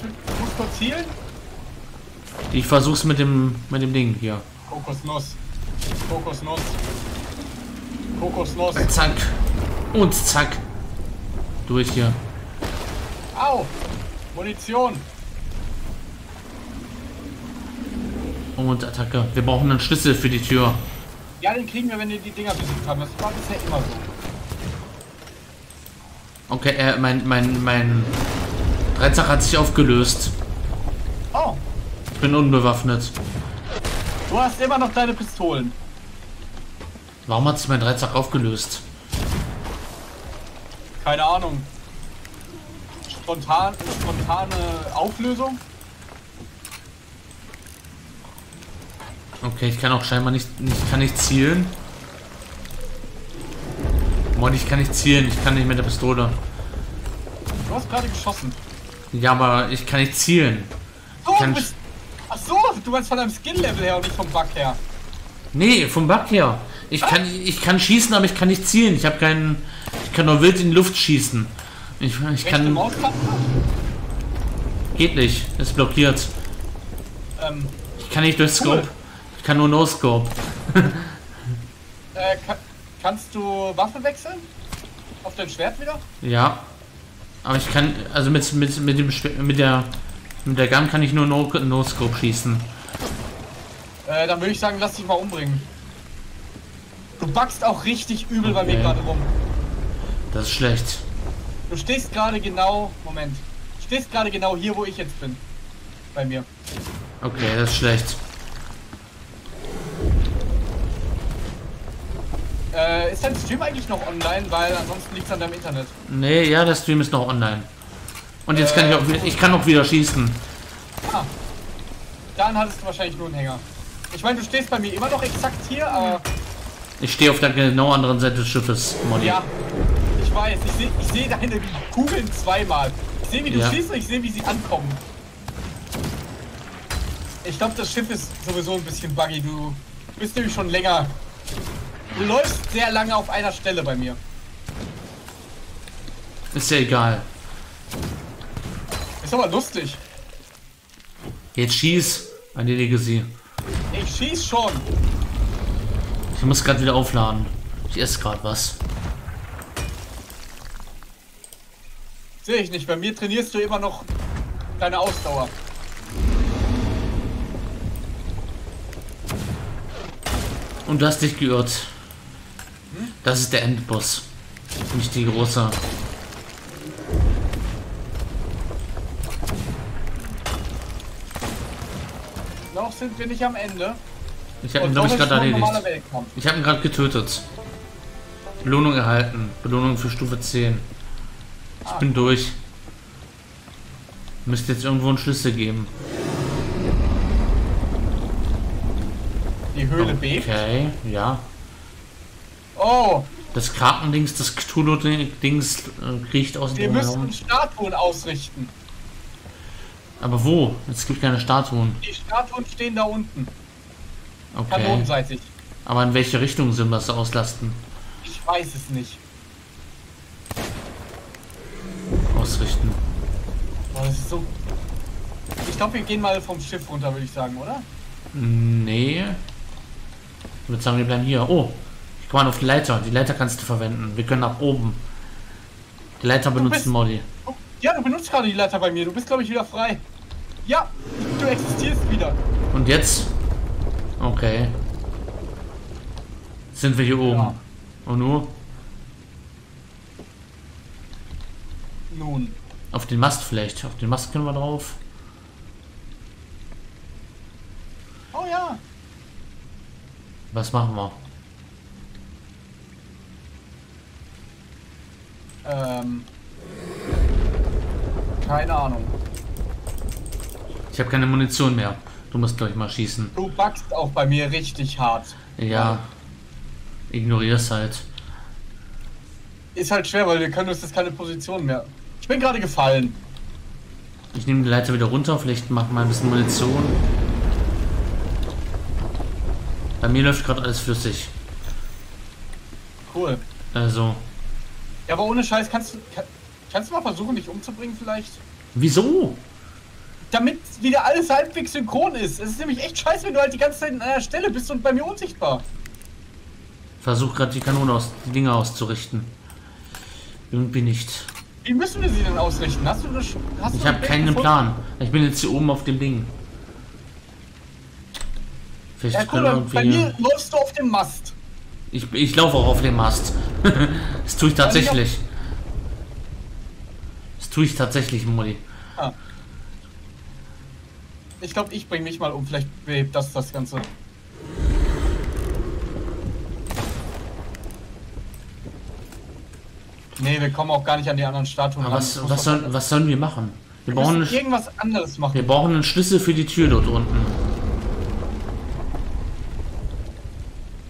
kurz zielen? Ich versuch's mit dem mit dem Ding hier. Kokosnuss. Kokosnuss. Kokosnuss. Zack. Und zack. Durch hier. Au! Munition! Und Attacke. Wir brauchen einen Schlüssel für die Tür. Ja, den kriegen wir, wenn wir die Dinger besiegt haben. Das war bisher immer so. Okay, äh, mein, mein, mein Dreizack hat sich aufgelöst. Oh! Ich bin unbewaffnet. Du hast immer noch deine Pistolen. Warum hat sich mein Dreizack aufgelöst? Keine Ahnung. Spontan, spontane Auflösung? Okay, ich kann auch scheinbar nicht, ich kann nicht zielen. Mann, ich kann nicht zielen, ich kann nicht mit der Pistole. Du hast gerade geschossen. Ja, aber ich kann nicht zielen. Oh, ich kann du bist, ach so, du meinst von deinem Skill-Level her und nicht vom Bug her. Nee, vom Bug her. Ich kann, ich kann schießen, aber ich kann nicht zielen. Ich habe keinen... Ich kann nur wild in die Luft schießen. Ich, ich kann... Geht nicht. Ist blockiert. Ähm, ich kann nicht durch Scope. Cool. Ich kann nur No Scope. äh, kann, kannst du Waffe wechseln? Auf dein Schwert wieder? Ja. Aber ich kann... Also mit, mit, mit, dem, mit der... Mit der Gun kann ich nur No, no Scope schießen. Äh, dann würde ich sagen, lass dich mal umbringen. Du backst auch richtig übel okay. bei mir gerade rum. Das ist schlecht. Du stehst gerade genau... Moment. Du stehst gerade genau hier, wo ich jetzt bin. Bei mir. Okay, das ist schlecht. Äh, ist dein Stream eigentlich noch online? Weil ansonsten liegt es an deinem Internet. Nee, ja, der Stream ist noch online. Und jetzt äh, kann ich auch... Ich kann auch wieder schießen. Ah. Dann hattest du wahrscheinlich nur einen Hänger. Ich meine, du stehst bei mir immer noch exakt hier, aber... Ich stehe auf der genau anderen Seite des Schiffes, Modi. Ja. Ich sehe ich seh deine Kugeln zweimal. Ich sehe, wie du ja. schießt und ich sehe, wie sie ankommen. Ich glaube, das Schiff ist sowieso ein bisschen buggy. Du bist nämlich schon länger. Du läufst sehr lange auf einer Stelle bei mir. Ist ja egal. Ist aber lustig. Jetzt schieß. An die Legacy. Ich schieß schon. Ich muss gerade wieder aufladen. Ich esse gerade was. Sehe ich nicht, bei mir trainierst du immer noch deine Ausdauer. Und du hast dich geirrt. Hm? Das ist der Endboss. Nicht die große. Noch sind wir nicht am Ende. Ich habe ihn, glaube ich, gerade erledigt. Ich habe ihn gerade getötet. Belohnung erhalten. Belohnung für Stufe zehn. Ich ah. bin durch. Müsste jetzt irgendwo einen Schlüssel geben. Die Höhle B. Okay, bebt. Ja. Oh! Das Krakendings, das Cthulhu-Dings äh, kriecht aus dem Wir müssen herum. Statuen ausrichten. Aber wo? Es gibt keine Statuen. Die Statuen stehen da unten. Okay. Kanonenseitig. Aber in welche Richtung sind wir das auslasten? Ich weiß es nicht. Ausrichten. Oh, das ist so. Ich glaube, wir gehen mal vom Schiff runter, würde ich sagen, oder? Nee. Ich würde sagen, wir bleiben hier. Oh, ich komme auf die Leiter. Die Leiter kannst du verwenden. Wir können nach oben. Die Leiter du benutzen, Molly. Oh, ja, du benutzt gerade die Leiter bei mir. Du bist, glaube ich, wieder frei. Ja, du existierst wieder. Und jetzt? Okay. Sind wir hier oben. Ja. Und nun? Nun. Auf den Mast vielleicht. Auf den Mast können wir drauf. Oh ja. Was machen wir? Ähm. Keine Ahnung. Ich habe keine Munition mehr. Du musst gleich mal schießen. Du backst auch bei mir richtig hart. Ja. Ignorier's halt. Ist halt schwer, weil wir können uns jetzt keine Position mehr. Ich bin gerade gefallen. Ich nehme die Leiter wieder runter, vielleicht machen wir ein bisschen Munition. Bei mir läuft gerade alles flüssig. Cool. Also. Ja, aber ohne Scheiß, kannst du kann, kannst du mal versuchen, dich umzubringen vielleicht? Wieso? Damit wieder alles halbwegs synchron ist. Es ist nämlich echt scheiße, wenn du halt die ganze Zeit an einer Stelle bist und bei mir unsichtbar. Versuch gerade die Kanone aus, die Dinge auszurichten. Irgendwie nicht. Wie müssen wir sie denn ausrichten? Hast du das schon? Hast ich habe keinen gefunden? Plan. Ich bin jetzt hier oben auf dem Ding. Vielleicht ja, guck, können wir bei mir läufst du auf dem Mast. Ich, ich laufe auch auf dem Mast. Das tue ich tatsächlich. Das tue ich tatsächlich, Molly. Ah. Ich glaube, ich bringe mich mal um. Vielleicht behebt das das Ganze. Nee, wir kommen auch gar nicht an die anderen Statuen ran. Was, was, soll, was sollen wir machen? Wir, wir brauchen irgendwas anderes machen. Wir brauchen einen Schlüssel für die Tür dort unten.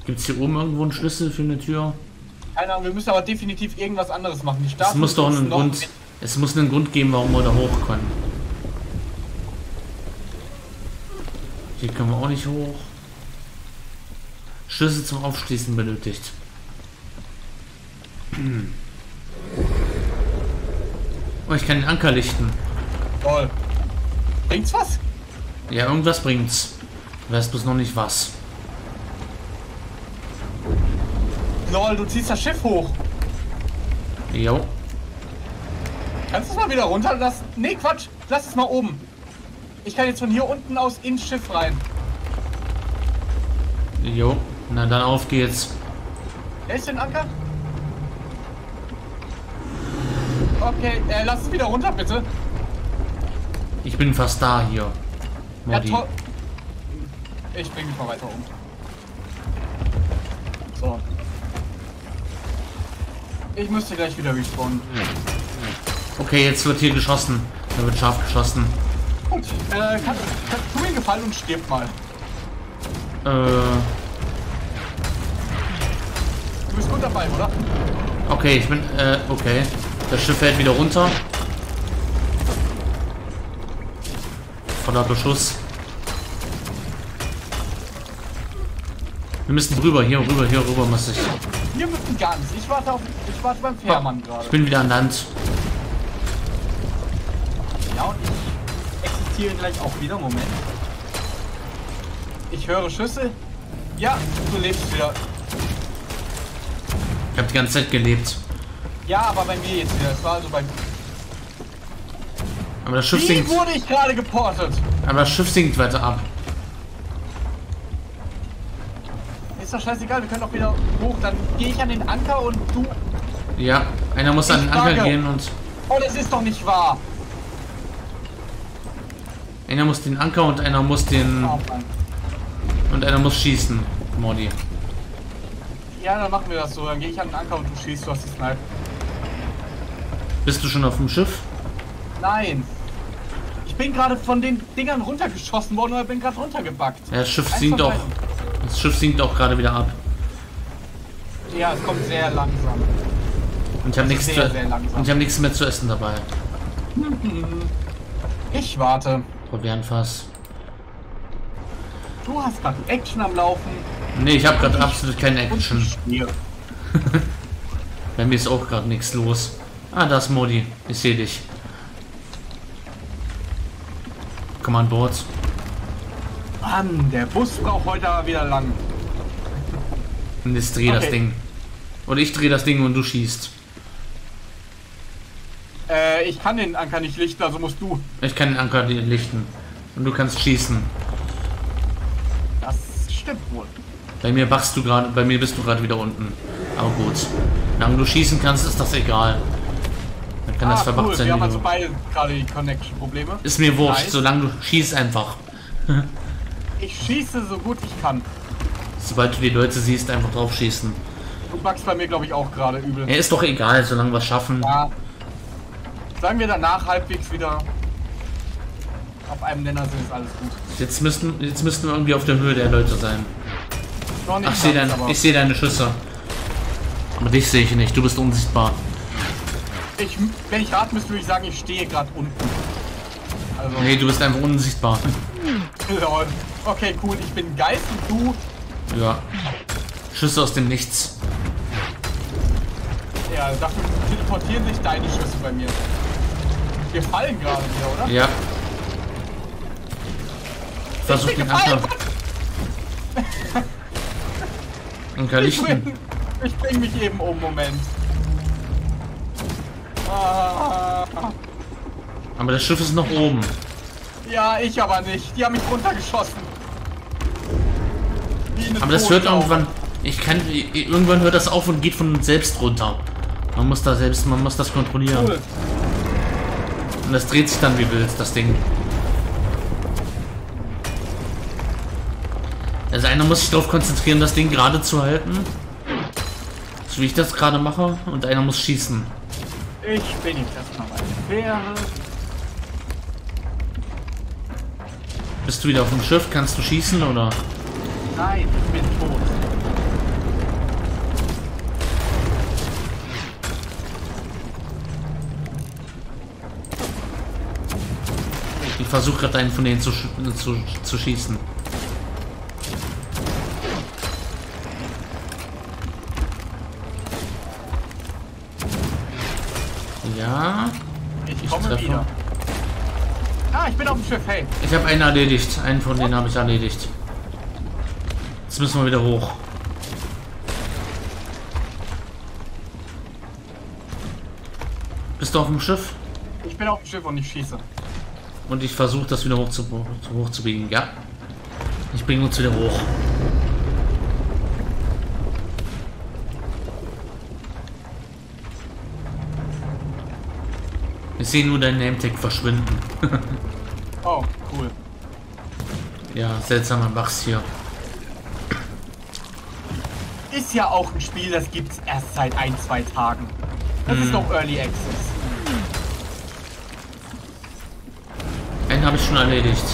Gibt es hier oben irgendwo einen Schlüssel für eine Tür? Keine Ahnung, wir müssen aber definitiv irgendwas anderes machen. Die Statuen es muss doch einen Grund. Mit. Es muss einen Grund geben, warum wir da hoch können. Hier können wir auch nicht hoch. Schlüssel zum Aufschließen benötigt. Hm. Oh, ich kann den Anker lichten. Toll. Bringt's was? Ja, irgendwas bringt's. Du weißt bloß noch nicht was. Lol, du ziehst das Schiff hoch. Jo. Kannst du es mal wieder runterlassen? Nee, Quatsch. Lass es mal oben. Ich kann jetzt von hier unten aus ins Schiff rein. Jo. Na dann auf geht's. Hältst du den Anker? Okay, äh, lass es wieder runter, bitte. Ich bin fast da hier. Modi. Ja, ich bring mich mal weiter um. So. Ich müsste gleich wieder respawnen. Okay, jetzt wird hier geschossen. Da wird scharf geschossen. Gut, äh, kannst kann, du mir gefallen und stirb mal. Äh. Du bist gut dabei, oder? Okay, ich bin, äh, okay. Das Schiff fällt wieder runter. Voller Beschuss. Wir müssen rüber, hier rüber, hier rüber muss ich. Wir müssen gar nicht. Ich warte auf, ich warte beim Fährmann gerade. Ich bin wieder an Land. Ja, und ich existiere gleich auch wieder. Moment. Ich höre Schüsse. Ja, du lebst wieder. Ich habe die ganze Zeit gelebt. Ja, aber bei mir jetzt wieder. Das war also bei mir. Aber das Schiff Wie sinkt. wurde ich gerade geportet? Aber das Schiff sinkt weiter ab. Ist doch scheißegal, wir können doch wieder hoch. Dann gehe ich an den Anker und du. Ja, einer muss ich an den Anker frage. gehen und. Oh, das ist doch nicht wahr. Einer muss den Anker und einer muss den. Oh, Und einer muss schießen, Modi. Ja, dann machen wir das so. Dann gehe ich an den Anker und du schießt, du hast die Sniper. Bist du schon auf dem Schiff? Nein. Ich bin gerade von den Dingern runtergeschossen worden oder bin gerade runtergebackt. Ja, das Schiff sinkt doch. Das Schiff sinkt auch gerade wieder ab. Ja, es kommt sehr langsam. Und ich habe nichts, hab nichts mehr zu essen dabei. Ich warte. Proviantfass. Du hast gerade Action am Laufen. Nee, ich habe gerade absolut keine Action. Bei mir ist auch gerade nichts los. Ah, das Modi. Ich sehe dich. Komm an Bord. Mann, der Bus braucht heute aber wieder lang. Und jetzt dreh okay. das Ding. Und ich drehe das Ding und du schießt. Äh, ich kann den Anker nicht lichten, also musst du. Ich kann den Anker lichten. Und du kannst schießen. Das stimmt wohl. Bei mir wachst du gerade, bei mir bist du gerade wieder unten. Aber gut. Solange du schießen kannst, ist das egal. Dann kann ah, das verwacht cool. sein. Wir haben also beide gerade die Connection-Probleme. Ist mir wurscht, nice. Solange du schießt einfach. Ich schieße so gut ich kann. Sobald du die Leute siehst, einfach drauf schießen. Du backst bei mir, glaube ich, auch gerade übel. Er ja, ist doch egal, solange wir es schaffen. Ja. Sagen wir danach halbwegs wieder auf einem Nenner sind, ist alles gut. Jetzt müssten, jetzt müssten wir irgendwie auf der Höhe der Leute sein. Noch nicht. Ach, seh dein, ich sehe deine Schüsse. Aber dich sehe ich nicht, du bist unsichtbar. Ich, wenn ich raten müsste, würde ich sagen, ich stehe gerade unten. Also nee, du bist einfach unsichtbar. Okay, cool, ich bin Geist und du... Ja. Schüsse aus dem Nichts. Ja, dafür teleportieren sich deine Schüsse bei mir. Wir fallen gerade wieder, oder? Ja. Versuch den Anker. Anker lichten. Ich bring mich eben um, Moment. Ah. Aber das Schiff ist noch oben. Ja, ich aber nicht. Die haben mich runtergeschossen. Aber das hört irgendwann... Ich kann... Irgendwann hört das auf und geht von selbst runter. Man muss da selbst... Man muss das kontrollieren. Cool. Und das dreht sich dann wie wild, das Ding. Also einer muss sich darauf konzentrieren, das Ding gerade zu halten. So wie ich das gerade mache. Und einer muss schießen. Ich bin jetzt erstmal bei der Fähre. Bist du wieder auf dem Schiff? Kannst du schießen, oder...? Nein, ich bin tot. Ich versuche gerade einen von denen zu, sch zu, zu schießen. Ja. Ich, ich komme treffe. wieder. Ah, ich bin auf dem Schiff, hey. Ich habe einen erledigt. Einen von denen habe ich erledigt. Jetzt müssen wir wieder hoch. Bist du auf dem Schiff? Ich bin auf dem Schiff und ich schieße. Und ich versuche das wieder hoch zu, hoch zu biegen, ja? Ich bringe uns wieder hoch. Ich sehe nur deinen Nametag verschwinden. Oh, cool. Ja, seltsamer Wachs hier. Ist ja auch ein Spiel, das gibt's erst seit ein, zwei Tagen. Das mm. ist noch Early Access. Einen habe ich schon erledigt.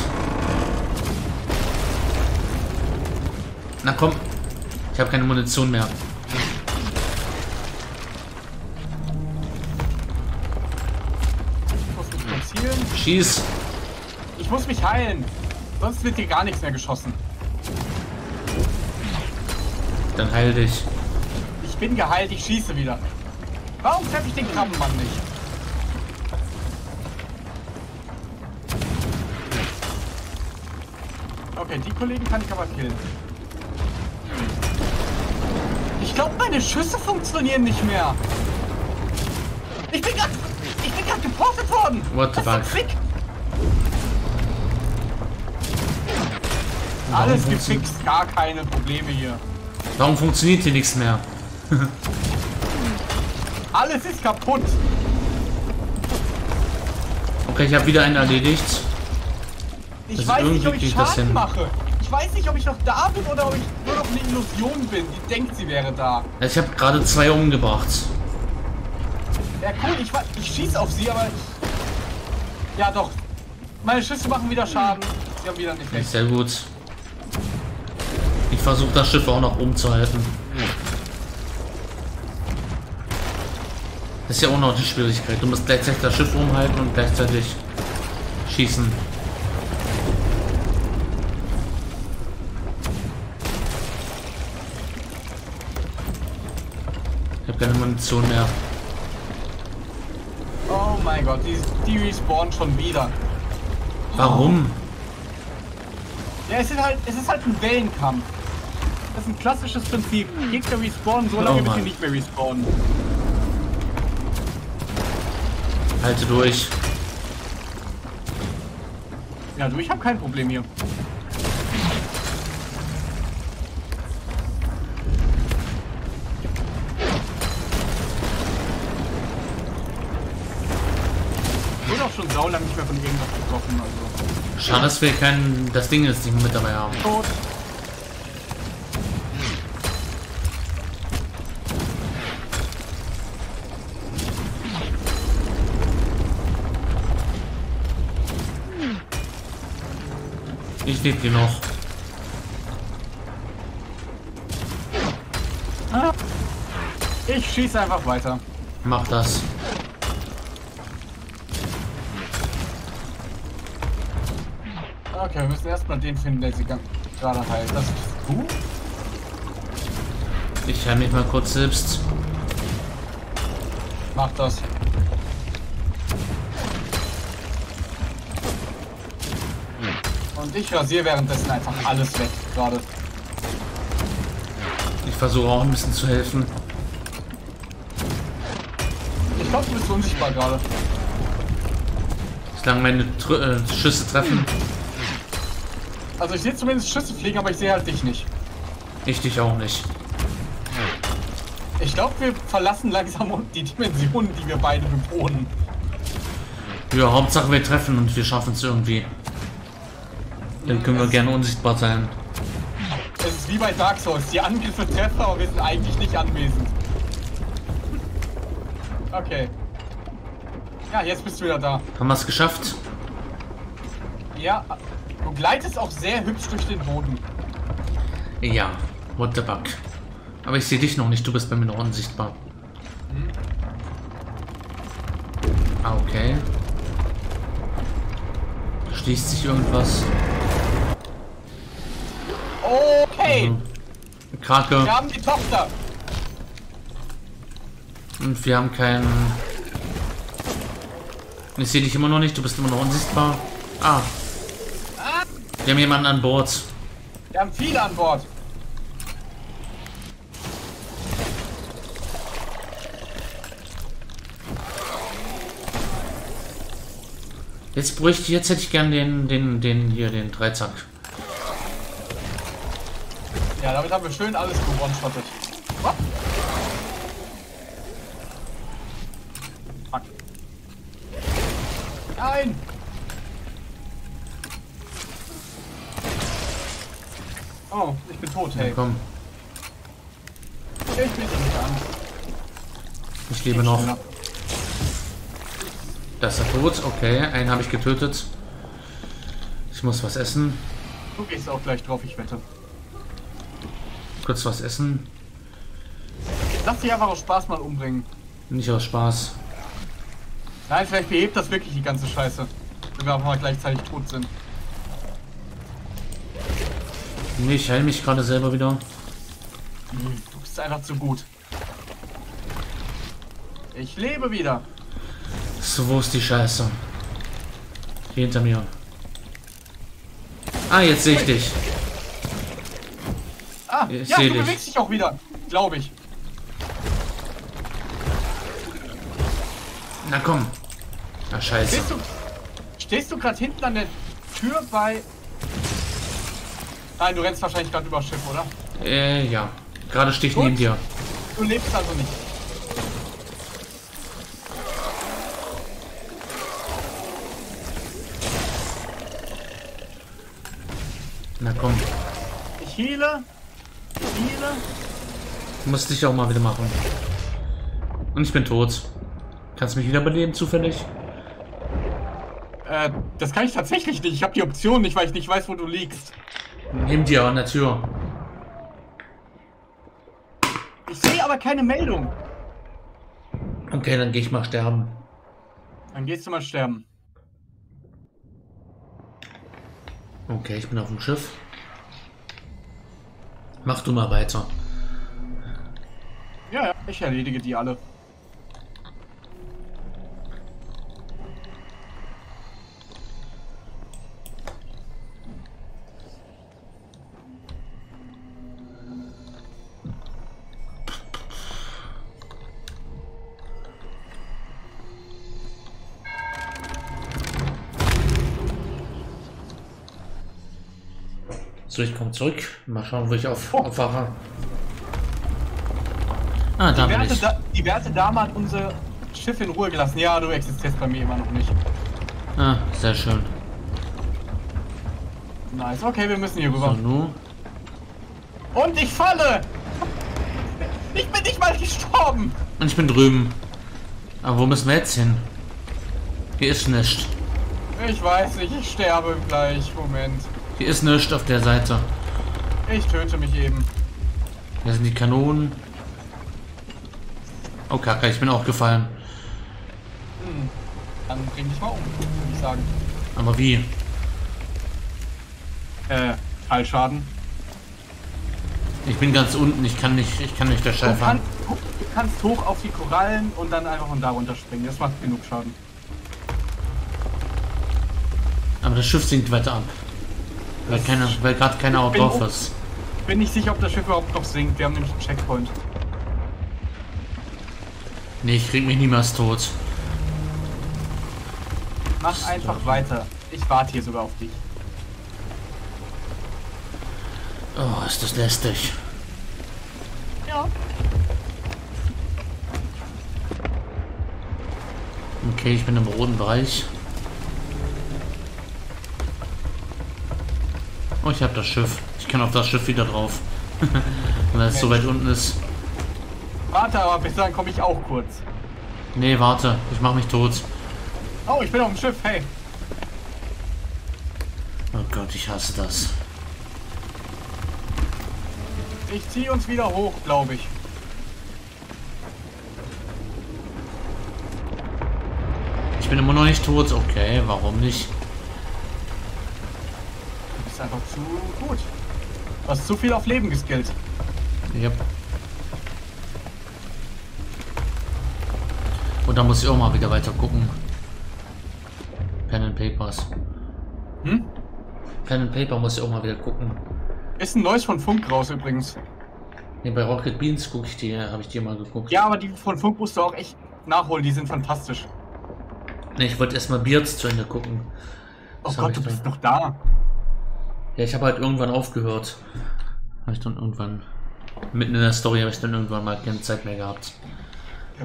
Na komm. Ich habe keine Munition mehr. Ich muss mich konzentrieren. Schieß. Ich muss mich heilen. Sonst wird hier gar nichts mehr geschossen. Dann heil dich. Ich bin geheilt, ich schieße wieder. Warum treffe ich den Krabbenmann nicht? Okay, die Kollegen kann ich aber killen. Ich glaube, meine Schüsse funktionieren nicht mehr. Ich bin gerade... Ich bin gerade geportet worden. What the fuck? Alles gefixt, gar keine Probleme hier. Warum funktioniert hier nichts mehr? Alles ist kaputt. Okay, ich habe wieder einen erledigt. Ich also weiß nicht, ob ich Schaden mache. Ich weiß nicht, ob ich noch da bin oder ob ich nur noch eine Illusion bin, die denkt, sie wäre da. Ich habe gerade zwei umgebracht. Ja cool, ich, ich schieße auf sie, aber ich... Ja doch. Meine Schüsse machen wieder Schaden. Sie haben wieder nicht recht. Sehr gut. Ich versuche das Schiff auch noch umzuhalten. Das ist ja auch noch die Schwierigkeit. Du musst gleichzeitig das Schiff umhalten und gleichzeitig schießen. Ich habe keine Munition mehr. Oh mein Gott, die, die respawnen schon wieder. Warum? Ja, es ist halt, es ist halt ein Wellenkampf. Das ist ein klassisches Prinzip. Gegner respawnen so lange, oh, bis sie nicht mehr respawnen. Halte durch. Ja, du, ich habe kein Problem hier. Schon sau lange nicht mehr von irgendwas getroffen. Also. Schade, dass wir kein... das Ding ist nicht mit dabei haben. Tot. Ich lebe hier noch. Ah. Ich schieße einfach weiter. Mach das. Okay, wir müssen erstmal den finden, der sie gerade heilt. Das ist du? Ich heile mich mal kurz selbst. Mach das. Und ich rasiere währenddessen einfach alles weg, gerade. Ich versuche auch ein bisschen zu helfen. Ich glaube, du bist unsichtbar gerade. Solange meine Tr äh, Schüsse treffen. Hm. Also ich sehe zumindest Schüsse fliegen, aber ich sehe halt dich nicht. Ich dich auch nicht. Ich glaube, wir verlassen langsam die Dimensionen, die wir beide bewohnen. Ja, Hauptsache wir treffen und wir schaffen es irgendwie. Dann können es wir gerne unsichtbar sein. Es ist wie bei Dark Souls, die Angriffe treffen, aber wir sind eigentlich nicht anwesend. Okay. Ja, jetzt bist du wieder da. Haben wir es geschafft? Ja. Du gleitest auch sehr hübsch durch den Boden. Ja, what the fuck. Aber ich sehe dich noch nicht, du bist bei mir noch unsichtbar. Hm. Ah, okay. Schließt sich irgendwas. Okay. Mhm. Krake. Wir haben die Tochter. Und wir haben keinen... Ich sehe dich immer noch nicht, du bist immer noch unsichtbar. Ah. Wir haben jemanden an Bord. Wir haben viele an Bord. Jetzt bräuchte, jetzt hätte ich gern den, den, den hier, den Dreizack. Ja, damit haben wir schön alles gewonshottet. Fuck. Nein! Oh, ich bin tot, hey. Ja, komm. Ich bin nicht an. Ich lebe noch. Das ist tot, okay. Einen habe ich getötet. Ich muss was essen. Du gehst auch gleich drauf, ich wette. Kurz was essen. Lass dich einfach aus Spaß mal umbringen. Nicht aus Spaß. Nein, vielleicht behebt das wirklich die ganze Scheiße. Wenn wir einfach mal gleichzeitig tot sind. Nee, ich heile mich gerade selber wieder. Du bist einfach zu gut. Ich lebe wieder. So, wo ist die Scheiße? Hier hinter mir. Ah, jetzt sehe ich dich. Ah, ich ja, du dich. bewegst dich auch wieder, glaube ich. Na komm. Na scheiße. Stehst du, stehst du gerade hinten an der Tür bei... Nein, du rennst wahrscheinlich gerade über das Schiff, oder? Äh, ja. Gerade stehe ich neben dir. Du lebst also nicht. Na komm. Ich heale. Ich heale. Muss dich auch mal wieder machen. Und ich bin tot. Kannst du mich wieder beleben, zufällig? Äh, das kann ich tatsächlich nicht. Ich habe die Option nicht, weil ich nicht weiß, wo du liegst. Nimm dir an der Tür. Ich sehe aber keine Meldung. Okay, dann gehe ich mal sterben. Dann gehst du mal sterben. Okay, ich bin auf dem Schiff. Mach du mal weiter. Ja, ja, ich erledige die alle. So, ich komme zurück. Mal schauen, wo ich auf, oh. aufwache. Ah, da bin ich. Die werte Dame hat unser Schiff in Ruhe gelassen. Ja, du existierst bei mir immer noch nicht. Ah, sehr schön. Nice, okay, wir müssen hier rüber. So, und ich falle! Ich bin nicht mal gestorben! Und ich bin drüben. Aber wo müssen wir jetzt hin? Hier ist nichts. Ich weiß nicht, ich sterbe gleich. Moment. Hier ist nichts auf der Seite. Ich töte mich eben. Da sind die Kanonen. Oh Kacke, ich bin auch gefallen. Hm. Dann bring dich mal um, würde ich sagen. Aber wie? Äh, Fallschaden. Ich bin ganz unten, ich kann nicht, ich kann nicht der Scheibe fahren. Du kannst hoch auf die Korallen und dann einfach von da runter springen. Das macht genug Schaden. Aber das Schiff sinkt weiter ab. Weil keine, weil gerade keiner drauf ist. Ich bin nicht sicher, ob das Schiff überhaupt noch sinkt. Wir haben nämlich einen Checkpoint. Nee, ich krieg mich niemals tot. Mach Stop. einfach weiter. Ich warte hier sogar auf dich. Oh, ist das lästig. Ja. Okay, ich bin im roten Bereich. Oh, ich habe das Schiff. Ich kann auf das Schiff wieder drauf. Weil es so weit unten ist. Warte aber, bis dann komme ich auch kurz. Nee, warte. Ich mache mich tot. Oh, ich bin auf dem Schiff. Hey. Oh Gott, ich hasse das. Ich ziehe uns wieder hoch, glaube ich. Ich bin immer noch nicht tot. Okay, warum nicht? Einfach zu gut. Du hast zu viel auf Leben geskillt. Yep. Und da muss ich auch mal wieder weiter gucken. Pen and Papers. Hm? Pen and Paper muss ich auch mal wieder gucken. Ist ein neues von Funk raus übrigens. Ne, bei Rocket Beans gucke ich dir, habe ich dir mal geguckt. Ja, aber die von Funk musst du auch echt nachholen, die sind fantastisch. Ne, ich wollte erstmal Beards zu Ende gucken. Das oh Gott, du bist noch da. Ja, ich habe halt irgendwann aufgehört. Habe ich dann irgendwann. Mitten in der Story habe ich dann irgendwann mal keine Zeit mehr gehabt.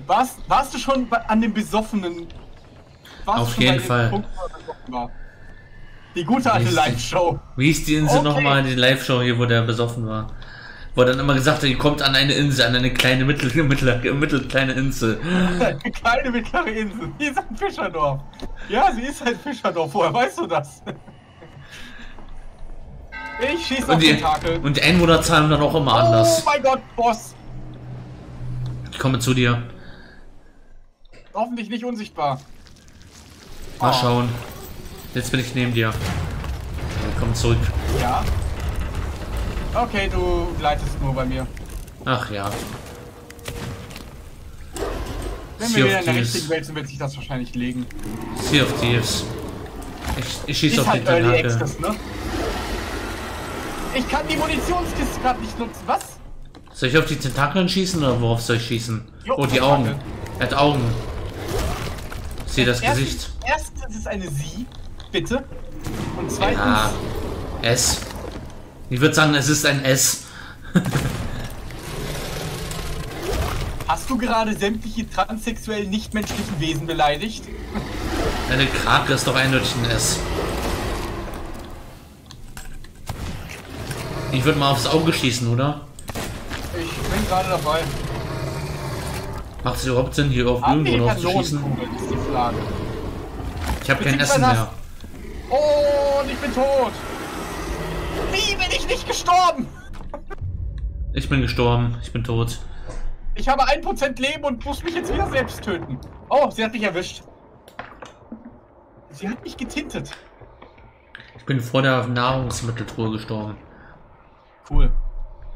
Warst, warst du schon an dem Besoffenen? Warst Auf du schon jeden Fall. Punkt, war? Die gute alte Live-Show. Wie ist die Insel okay. nochmal? Die Live-Show hier, wo der besoffen war. Wo dann immer gesagt hat, ihr kommt an eine Insel, an eine kleine, mittel, mittel, mittelkleine Insel. Eine kleine, mittlere Insel. Die ist ein Fischerdorf. Ja, sie ist ein Fischerdorf. Woher weißt du das? Ich schieße auf den Takel. Und die Einwohnerzahlen dann auch immer oh anders. Oh mein Gott, Boss! Ich komme zu dir. Hoffentlich nicht unsichtbar. Mal oh. schauen. Jetzt bin ich neben dir. Komm zurück. Ja. Okay, du gleitest nur bei mir. Ach ja. Wenn sea wir wieder in der richtigen Welt sind, wird sich das wahrscheinlich legen. Sea of Thieves. Ich, ich schieße auf halt den Takel. Ich kann die Munitionskiste gerade nicht nutzen. Was? Soll ich auf die Tentakeln schießen oder worauf soll ich schießen? Jo, oh, die Augen. Er hat Augen. Ich sehe das erstens, Gesicht. Erstens ist es eine Sie, bitte. Und zweitens... Ja, S. Ich würde sagen, es ist ein S. Hast du gerade sämtliche transsexuellen, nichtmenschlichen Wesen beleidigt? Eine Krake ist doch eindeutig ein S. Ich würde mal aufs Auge schießen, oder? Ich bin gerade dabei. Macht es überhaupt Sinn, hier auf Mühlen drauf zu schießen? Ich habe kein Essen mehr. Oh, und ich bin tot. Wie bin ich nicht gestorben? Ich bin gestorben. Ich bin tot. Ich habe ein Prozent Leben und muss mich jetzt wieder selbst töten. Oh, sie hat mich erwischt. Sie hat mich getintet. Ich bin vor der Nahrungsmitteltruhe gestorben. Cool.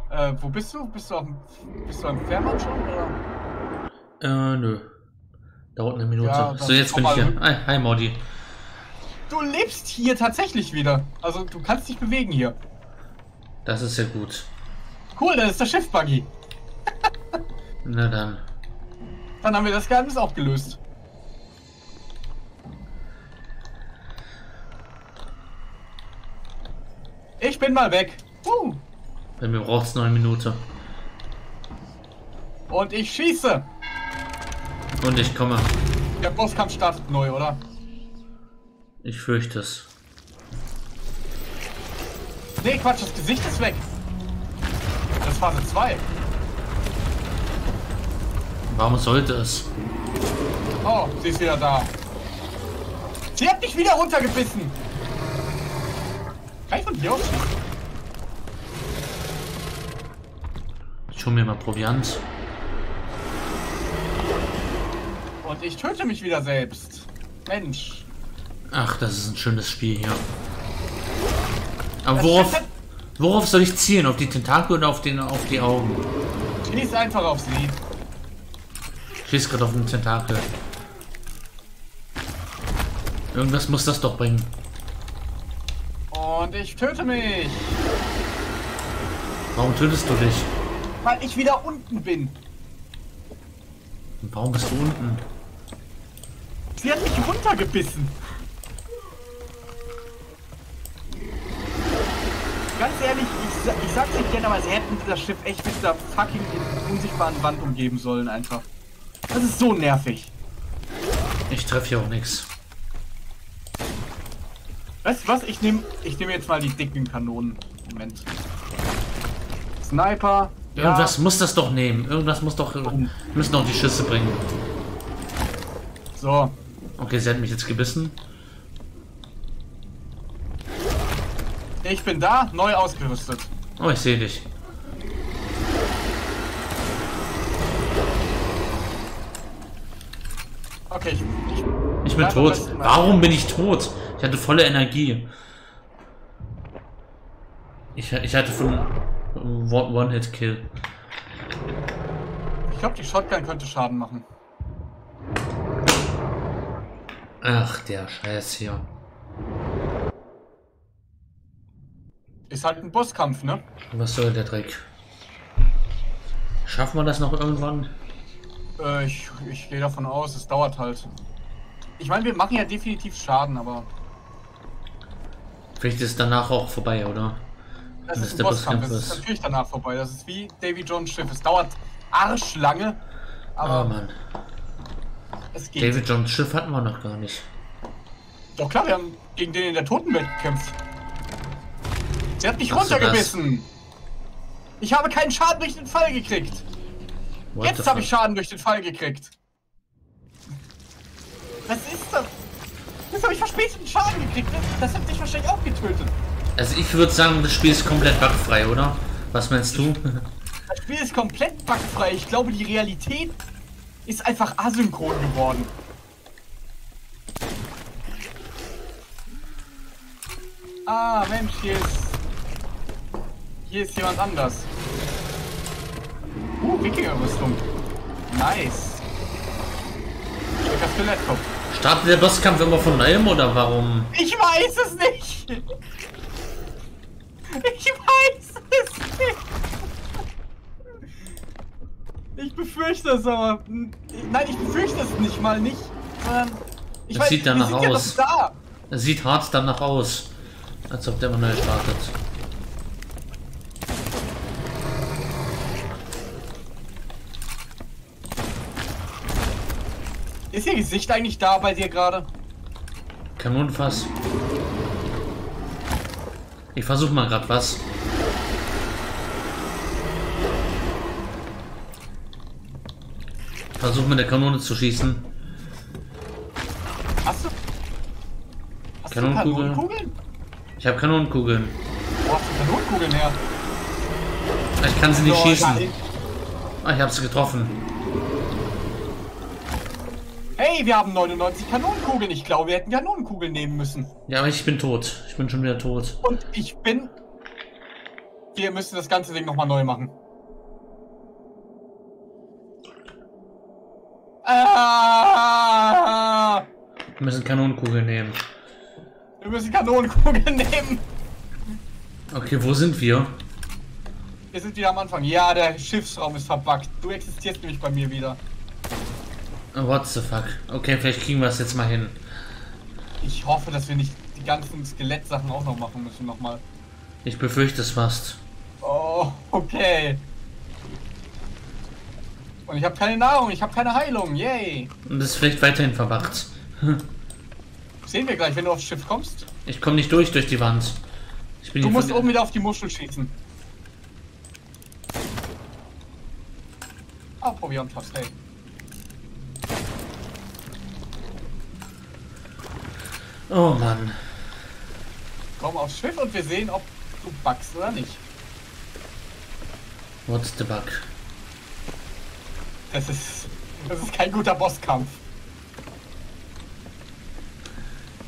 Äh, wo bist du? Bist du auf dem, bist du am Fährmann schon, oder? Äh, nö. Dauert eine Minute. Ja, so, jetzt bin ich hier. Hi, hi Mordi. Du lebst hier tatsächlich wieder. Also, du kannst dich bewegen hier. Das ist ja gut. Cool, das ist der Schiff-Buggy. Na dann. Dann haben wir das Geheimnis auch gelöst. Ich bin mal weg. Uh. Bei mir braucht es neun Minuten. Und ich schieße. Und ich komme. Der Bosskampf startet neu, oder? Ich fürchte es. Nee, Quatsch, das Gesicht ist weg. Das ist Phase zwei. Warum sollte es? Oh, sie ist wieder da. Sie hat mich wieder runtergebissen. Kann ich von hier aus? Ich hole mir mal Proviant. Und ich töte mich wieder selbst. Mensch. Ach, das ist ein schönes Spiel hier. Aber worauf, worauf soll ich zielen? Auf die Tentakel oder auf, den, auf die Augen? Schieß einfach auf sie. Schieß gerade auf den Tentakel. Irgendwas muss das doch bringen. Und ich töte mich. Warum tötest du dich? Weil ich wieder unten bin. Und warum bist du unten? Sie hat mich runtergebissen. Ganz ehrlich, ich, sa ich sag's nicht gerne, aber sie hätten das Schiff echt mit dieser fucking unsichtbaren Wand umgeben sollen einfach. Das ist so nervig. Ich treffe hier auch nichts. Weißt du was? Ich nehme ich nehm jetzt mal die dicken Kanonen. Moment. Sniper. Irgendwas ja. muss das doch nehmen. Irgendwas muss doch. Wir müssen doch die Schüsse bringen. So. Okay, sie hat mich jetzt gebissen. Ich bin da, neu ausgerüstet. Oh, ich sehe dich. Okay, ich, ich, ich bin tot. Warum bin ich tot? Ich hatte volle Energie. Ich, ich hatte von One-Hit-Kill. Ich glaube, die Shotgun könnte Schaden machen. Ach, der Scheiß hier. Ist halt ein Bosskampf, ne? Was soll der Dreck? Schaffen wir das noch irgendwann? Äh, ich, ich gehe davon aus, es dauert halt. Ich meine, wir machen ja definitiv Schaden, aber... Vielleicht ist es danach auch vorbei, oder? Das ist ein Bosskampf, das ist natürlich danach vorbei. Das ist wie Davy Jones Schiff. Es dauert arschlange, aber... Oh Mann. Es geht. Davy Jones Schiff hatten wir noch gar nicht. Doch klar, wir haben gegen den in der Totenwelt gekämpft. Sie hat mich runtergebissen. Ich habe keinen Schaden durch den Fall gekriegt. Jetzt habe ich Schaden durch den Fall gekriegt. Was ist das? Jetzt habe ich verspäteten Schaden gekriegt. Das hat mich wahrscheinlich auch getötet. Also ich würde sagen, das Spiel ist komplett bugfrei, oder? Was meinst du? Das Spiel ist komplett bugfrei. Ich glaube, die Realität ist einfach asynchron geworden. Ah, Mensch, hier ist... Hier ist jemand anders. Uh, Wikinger-Rüstung. Nice. Schicker Skelettkopf. Startet der Bosskampf immer von neuem oder warum? Ich weiß es nicht. Ich weiß es nicht. Ich befürchte es aber. Nein, ich befürchte es nicht mal nicht. Sondern ich das weiß, sieht danach sieht aus. Da? Das sieht hart danach aus. Als ob der immer neu startet. Ist ihr Gesicht eigentlich da bei dir gerade? Kanonenfass. Ich versuche mal gerade was. Versuch mit der Kanone zu schießen. Hast du? Hast Kanonenkugeln? Du Kanonenkugeln? Ich habe Kanonenkugeln. Wo hast du Kanonenkugeln her? Ich kann sie nicht oh, schießen. Ich... Ah, ich habe sie getroffen. Hey, wir haben neunundneunzig Kanonenkugeln. Ich glaube, wir hätten Kanonenkugeln nehmen müssen. Ja, aber ich bin tot. Ich bin schon wieder tot. Und ich bin... Wir müssen das ganze Ding nochmal neu machen. Ah! Wir müssen Kanonenkugeln nehmen. Wir müssen Kanonenkugeln nehmen. Okay, wo sind wir? Wir sind wieder am Anfang. Ja, der Schiffsraum ist verbuggt. Du existierst nämlich bei mir wieder. What the fuck? Okay, vielleicht kriegen wir es jetzt mal hin. Ich hoffe, dass wir nicht die ganzen Skelettsachen auch noch machen müssen nochmal. Ich befürchte es fast. Oh, okay. Und ich habe keine Nahrung, ich habe keine Heilung, yay. Und das ist vielleicht weiterhin verwacht. Sehen wir gleich, wenn du aufs Schiff kommst. Ich komme nicht durch, durch die Wand. Ich bin du musst oben wieder auf die Muschel schießen. Ah, probieren fast, hey. Oh Mann. Komm aufs Schiff und wir sehen, ob du bugst oder nicht. What's the bug? Das ist... Das ist kein guter Bosskampf.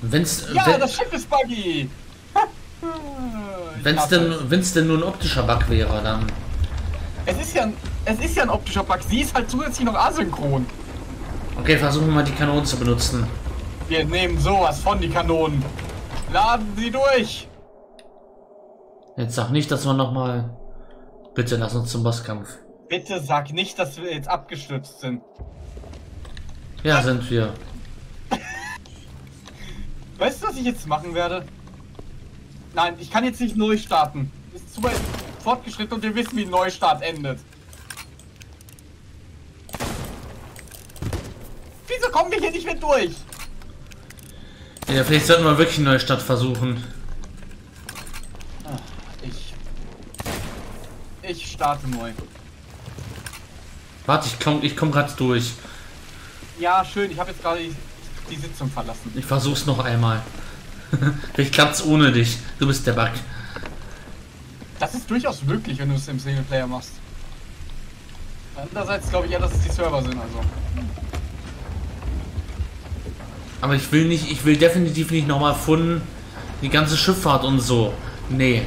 Wenn's... Ja, wenn, das Schiff ist buggy! wenn's, denn, wenn's denn nur ein optischer Bug wäre, dann... Es ist ja ein... Es ist ja ein optischer Bug. Sie ist halt zusätzlich noch asynchron. Okay, versuchen wir mal die Kanonen zu benutzen. Wir nehmen sowas von die Kanonen. Laden Sie durch! Jetzt sag nicht, dass wir nochmal... Bitte lass uns zum Bosskampf. Bitte sag nicht, dass wir jetzt abgestürzt sind. Ja, sind wir. Weißt du, was ich jetzt machen werde? Nein, ich kann jetzt nicht neu starten. Ist zu weit fortgeschritten und wir wissen, wie ein Neustart endet. Wieso kommen wir hier nicht mehr durch? Ja, vielleicht sollten wir wirklich einen Neustart versuchen. Ach, ich... Ich starte neu. Warte, ich komm, ich komm gerade durch. Ja, schön, ich habe jetzt gerade die, die Sitzung verlassen. Ich versuch's noch einmal. Vielleicht klappt's ohne dich. Du bist der Bug. Das ist durchaus möglich, wenn du es im Singleplayer machst. Andererseits glaube ich ja, dass es die Server sind, also. Aber ich will nicht, ich will definitiv nicht nochmal von die ganze Schifffahrt und so. Nee.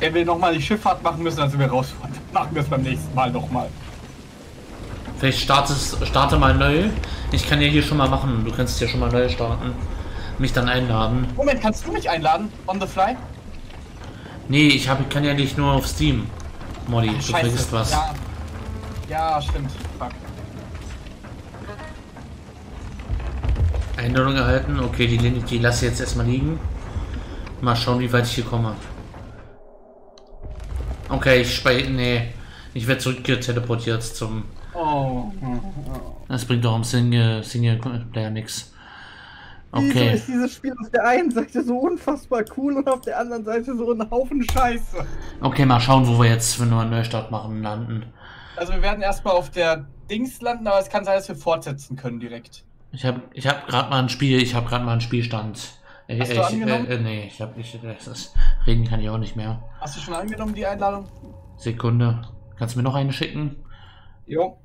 Wenn wir nochmal die Schifffahrt machen müssen, dann sind wir raus. Machen wir es beim nächsten Mal nochmal. Vielleicht startest, starte mal neu. Ich kann ja hier schon mal machen. Du kannst ja schon mal neu starten. Mich dann einladen. Moment, kannst du mich einladen? On the fly? Nee, ich hab, kann ja nicht nur auf Steam. Molly, ach, du vergisst was. Ja, ja stimmt. Fuck. Einladung erhalten. Okay, die, die lasse ich jetzt erstmal liegen. Mal schauen, wie weit ich hier komme. Okay, ich speichere. Nee. Ich werde zurückgeteleportiert zum. Oh. Das bringt doch im Single, Single Player nix. Okay. Wieso ist dieses Spiel auf der einen Seite so unfassbar cool und auf der anderen Seite so ein Haufen Scheiße? Okay, mal schauen, wo wir jetzt, wenn wir einen Neustart machen, landen. Also, wir werden erstmal auf der Dings landen, aber es kann sein, dass wir fortsetzen können direkt. Ich habe ich hab gerade mal ein Spiel, ich habe gerade mal einen Spielstand. Äh, Hast äh, du angenommen? Äh, äh, nee, ich hab nicht. Das reden kann ich auch nicht mehr. Hast du schon angenommen die Einladung? Sekunde. Kannst du mir noch eine schicken? Jo.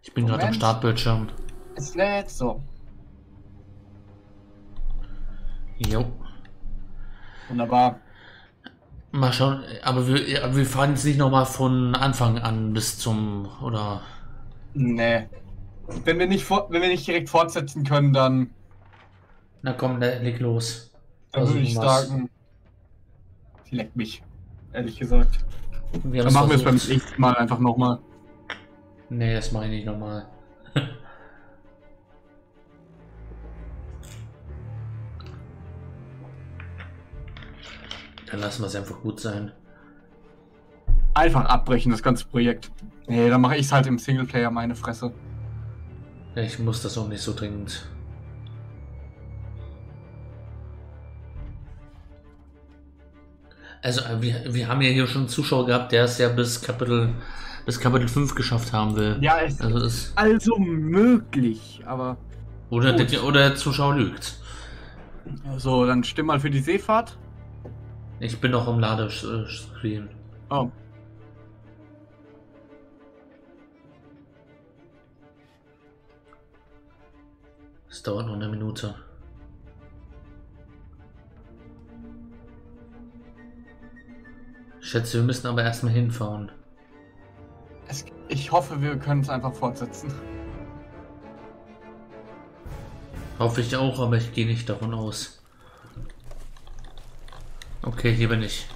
Ich bin gerade am Startbildschirm. Es lädt so. Jo. Wunderbar. Mal schauen, aber wir, aber wir fahren jetzt nicht nochmal von Anfang an bis zum. Oder. Nee. Wenn wir nicht wenn wir nicht direkt fortsetzen können, dann. Na komm, leg los. Dann würde ich sagen. Leck mich. Ehrlich gesagt. Wir dann machen wir es beim nächsten Mal einfach nochmal. Nee, das mache ich nicht nochmal. Dann lassen wir es einfach gut sein. Einfach abbrechen, das ganze Projekt. Nee, dann mache ich es halt im Singleplayer, meine Fresse. Ich muss das auch nicht so dringend. Also wir, wir haben ja hier schon einen Zuschauer gehabt, der es ja bis Kapitel, bis Kapitel fünf geschafft haben will. Ja, es also ist also möglich, aber... Oder der, oder der Zuschauer lügt. So, dann stimm mal für die Seefahrt. Ich bin noch im Ladescreen. Oh. Es dauert noch eine Minute. Ich schätze, wir müssen aber erstmal hinfahren. Es, ich hoffe, wir können es einfach fortsetzen. Hoffe ich auch, aber ich gehe nicht davon aus. Okay, hier bin ich.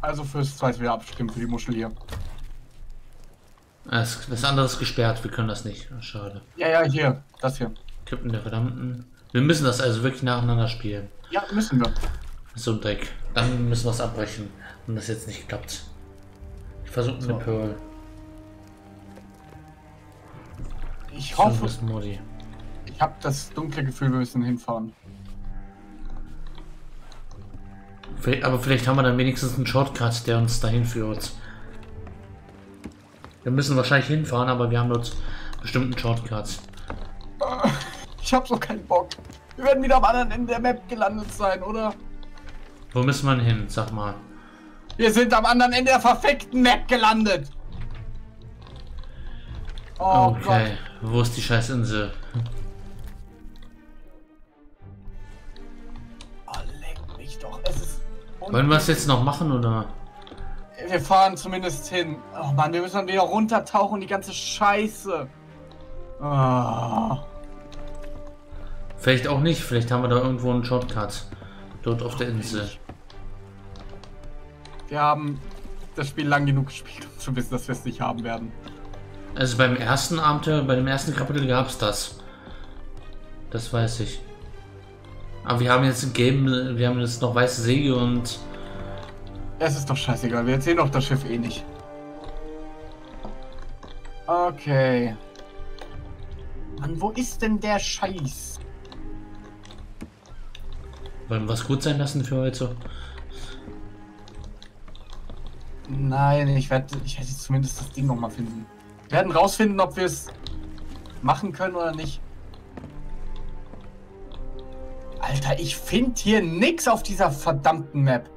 Also fürs zweite wieder abstimmen, für die Muschel hier. Das, das andere ist gesperrt, wir können das nicht. Schade. Ja, ja, hier. Das hier. Kippen der verdammten. Wir müssen das also wirklich nacheinander spielen. Ja, müssen wir. So ein Dreck. Dann müssen wir es abbrechen, wenn das jetzt nicht klappt. Ich versuche mit so. Pearl. Ich hoffe. Ich habe das dunkle Gefühl, wir müssen hinfahren. Aber vielleicht haben wir dann wenigstens einen Shortcut, der uns dahin führt. Wir müssen wahrscheinlich hinfahren, aber wir haben dort bestimmt einen Shortcut. Ich habe so keinen Bock. Wir werden wieder am anderen Ende der Map gelandet sein, oder? Wo müssen wir hin, sag mal? Wir sind am anderen Ende der verfickten Map gelandet. Oh okay, Gott. Wo ist die scheiß Insel? Oh, leck mich doch. Es ist wollen wir es jetzt noch machen, oder? Wir fahren zumindest hin. Oh Mann, wir müssen dann wieder runtertauchen und die ganze Scheiße. Oh. Vielleicht auch nicht. Vielleicht haben wir da irgendwo einen Shortcut. Dort auf der Insel. Wir haben das Spiel lang genug gespielt, um zu wissen, dass wir es nicht haben werden. Also beim ersten Abenteuer, bei dem ersten Kapitel gab es das. Das weiß ich. Aber wir haben jetzt ein Game, wir haben jetzt noch weiße Segel und... Es ist doch scheißegal, wir erzählen doch das Schiff eh nicht. Okay. Mann, wo ist denn der Scheiß? Wollen wir es gut sein lassen für heute? Nein, ich werde, ich hätte zumindest das Ding nochmal finden. Wir werden rausfinden, ob wir es machen können oder nicht. Alter, ich finde hier nichts auf dieser verdammten Map.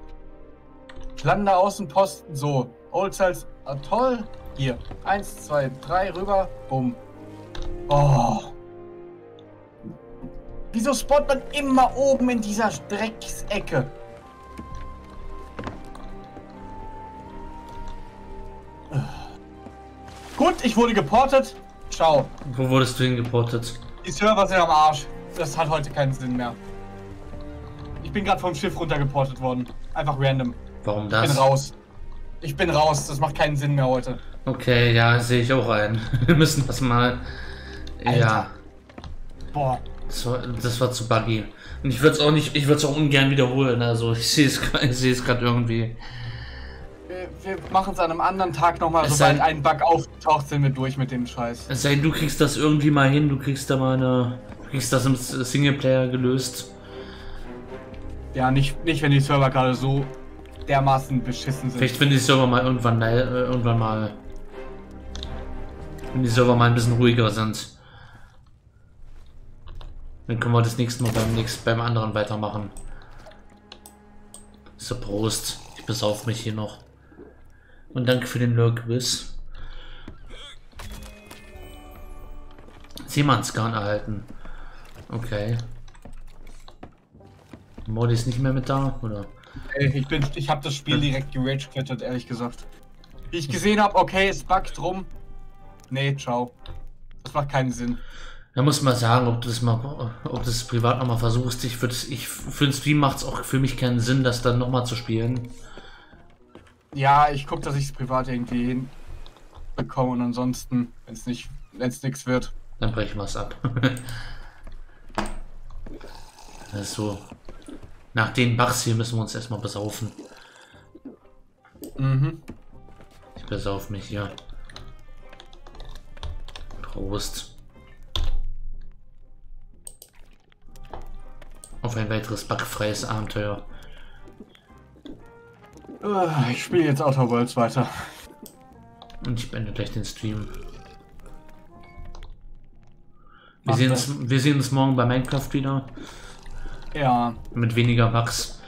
Lander Außenposten, so. Old Sals Atoll, hier. Eins, zwei, drei, rüber, bumm. Oh. Wieso spawnt man immer oben in dieser Drecksecke? Gut, ich wurde geportet. Ciao. Wo wurdest du hingeportet? Die Server sind am Arsch. Das hat heute keinen Sinn mehr. Ich bin gerade vom Schiff runtergeportet worden. Einfach random. Warum das? Ich bin raus. Ich bin raus. Das macht keinen Sinn mehr heute. Okay, ja, sehe ich auch ein. Wir müssen das mal... Alter. Ja. Boah. Das war, das war zu buggy. Und ich würde es auch nicht, ich würde es auch ungern wiederholen. Also ich sehe es, ich sehe es gerade irgendwie. Wir, wir machen es an einem anderen Tag nochmal, sobald ein Bug aufgetaucht sind wir durch mit dem Scheiß. Es sei denn, du kriegst das irgendwie mal hin, du kriegst da mal eine, du kriegst das im Singleplayer gelöst. Ja, nicht, nicht wenn die Server gerade so dermaßen beschissen sind. Vielleicht wenn die Server mal irgendwann, äh, irgendwann mal, wenn die Server mal ein bisschen ruhiger sind. Dann können wir das nächste Mal beim, nächsten, beim anderen weitermachen. So, Prost. Ich besauf mich hier noch. Und danke für den Lurk-Quiz. Seemannsgarn erhalten. Okay. Modi ist nicht mehr mit da, oder? Ich bin, ich habe das Spiel direkt gerage-quittet, ehrlich gesagt. Wie ich gesehen habe, okay, es buggt rum. Nee, ciao. Das macht keinen Sinn. Da muss man sagen, ob du das mal, ob das privat nochmal versuchst. Ich würde, ich für den Stream macht es auch für mich keinen Sinn, das dann nochmal zu spielen. Ja, ich gucke, dass ich es privat irgendwie hinbekomme und ansonsten, wenn es nicht, wenn es nichts wird, dann brechen wir es ab. Das ist so. Nach den Bachs hier müssen wir uns erstmal besaufen. Mhm. Ich besauf mich hier. Prost. Auf ein weiteres bugfreies Abenteuer. Ich spiele jetzt Outer Worlds weiter. Und ich beende gleich den Stream. Wir sehen, uns, wir sehen uns morgen bei Minecraft wieder. Ja. Mit weniger Wachs.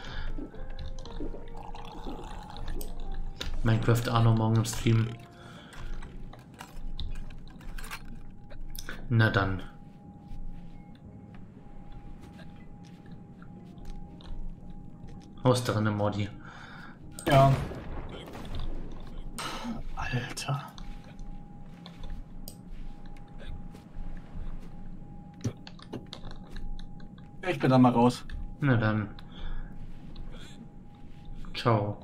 Minecraft Arno morgen im Stream. Na dann. Haus drin, Modi. Ja. Alter. Ich bin da mal raus. Na dann. Ciao.